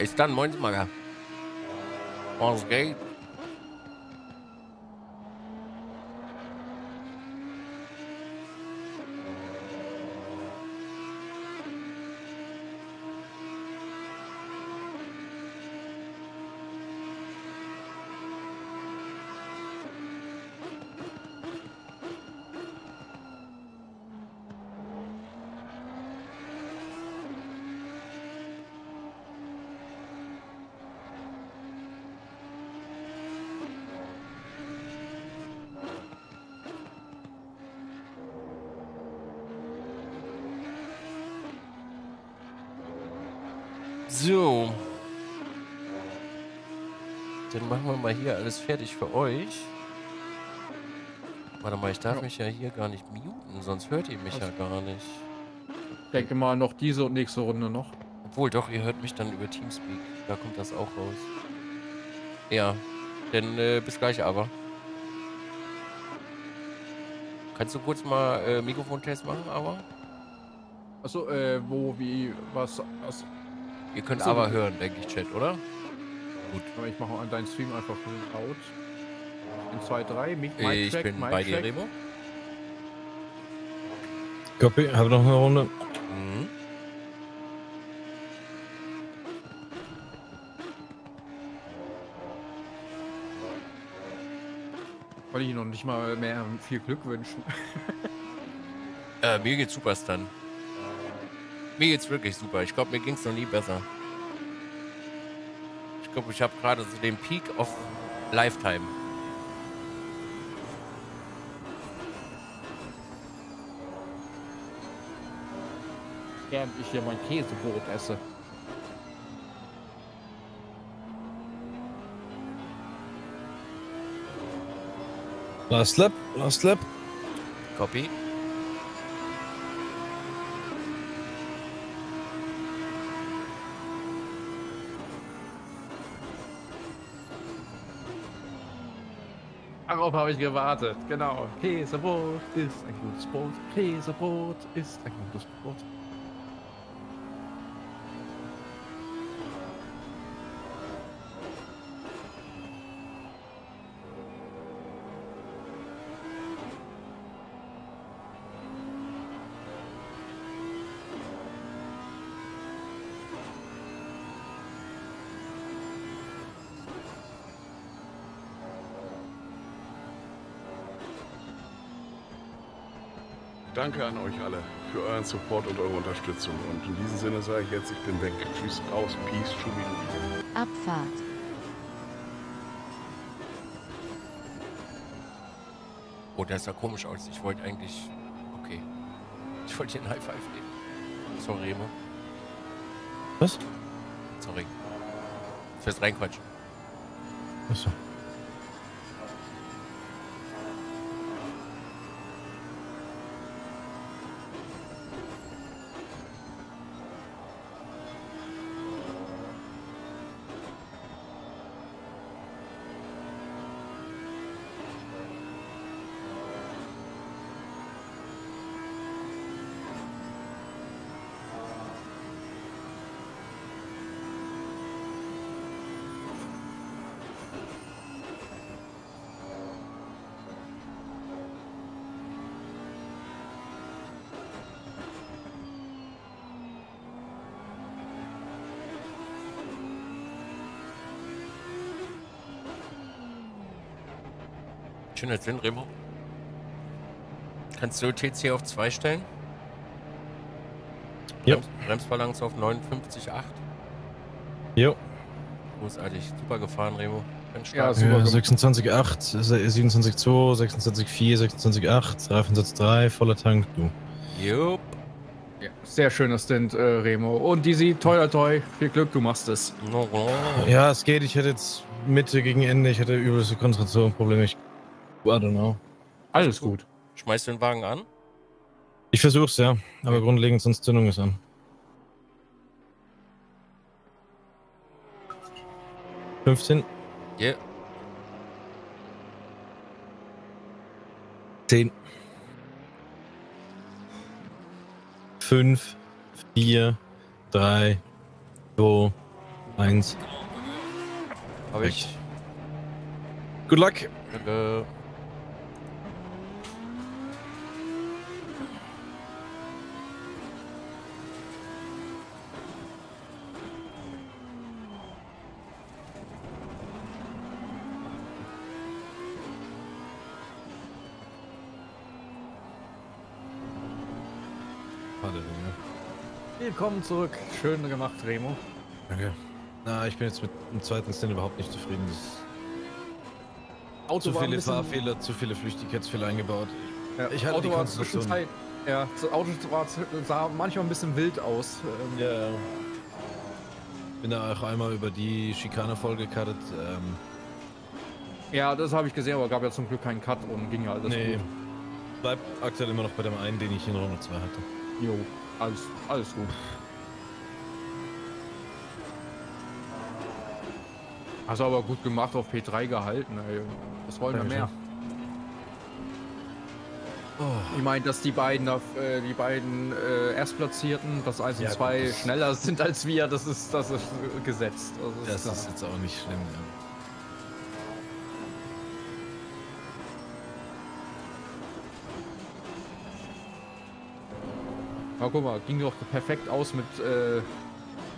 Ist dann, moin, Smager. Was geht? So, dann machen wir mal hier alles fertig für euch. Warte mal, ich darf ja. mich ja hier gar nicht muten, sonst hört ihr mich also, ja gar nicht. Ich denke mal noch diese und nächste Runde noch. Obwohl doch, ihr hört mich dann über Teamspeak, da kommt das auch raus. Ja, denn äh, bis gleich aber. Kannst du kurz mal äh, Mikrofontest machen, aber? Achso, äh, wo, wie, was, was? Ihr könnt aber so hören, denke ich, Chat, oder? Gut. Aber ich mache an deinen Stream einfach out. In zwei, drei, Mic, Mic, ich Track, bin Mic bei Track. Dir, Remo. Copy, habe noch eine Runde. Mhm. Wollte ich noch nicht mal mehr viel Glück wünschen. äh, mir geht's super, Stan. Mir geht's wirklich super. Ich glaube, mir ging's noch nie besser. Ich glaube, ich habe gerade so den Peak of Lifetime. Während ich hier mein Käsebrot esse. Last lap, last lap. Copy. Darauf habe ich gewartet, genau. Käsebrot ist ein gutes Brot. Käsebrot ist ein gutes Brot. Danke an euch alle für euren Support und eure Unterstützung. Und in diesem Sinne sage ich jetzt, ich bin weg. Tschüss, aus, Peace, Schubidubi. Abfahrt. Oh, der sah komisch aus. Ich wollte eigentlich... Okay. Ich wollte hier einen High Five geben. Sorry, Remo. Was? Sorry. Fürs Reinquatschen. Achso. Schöner Sinn, Remo. Kannst du T C auf zwei stellen? Jo. Brems, Bremsbalance auf neunundfünfzig Komma acht. Jo. Großartig. Super gefahren, Remo. Ganz stark. Ja, super. sechsundzwanzig Komma acht, siebenundzwanzig Komma zwei, sechsundzwanzig Komma vier, sechsundzwanzig Komma acht, dreivierundzwanzig Komma drei, voller Tank, du. Jo. Ja, sehr schöner Stint, äh, Remo. Und Dizzy, teuer, teuer. Viel Glück, du machst es. No, no. Ja, es geht. Ich hätte jetzt Mitte gegen Ende. Ich hätte übelste Konzentrationsprobleme. Ich I don't know. Alles gut. Schmeißt du den Wagen an? Ich versuch's, ja. Aber okay. Grundlegend, sonst Zündung ist an. fünfzehn. Yeah. zehn. fünf, vier, drei, zwei, eins. Hab ich. Good luck. Hello. Willkommen zurück. Schön gemacht, Remo. Danke. Na, ich bin jetzt mit dem zweiten Stand überhaupt nicht zufrieden. Das Auto zu viele Fahrfehler, zu viele Flüchtigkeitsfehler eingebaut. Ja, ich hatte Auto die Konstruktion. War ja, das Auto war, sah manchmal ein bisschen wild aus. Ähm, ja, ja. Bin da auch einmal über die Schikane vollgekartet. Ähm. Ja, das habe ich gesehen, aber gab ja zum Glück keinen Cut und ging ja alles nee. Gut. Bleibt aktuell immer noch bei dem einen, den ich in Runde zwei hatte. Jo. Alles, alles gut. Hast du aber gut gemacht, auf P drei gehalten, ey. Was wollen wir mehr? Oh. Ich meine, dass die beiden, äh, die beiden äh, Erstplatzierten, dass eins und ja, zwei gut, das schneller sind als wir, das ist, das ist gesetzt. Das ist, das ist jetzt auch nicht schlimm, ja. Na, guck mal, ging doch perfekt aus mit, äh,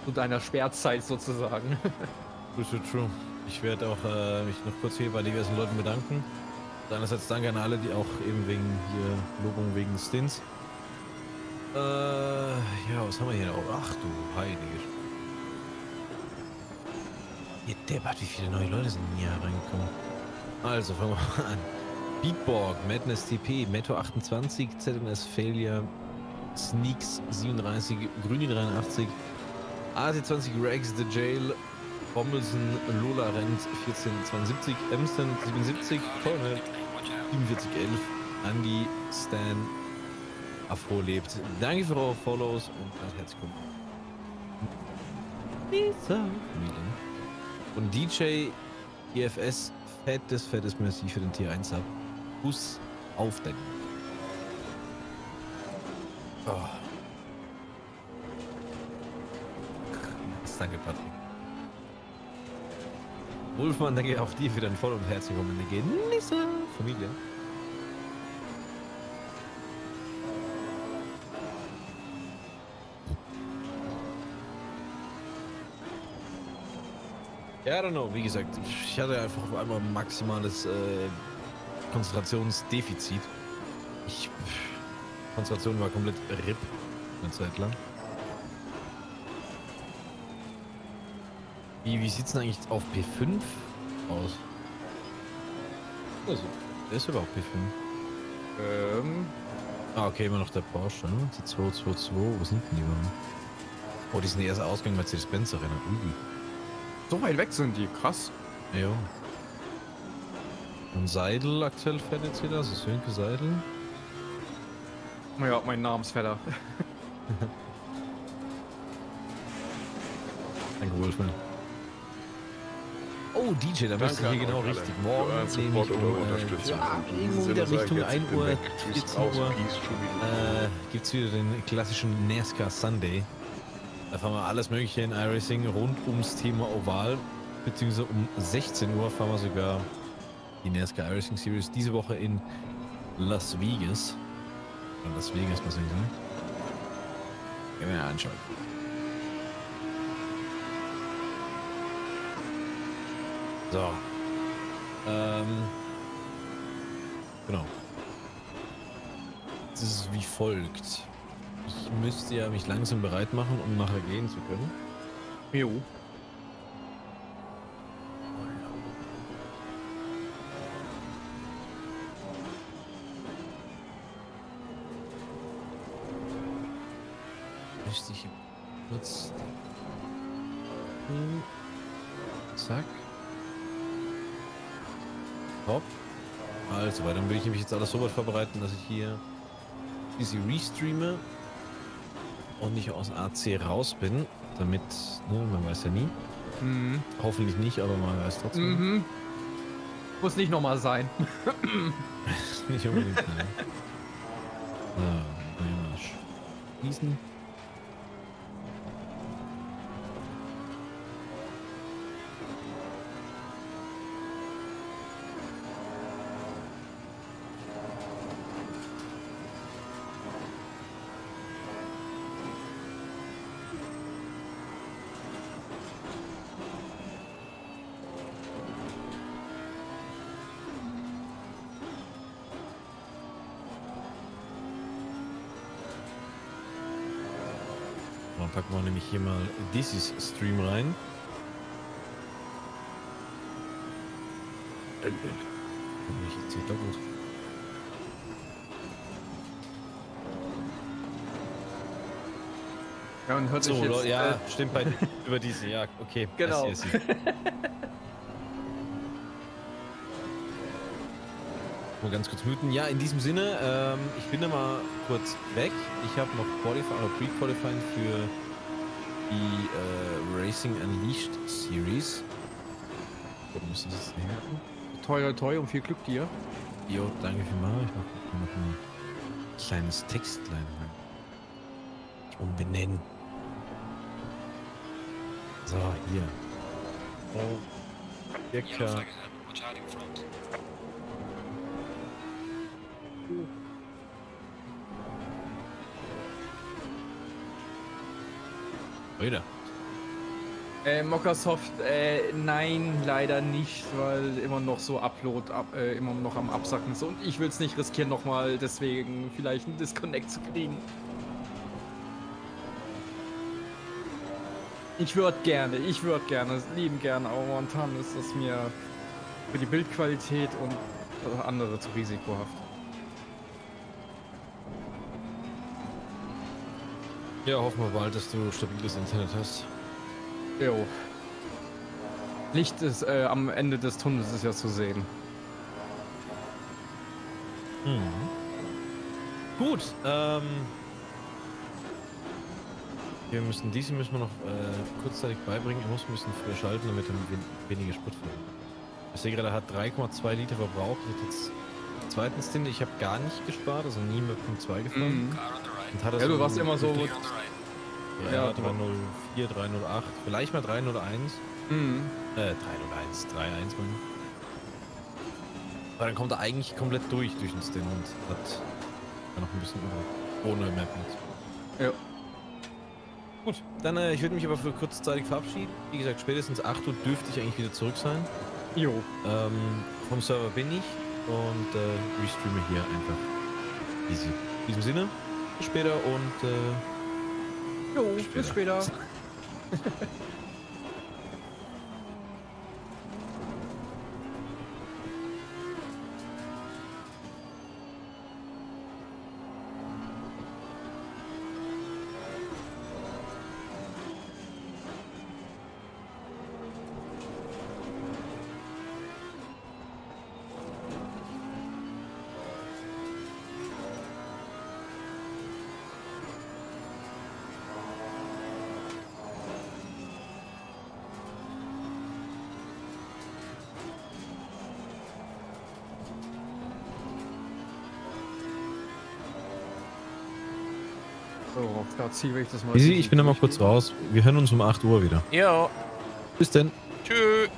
mit einer Sperrzeit sozusagen. True, true, true. Ich werde auch äh, mich noch kurz hier bei diversen Leuten bedanken. Einerseits danke an alle, die auch eben wegen hier Lobung wegen Stints. Äh, ja, was haben wir hier noch? Ach du heilige. Ihr Deppert, wie viele neue Leute sind hier reingekommen. Also, fangen wir mal an. Beatborg, Madness T P, Metto achtundzwanzig, Z M S Failure, Sneaks siebenunddreißig, Grüni dreiundachtzig, A C zwanzig, Rags, The Jail, Bommelsen, Lola Rent vierzehn zweiundsiebzig, Emston siebenundsiebzig, Colonel siebenundvierzig elf, Andy, Stan, Afro lebt. Danke für eure Follows und herzlich willkommen. Und D J I F S, fettes, fettes Merci für den Tier eins ab. Bus aufdecken. Oh. Danke, Patrick. Wolfmann, danke auch dir für dein Voll- und herzlich willkommen in der Genisse Familie. Ja, I don't know, wie gesagt, ich hatte einfach auf einmal maximales äh, Konzentrationsdefizit. Ich... Konzentration war komplett R I P eine Zeit lang. Wie, wie sieht es denn eigentlich auf P fünf aus? Also, der ist überhaupt P fünf. Ähm. Ah, okay, immer noch der Porsche, ne? Die zwei zwei zwei, wo sind denn die überhaupt? Oh, die sind der erste Ausgang Mercedes-Benz Arena. Mhm. So weit weg sind die, krass. Ja. Und Seidel aktuell fährt jetzt wieder, das ist Sönke Seidel. Ja, mein Namensvetter. Danke, Wolfman. Oh, D J, da bist du hier genau richtig. Morgen nehme ich um, ja, irgendwo in der Richtung ein Uhr, vierzehn Uhr, äh, gibt's wieder den klassischen NASCAR Sunday. Da fahren wir alles mögliche in iRacing rund ums Thema Oval, beziehungsweise um sechzehn Uhr fahren wir sogar die NASCAR iRacing Series diese Woche in Las Vegas. Und deswegen ist man sich, ne? Gehen wir mal anschauen. So. Ähm. Genau. Das ist wie folgt. Ich müsste ja mich langsam bereit machen, um nachher gehen zu können. Jo. Sich kurz. Hm. Zack. Hopp. Also, weil dann will ich nämlich jetzt alles so weit vorbereiten, dass ich hier easy restreame und nicht aus A C raus bin, damit, ne, man weiß ja nie. Mhm. Hoffentlich nicht, aber man weiß trotzdem. Mhm. Muss nicht nochmal sein. Nicht unbedingt, nein. So, einmal schließen. Packen wir nämlich hier mal dieses Stream rein. Endlich. Ich ziehe doch gut. Ja, und hört so, sich jetzt, ja, äh, stimmt, bei, über diesen, ja, okay. Genau. I see, I see. Mal ganz kurz muten. Ja, in diesem Sinne, ähm, ich bin da mal kurz weg. Ich habe noch Qualifying oder Pre-Qualifying für die äh, Racing Unleashed Series. Oder muss ich das hinhalten? Toi, toi, um viel Glück dir. Jo, danke für mal. Ich mache noch ein kleines Textlein rein. Umbenennen. So, hier. Oh. Der Kerl. Wieder. Äh, Mockersoft, äh, nein, leider nicht, weil immer noch so Upload, ab, äh, immer noch am Absacken ist und ich will es nicht riskieren nochmal, deswegen vielleicht einen Disconnect zu kriegen. Ich würde gerne, ich würde gerne, lieben gerne, aber momentan ist das mir für die Bildqualität und andere zu risikohaft. Ja, hoffen wir bald, dass du stabiles Internet hast. Jo. Licht ist äh, am Ende des Tunnels ist ja zu sehen. Mhm. Gut, ähm... wir müssen, diese müssen wir noch äh, kurzzeitig beibringen. Ich muss ein bisschen früher schalten, damit wir weniger Sprit fahren. Das hier gerade hat drei Komma zwei Liter verbraucht. Jetzt zweitens den, ich habe gar nicht gespart, also nie mit Punkt zwei gefahren. Mhm. Und hat ja, du warst immer so... Ja, ja, drei null vier, drei null acht, vielleicht mal drei null eins. Mhm. Äh, drei null eins, drei eins mal. Aber dann kommt er eigentlich komplett durch, durch den Stint und hat noch ein bisschen ohne Map mit. Ja. Gut, dann äh, ich würde mich aber für kurzzeitig verabschieden. Wie gesagt, spätestens acht Uhr dürfte ich eigentlich wieder zurück sein. Jo. Ähm, vom Server bin ich und äh, restreame hier einfach easy. In diesem Sinne... Bis später und äh, jo, später. Bis später. Ich bin nochmal kurz raus. Wir hören uns um acht Uhr wieder. Ja. Bis denn. Tschüss.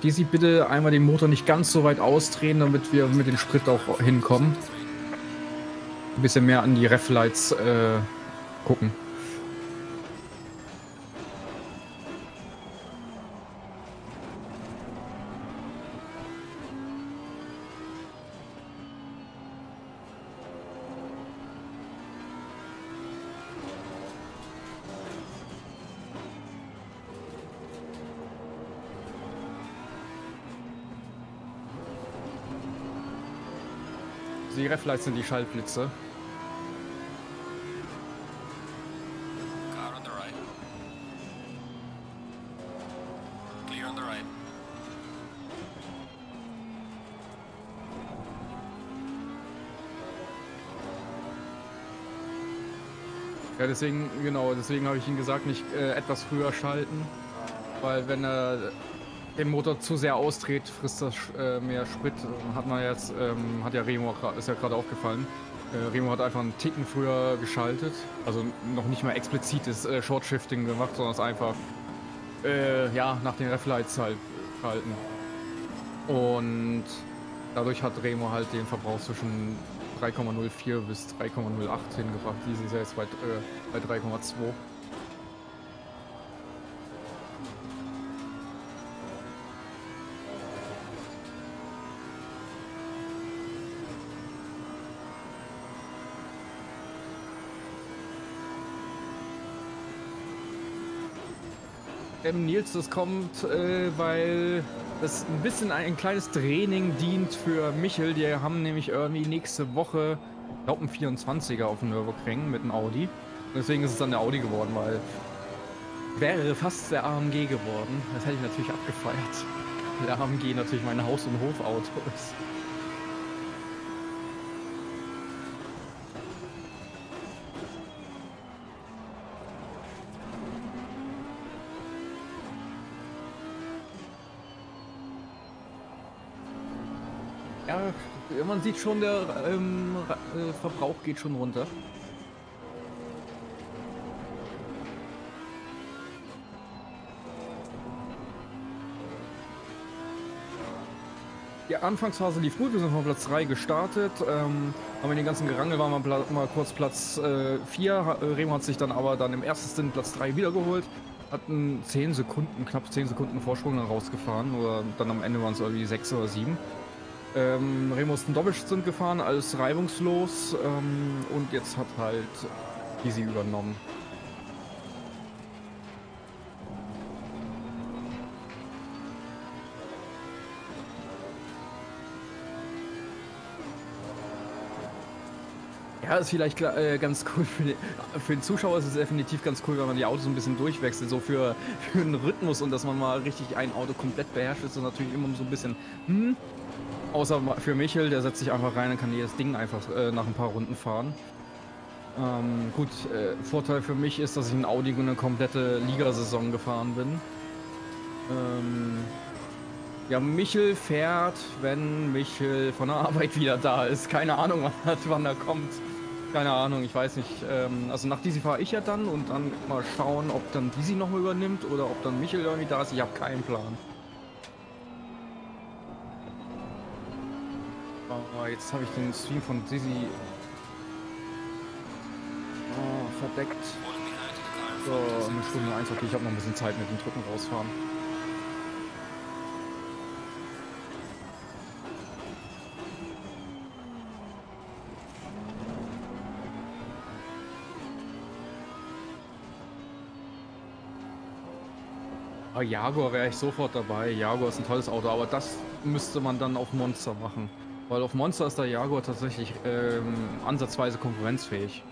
Geh Sie bitte einmal den Motor nicht ganz so weit ausdrehen, damit wir mit dem Sprit auch hinkommen. Ein bisschen mehr an die Reflights äh, gucken. Die Reflex sind die Schaltblitze. Ja, deswegen, genau, deswegen habe ich Ihnen gesagt, nicht äh, etwas früher schalten, weil wenn er den Motor zu sehr ausdreht, frisst das äh, mehr Sprit. Hat man jetzt, ähm, hat ja Remo, ist ja gerade aufgefallen. Äh, Remo hat einfach einen Ticken früher geschaltet, also noch nicht mal explizites äh, Shortshifting gemacht, sondern es einfach äh, ja, nach den Reflex halt schalten. Und dadurch hat Remo halt den Verbrauch zwischen drei Komma null vier bis drei Komma null acht hingebracht. Die sind ja jetzt bei, äh, bei drei Komma zwei. Nils, das kommt, äh, weil das ein bisschen ein, ein kleines Training dient für Michel. Die haben nämlich irgendwie nächste Woche, ich glaube, einen vierundzwanziger auf dem Nürburgring mit einem Audi. Und deswegen ist es dann der Audi geworden, weil wäre fast der A M G geworden. Das hätte ich natürlich abgefeiert. Der A M G natürlich mein Haus- und Hofauto ist. Man sieht schon, der ähm, äh, Verbrauch geht schon runter. Die Anfangsphase lief gut, wir sind von Platz drei gestartet. Ähm, haben in den ganzen Gerangel waren wir mal kurz Platz äh, vier. Remo hat sich dann aber dann im ersten Stint Platz drei wiedergeholt. Hatten zehn Sekunden, knapp zehn Sekunden Vorsprung dann rausgefahren. Oder dann am Ende waren es irgendwie sechs oder sieben. Ähm, Remo ist einen Doppelstint gefahren, alles reibungslos ähm, und jetzt hat halt Easy übernommen. Ja, ist vielleicht äh, ganz cool, für, die, für den Zuschauer ist es definitiv ganz cool, wenn man die Autos ein bisschen durchwechselt, so für, für den Rhythmus und dass man mal richtig ein Auto komplett beherrscht, ist natürlich immer so ein bisschen, hm? Außer für Michel, der setzt sich einfach rein und kann jedes Ding einfach äh, nach ein paar Runden fahren. Ähm, gut, äh, Vorteil für mich ist, dass ich in Audi eine komplette Ligasaison gefahren bin. Ähm, ja, Michel fährt, wenn Michel von der Arbeit wieder da ist. Keine Ahnung, wann, hat, wann er kommt. Keine Ahnung, ich weiß nicht. Ähm, also nach Dizzy fahre ich ja dann und dann mal schauen, ob dann Dizzy nochmal übernimmt oder ob dann Michel irgendwie da ist. Ich habe keinen Plan. Jetzt habe ich den Stream von Dizzy oh, verdeckt. So, eine Stunde eins, okay, ich habe noch ein bisschen Zeit mit dem Drücken rausfahren. Ah, Jaguar wäre ich sofort dabei. Jaguar ist ein tolles Auto, aber das müsste man dann auf Monster machen. Weil auf Monster ist der Jaguar tatsächlich ähm, ansatzweise konkurrenzfähig.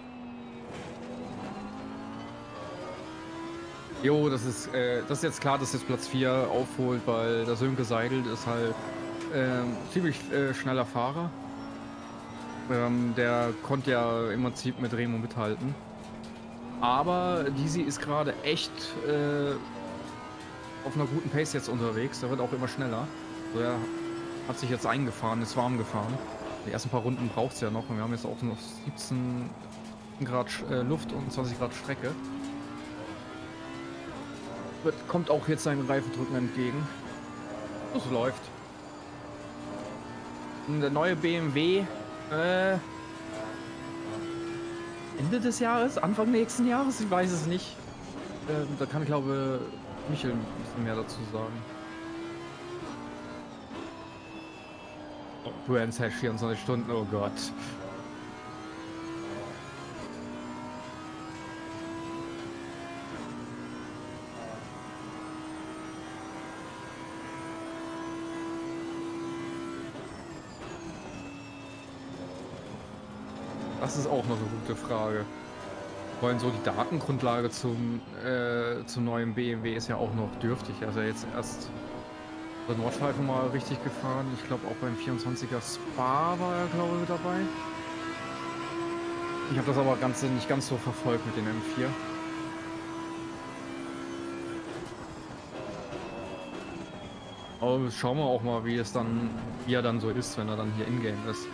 Jo, das ist, äh, das ist jetzt klar, dass jetzt Platz vier aufholt, weil der Sönke Seidel ist halt ähm, ziemlich äh, schneller Fahrer. Ähm, der konnte ja im Prinzip mit Remo mithalten. Aber Dizzy ist gerade echt äh, auf einer guten Pace jetzt unterwegs. Der wird auch immer schneller. So, ja. Hat sich jetzt eingefahren, ist warm gefahren. Die ersten paar Runden braucht es ja noch. Und wir haben jetzt auch noch siebzehn Grad äh, Luft und zwanzig Grad Strecke. Wird, kommt auch jetzt seinem Reifendrücken entgegen. Das läuft. Und der neue B M W äh, Ende des Jahres, Anfang nächsten Jahres, ich weiß es nicht. Äh, da kann, glaube ich, Michel ein bisschen mehr dazu sagen. Oh, Brands hat vierundzwanzig Stunden, oh Gott. Das ist auch noch eine gute Frage. Weil so die Datengrundlage zum, äh, zum neuen B M W ist ja auch noch dürftig. Also jetzt erst bei Nordschleife mal richtig gefahren. Ich glaube auch beim vierundzwanziger Spa war er, glaube ich, dabei. Ich habe das aber ganz, nicht ganz so verfolgt mit den M vier. Aber schauen wir auch mal, wie es dann, wie er dann so ist, wenn er dann hier in-game ist.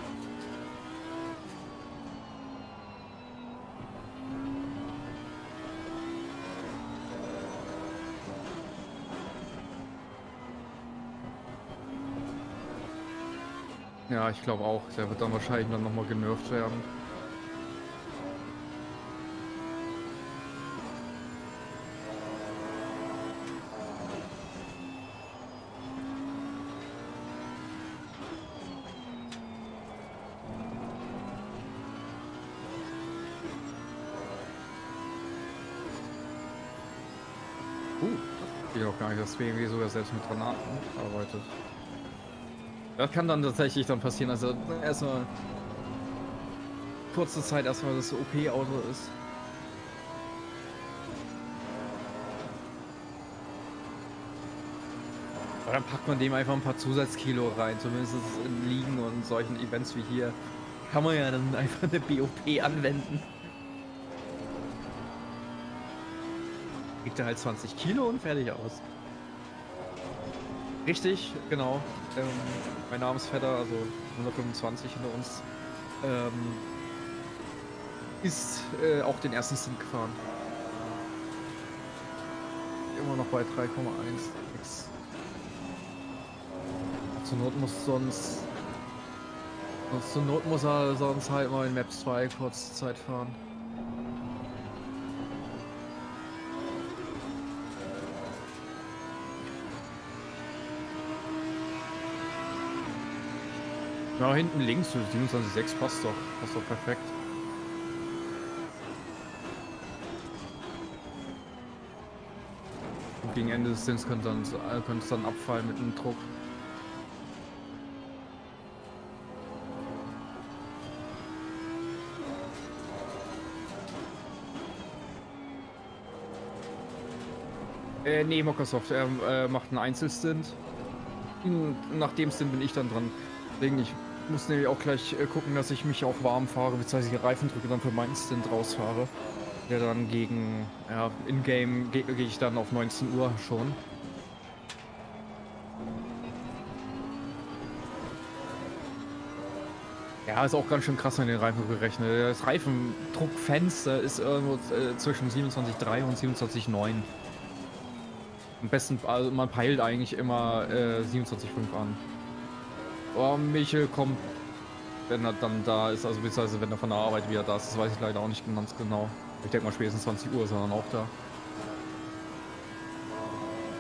Ja, ich glaube auch. Der wird dann wahrscheinlich dann nochmal genervt werden. Uh, das geht auch gar nicht, dass B M W sogar selbst mit Granaten arbeitet. Das kann dann tatsächlich dann passieren, also erstmal kurze Zeit erstmal das O P-Auto ist. Aber dann packt man dem einfach ein paar Zusatzkilo rein, zumindest in Ligen und solchen Events wie hier. Kann man ja dann einfach eine B O P anwenden. Kriegt er halt zwanzig Kilo und fertig aus. Richtig, genau. Ähm, mein Namensvetter, also hundertfünfundzwanzig hinter uns, ähm, ist äh, auch den ersten Stint gefahren. Immer noch bei drei Komma eins. Zur Not muss sonst, sonst... Zur Not muss er sonst halt mal in Maps zwei kurz Zeit fahren. Ja, hinten links, siebenundzwanzig Komma sechs passt doch, passt doch perfekt. Und gegen Ende des Stints könnte es dann, könnte dann abfallen mit dem Druck. Äh, nee, Microsoft, er äh, macht einen Einzelstint. Nach dem Stint bin ich dann dran. Deswegen, ich muss nämlich auch gleich äh, gucken, dass ich mich auch warm fahre, beziehungsweise die Reifen drücke, dann für meinen Stint rausfahre. Der dann gegen, ja, in-game gehe geh ich dann auf neunzehn Uhr schon. Ja, ist auch ganz schön krass, wenn den Reifen berechnet. Das Reifendruckfenster ist irgendwo äh, zwischen siebenundzwanzig Komma drei und siebenundzwanzig Komma neun. Am besten, also man peilt eigentlich immer äh, siebenundzwanzig Komma fünf an. Oh, Michel kommt, wenn er dann da ist, also beziehungsweise wenn er von der Arbeit wieder da ist, das weiß ich leider auch nicht ganz genau. Ich denke mal spätestens zwanzig Uhr ist er dann auch da.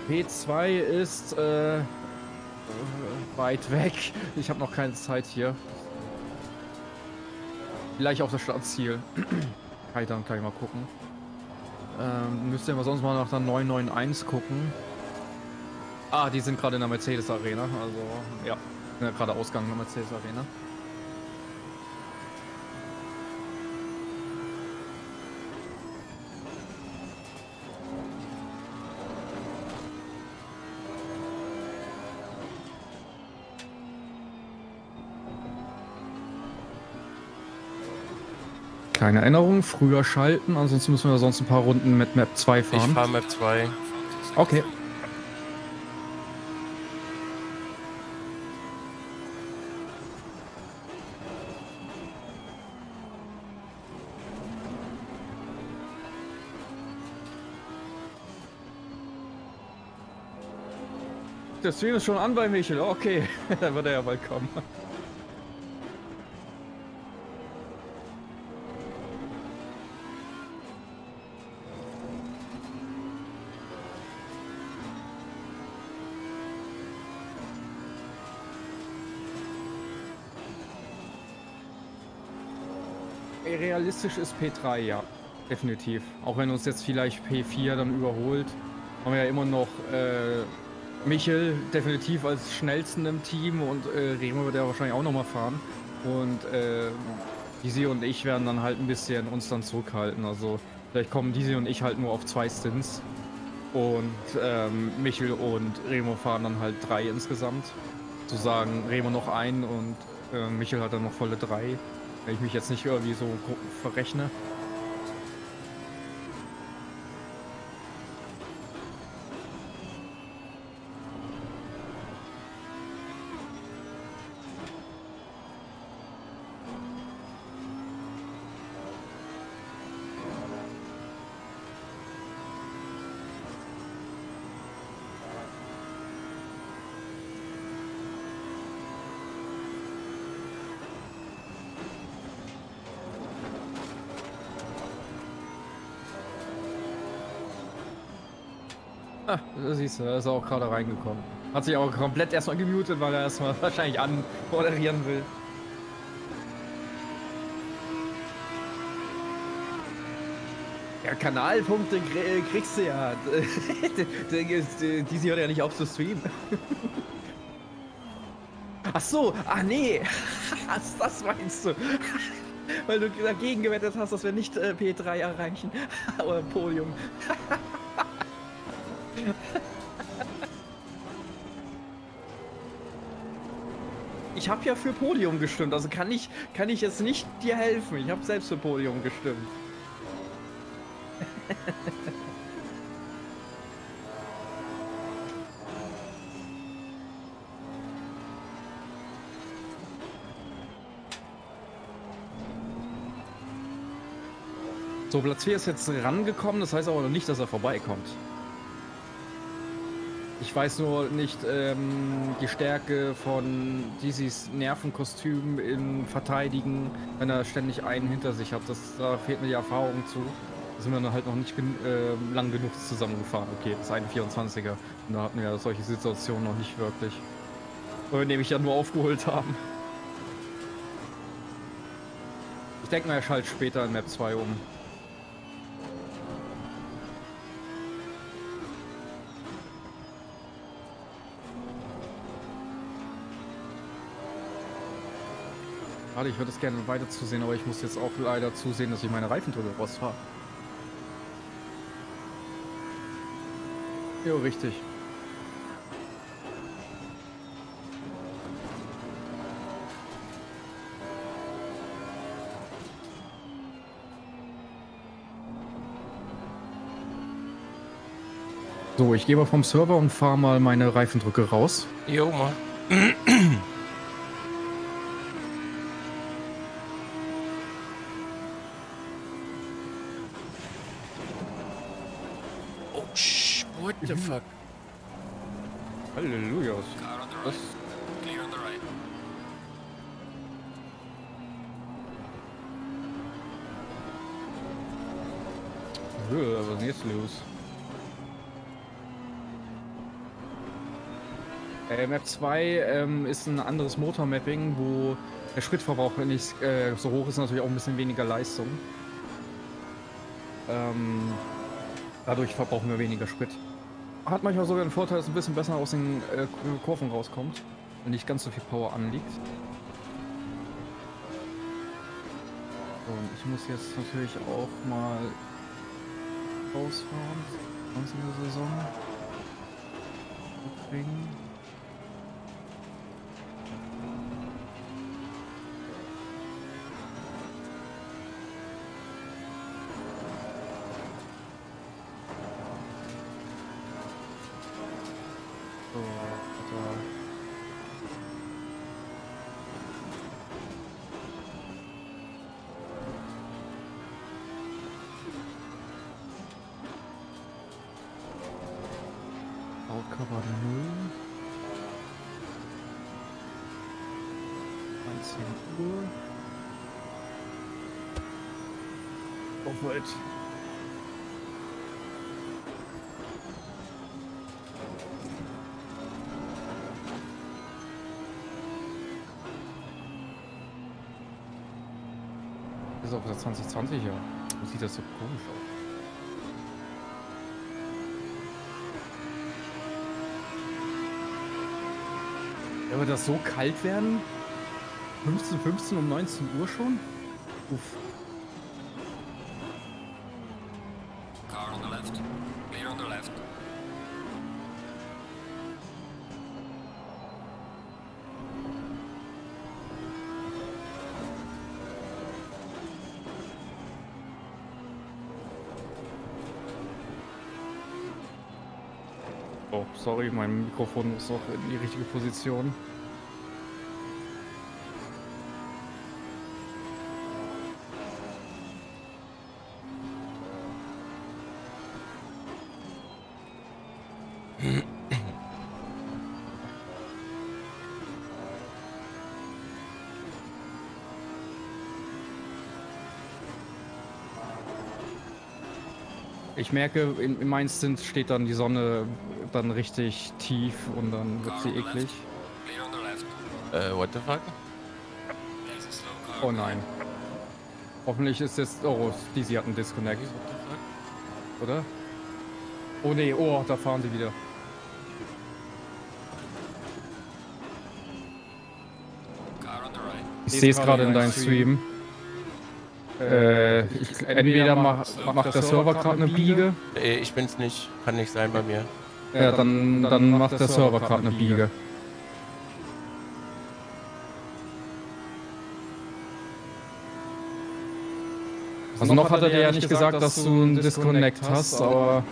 P zwei ist äh, äh, weit weg. Ich habe noch keine Zeit hier. Vielleicht auf das Startziel. Kann ich dann gleich mal gucken. Ähm, müsste ja sonst mal nach der neun neun eins gucken. Ah, die sind gerade in der Mercedes Arena, also ja. Ja, gerade Ausgang der Mercedes Arena. Keine Erinnerung, früher schalten, ansonsten müssen wir sonst ein paar Runden mit Map zwei fahren. Ich fahre Map zwei. Okay. Das Stream ist schon an bei Michel. Okay, da wird er ja bald kommen. Realistisch ist P drei, ja, definitiv. Auch wenn uns jetzt vielleicht P vier dann überholt, haben wir ja immer noch äh, Michel definitiv als schnellsten im Team und äh, Remo wird ja wahrscheinlich auch nochmal fahren. Und äh, Dizzy und ich werden dann halt ein bisschen uns dann zurückhalten. Also vielleicht kommen Dizzy und ich halt nur auf zwei Stints und ähm, Michel und Remo fahren dann halt drei insgesamt. Sozusagen Remo noch einen und äh, Michel hat dann noch volle drei. Wenn ich mich jetzt nicht irgendwie so verrechne. Siehst du, da ist er auch gerade reingekommen. Hat sich auch komplett erstmal gemutet, weil er erstmal wahrscheinlich anmoderieren will. Ja, Kanalpunkte kriegst du ja. Dizzy hört ja nicht auf zu streamen. Ach so, ach nee. Das meinst du. Weil du dagegen gewettet hast, dass wir nicht P drei erreichen. Oder Podium. Ich habe ja für Podium gestimmt, also kann ich, kann ich jetzt nicht dir helfen. Ich habe selbst für Podium gestimmt. So, Platz vier ist jetzt rangekommen, das heißt aber noch nicht, dass er vorbeikommt. Ich weiß nur nicht ähm, die Stärke von Dizzys Nervenkostüm im Verteidigen, wenn er ständig einen hinter sich hat. Das, da fehlt mir die Erfahrung zu. Da sind wir dann halt noch nicht äh, lang genug zusammengefahren. Okay, das ist ein vierundzwanziger. Und da hatten wir solche Situationen noch nicht wirklich. Weil wir nämlich ja nur aufgeholt haben. Ich denke mal, er schaltet später in Map zwei um. Ich würde es gerne weiter zusehen, aber ich muss jetzt auch leider zusehen, dass ich meine Reifentunnel rausfahre. Jo, richtig. So, ich gehe mal vom Server und fahre mal meine Reifendrücke raus. Jo, mal. What the fuck? Halleluja. Was? Was ist denn jetzt los? Äh, Map zwei ähm, ist ein anderes Motormapping, wo der Spritverbrauch nicht äh, so hoch ist, natürlich auch ein bisschen weniger Leistung. Ähm, dadurch verbrauchen wir weniger Sprit. Hat manchmal sogar den Vorteil, dass es ein bisschen besser aus den äh, Kurven rauskommt und nicht ganz so viel Power anliegt. So, und ich muss jetzt natürlich auch mal rausfahren. neunziger Saison. Bringen. Cover null. zehn Uhr. Auf weit. Das ist auch das zwanzig zwanziger. Wo sieht das so komisch aus? Ja, wird das so kalt werden? fünfzehn fünfzehn um neunzehn Uhr schon? Uff. Car on the left. Clear on the left. Oh, sorry, mein Mikrofon ist auch in die richtige Position. Ich merke, in, in meins steht dann die Sonne dann richtig tief und dann wird sie eklig. Äh, what the fuck? Oh nein. Hoffentlich ist jetzt... Oh, Dizzy hat einen Disconnect. Oder? Oh ne, oh, da fahren sie wieder. Ich sehe es gerade in deinem Stream. Äh, ich, entweder macht, macht der Server gerade eine Biege. Ich bin's nicht, kann nicht sein bei mir. Ja, dann, dann macht der Server gerade eine Biege. Also noch hat er dir ja nicht gesagt, dass du einen Disconnect hast, aber...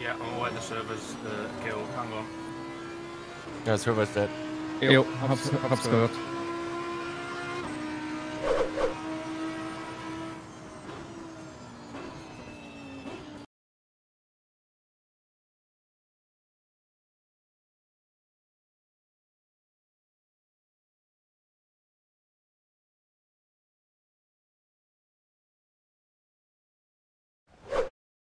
Yeah, I'm aware the server's uh, killed. Hang on. Yeah, the server's dead. Jo, hab's, hab's gehört.